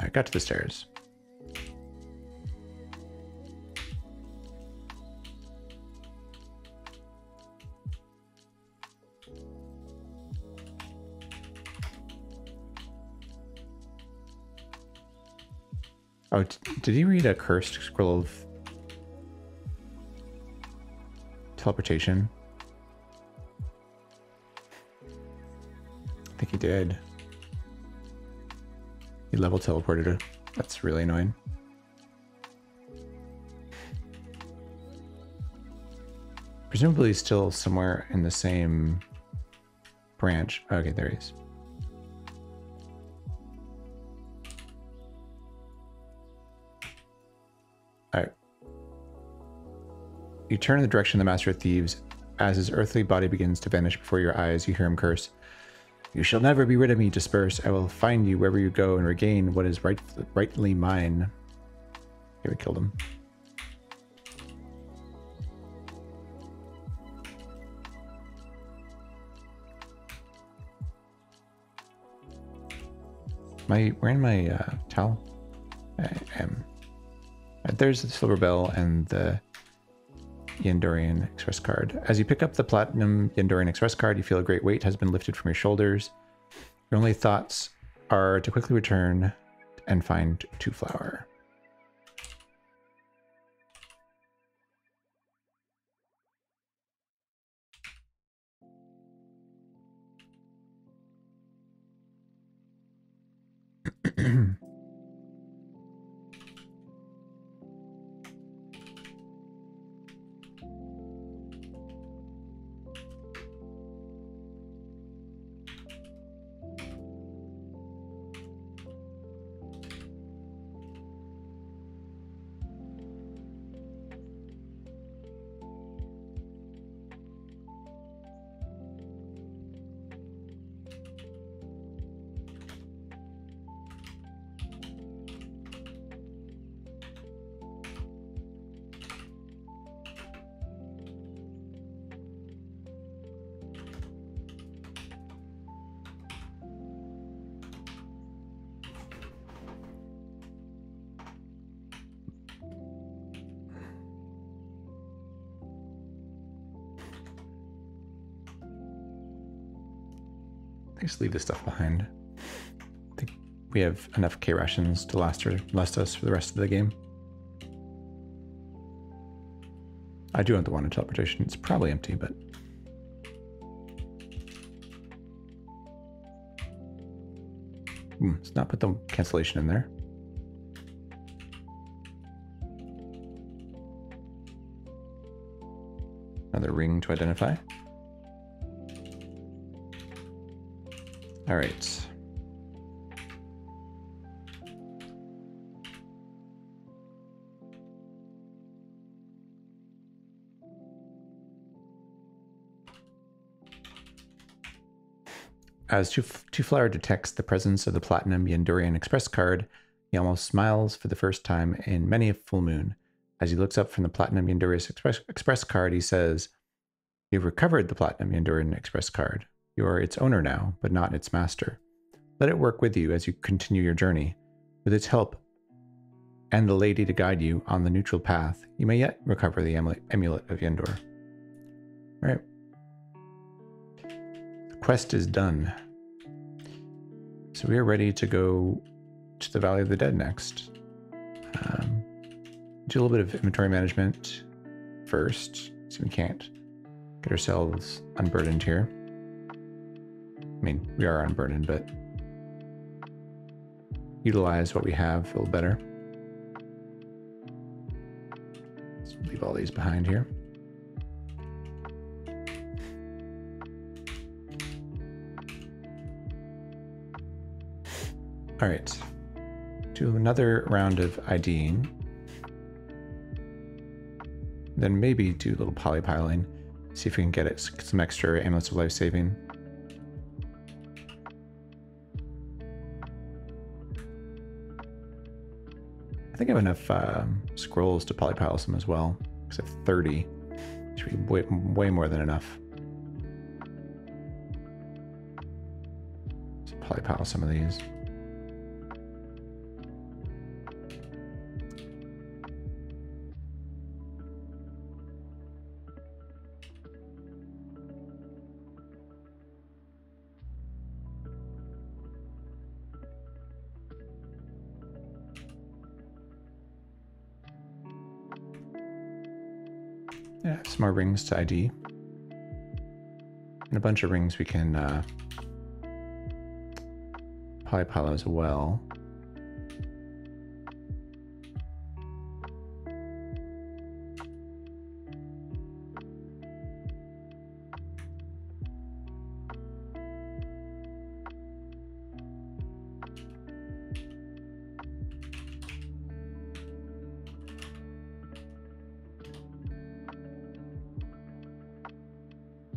I got to the stairs. Oh, did you read a cursed scroll of teleportation? I think he did. He level teleported her. That's really annoying. Presumably still somewhere in the same branch. Okay, there he is. You turn in the direction of the Master of Thieves. As his earthly body begins to vanish before your eyes, you hear him curse. You shall never be rid of me, Disperse. I will find you wherever you go and regain what is right, rightly mine. Here, we killed him. Am I wearing my uh, towel? I am. There's the silver bell and the Yendorian Express card. As you pick up the Platinum Yendorian Express card, you feel a great weight has been lifted from your shoulders. Your only thoughts are to quickly return and find Twoflower. Just leave this stuff behind. I think we have enough K rations to last, or last us for the rest of the game. I do want the one in teleportation. It's probably empty, but hmm, let's not put the cancellation in there. Another ring to identify. All right. As Twoflower detects the presence of the Platinum Yendorian Express card, he almost smiles for the first time in many a full moon. As he looks up from the Platinum Yendorian Express, Express card, he says, "You've recovered the Platinum Yendorian Express card. You are its owner now, but not its master. Let it work with you as you continue your journey. With its help and the lady to guide you on the neutral path, you may yet recover the amulet of Yendor." All right. The quest is done. So we are ready to go to the Valley of the Dead next. Um, do a little bit of inventory management first, so we can't get ourselves unburdened here. I mean, we are unburdened, but utilize what we have a little better. Let's leave all these behind here. All right, do another round of IDing. Then maybe do a little polypiling, see if we can get it, some extra amulets of life saving. think I have enough uh, scrolls to polypile some as well. Because I have thirty. Should be way, way more than enough. So polypile some of these. More rings to I D, and a bunch of rings we can uh, polypile as well.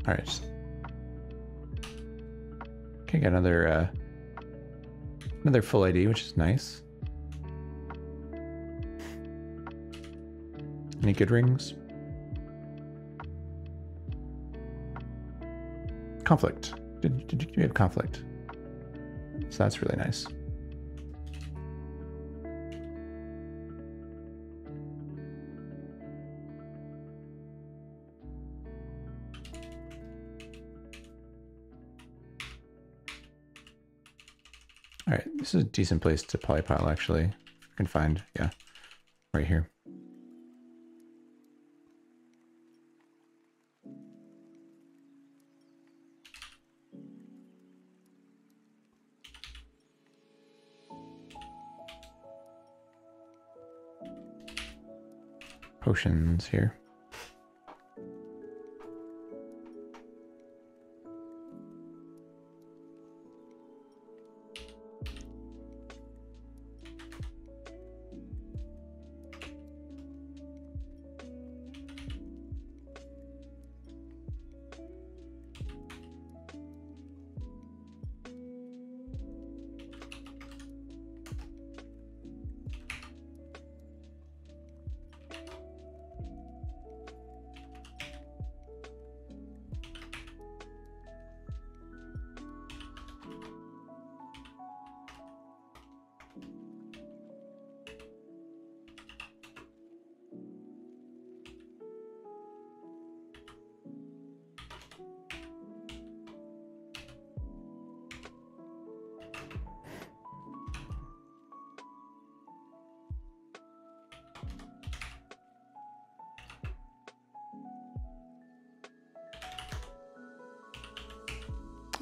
All right. Okay, got another uh, another full I D, which is nice. Any good rings? Conflict. Did, did, did you have conflict? So that's really nice. This is a decent place to polypile, actually. I can find, yeah, right here. Potions here.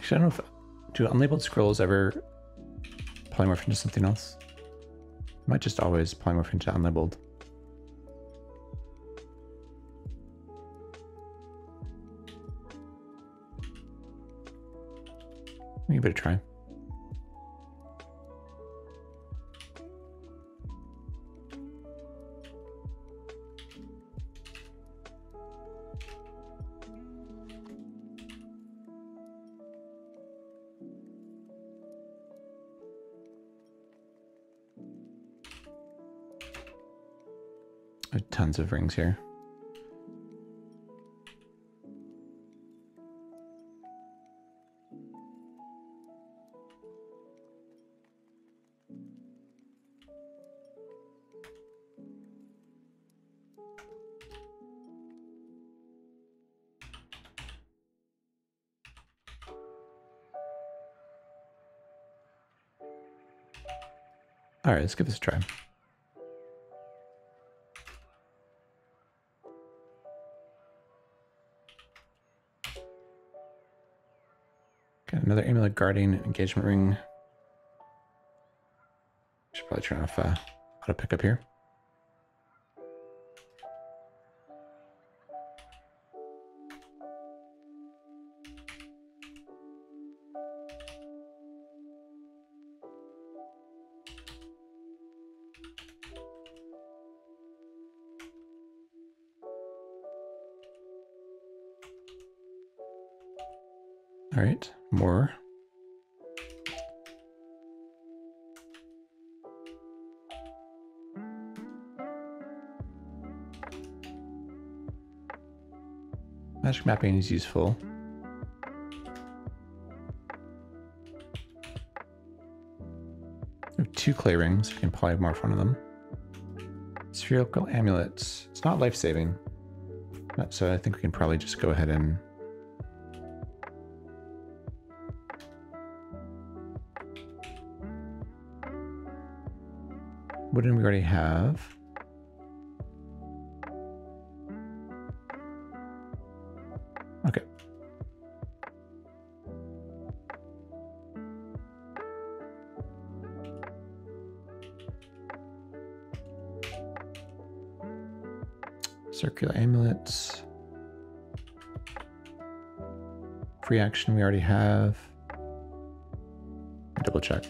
I don't know if, do unlabeled scrolls ever polymorph into something else? It might just always polymorph into unlabeled. Maybe give it a try. Tons of rings here. All right, let's give this a try. Another amulet guarding engagement ring. Should probably turn off uh, auto pickup here. All right, more. Magic mapping is useful. We have two clay rings. We can polymorph one of them. Spherical amulets. It's not life-saving, so I think we can probably just go ahead and wooden we already have. Okay. Circular amulets. Free action we already have. Double check.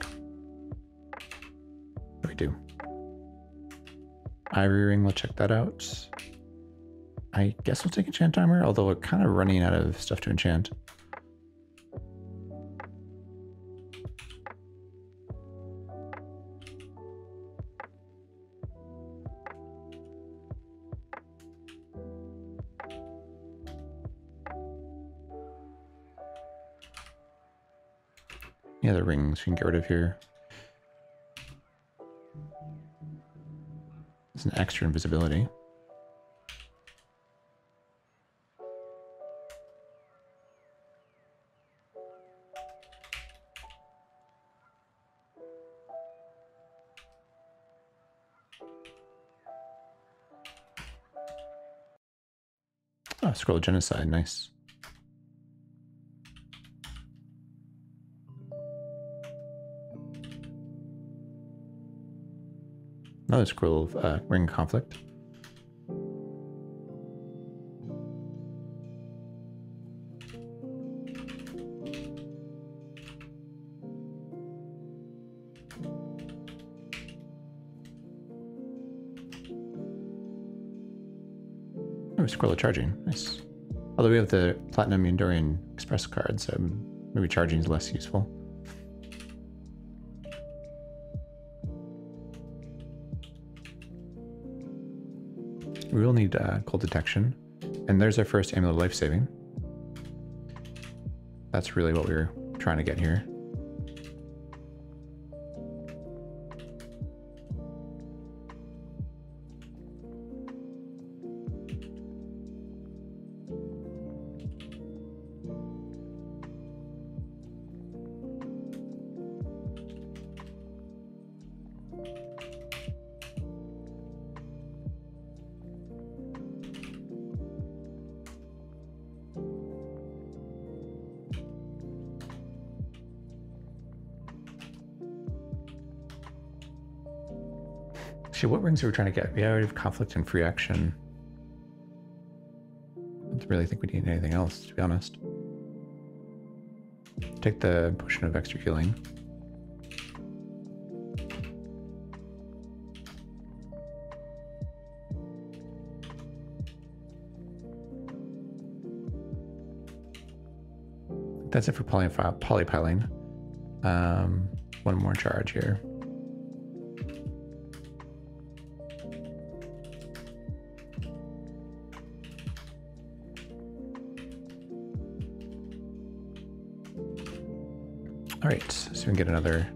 What do we do? Ivory ring, we'll check that out. I guess we'll take enchant armor, although we're kind of running out of stuff to enchant. Yeah, the rings we can get rid of here. An extra invisibility. Oh, scroll of genocide, nice. Another scroll of uh, ring conflict. Oh, scroll of charging, nice. Although we have the Platinum Yendorian Express card, so maybe charging is less useful. We will need uh, cold detection, and there's our first amulet life saving. That's really what we were trying to get here. What rings are we trying to get? We already have conflict and free action. I don't really think we need anything else, to be honest. Take the potion of extra healing. That's it for poly polypiling. Um, one more charge here. Alright, so we can get another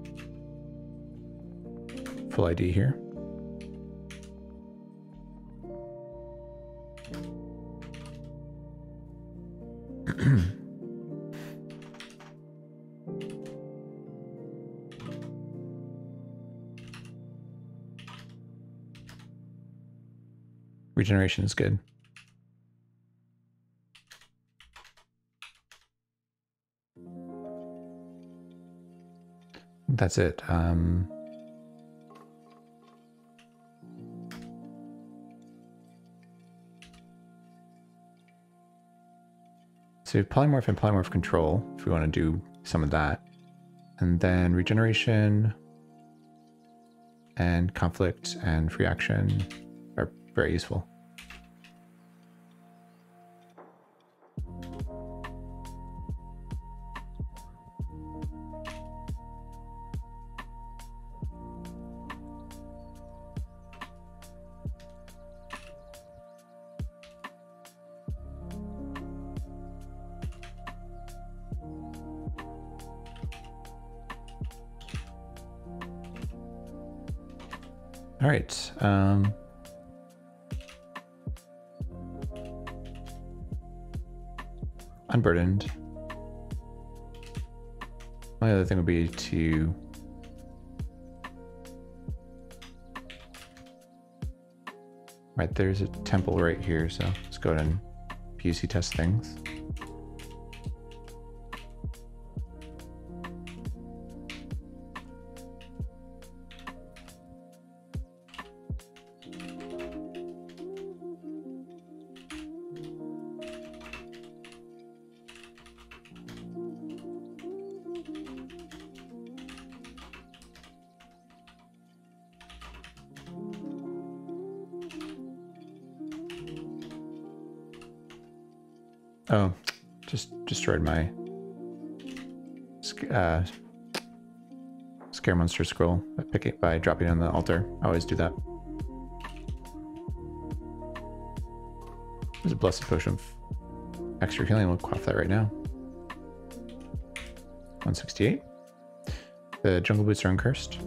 full I D here. Regeneration is good. That's it. Um, so polymorph and polymorph control, if we want to do some of that. And then regeneration and conflict and free action are very useful. All right. Um, unburdened. My other thing would be to right, there's a temple right here, so let's go ahead and P U C test things. Oh, just destroyed my uh, Scare Monster scroll. I pick it by dropping it on the altar. I always do that. There's a Blessed Potion of Extra Healing. We'll quaff that right now. one sixty-eight. The Jungle Boots are uncursed.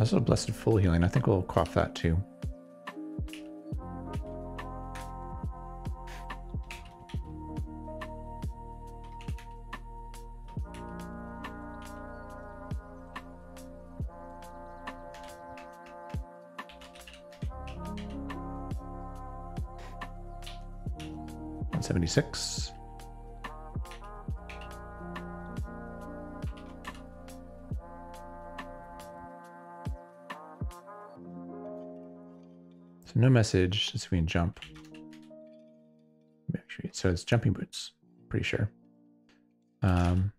Also a Blessed Full Healing. I think we'll quaff that too. one seventy-six. No message, so we can jump. So it's jumping boots, pretty sure. Um,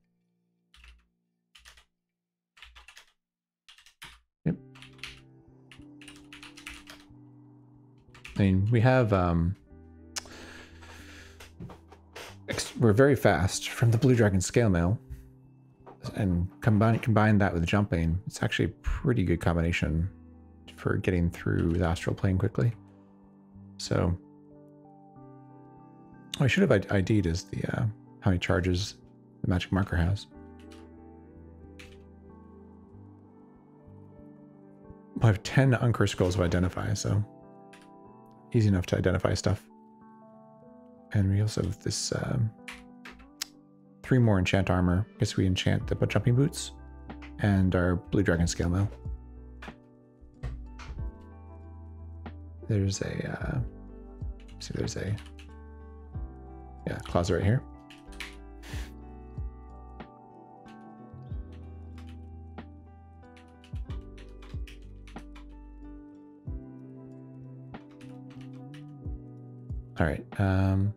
yep. I mean, we have, um, we're very fast from the Blue Dragon Scale Mail. And combine, combine that with jumping, it's actually a pretty good combination for getting through the astral plane quickly. So I should have ID'd is the uh, how many charges the magic marker has. I have ten uncursed scrolls to identify, so easy enough to identify stuff. And we also have this um, three more enchant armor. I guess we enchant the jumping boots and our Blue Dragon Scale Mail. There's a, uh, see, there's a, yeah, closet right here. All right. Um,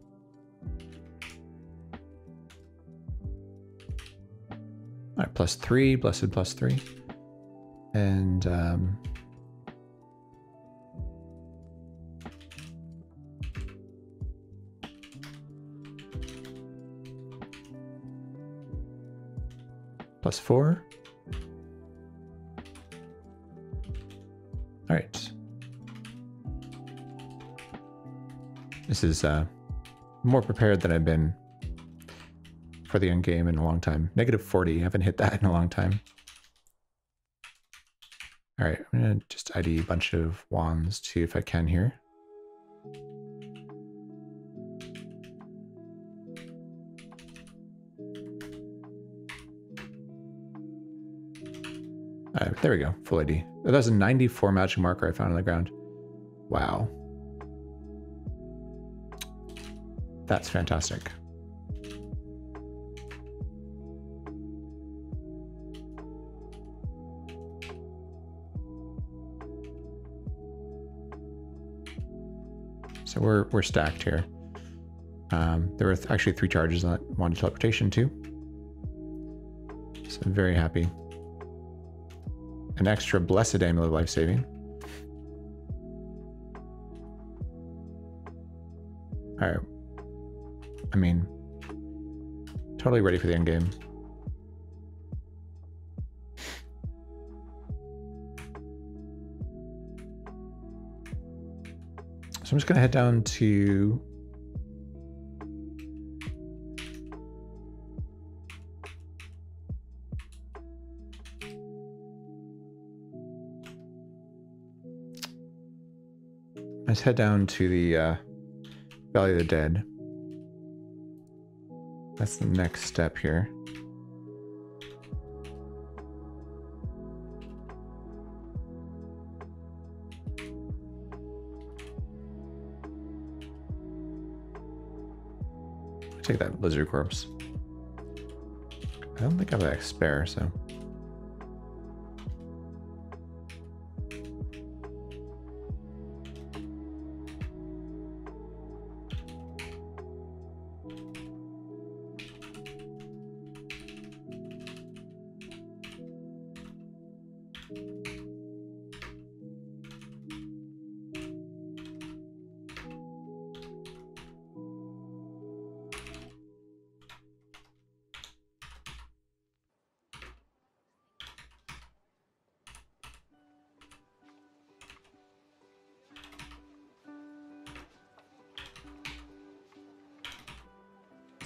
all right, plus three, blessed plus three. And, um, plus four. All right. This is uh, more prepared than I've been for the end game in a long time. negative forty, I haven't hit that in a long time. All right, I'm gonna just I D a bunch of wands too if I can here. Uh, there we go, full I D. That was a ninety-four magic marker I found on the ground. Wow. That's fantastic. So we're, we're stacked here. Um, there were th actually three charges on that one teleportation too. So I'm very happy. An extra blessed amulet of life saving. All right. I mean, totally ready for the end game. So I'm just gonna head down to Let's head down to the uh, Valley of the Dead. That's the next step here. Take that lizard corpse. I don't think I have a spare, so.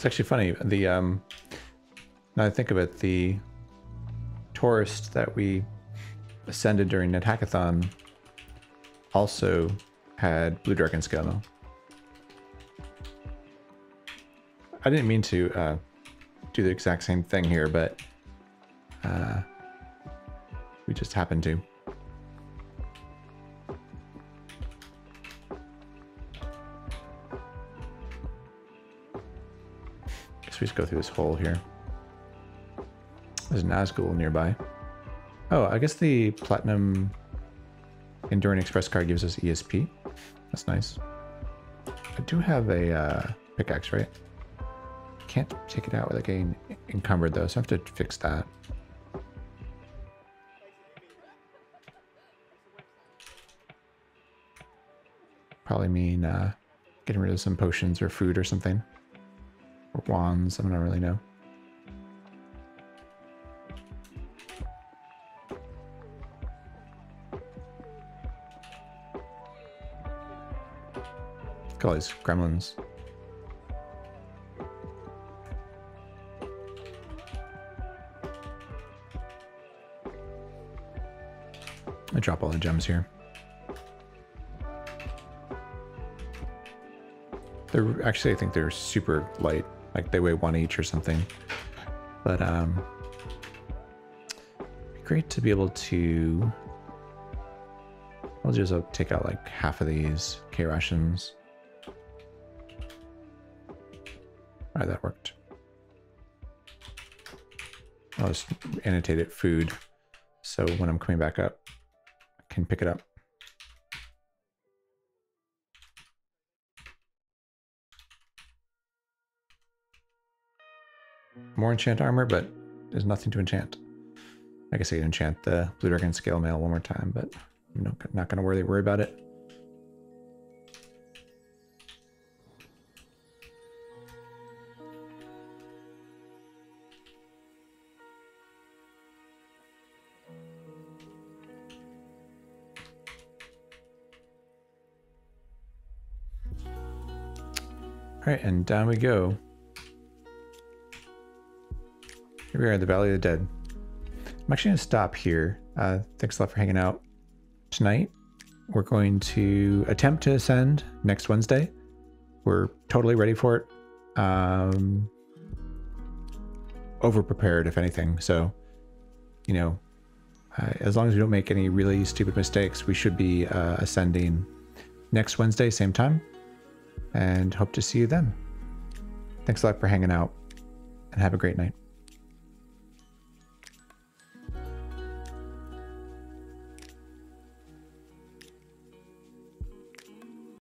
Actually funny, the um now I think of it, the tourist that we ascended during NetHackathon also had blue dragon scale. I didn't mean to uh do the exact same thing here, but uh we just happened to. So we just go through this hole here. There's an Nazgul nearby. Oh, I guess the Platinum Yendorian Express card gives us E S P. That's nice. I do have a uh, pickaxe, right? Can't take it out without getting encumbered though, so I have to fix that. Probably mean uh, getting rid of some potions or food or something. Wands, I don't really know. Look at all these gremlins. I drop all the gems here. They're actually, I think they're super light. Like they weigh one each or something, but um, it'd be great to be able to. I'll just uh, take out like half of these K rations. All right, that worked. I'll just annotate it food, so when I'm coming back up, I can pick it up. More enchant armor, but there's nothing to enchant. I guess I can enchant the blue dragon scale mail one more time, but I'm not, not going to worry, worry about it. All right, and down we go. Here we are at the Valley of the Dead. I'm actually going to stop here. Uh, thanks a lot for hanging out tonight. We're going to attempt to ascend next Wednesday. We're totally ready for it. Um, over-prepared, if anything. So, you know, uh, as long as we don't make any really stupid mistakes, we should be uh, ascending next Wednesday, same time. And hope to see you then. Thanks a lot for hanging out, and have a great night.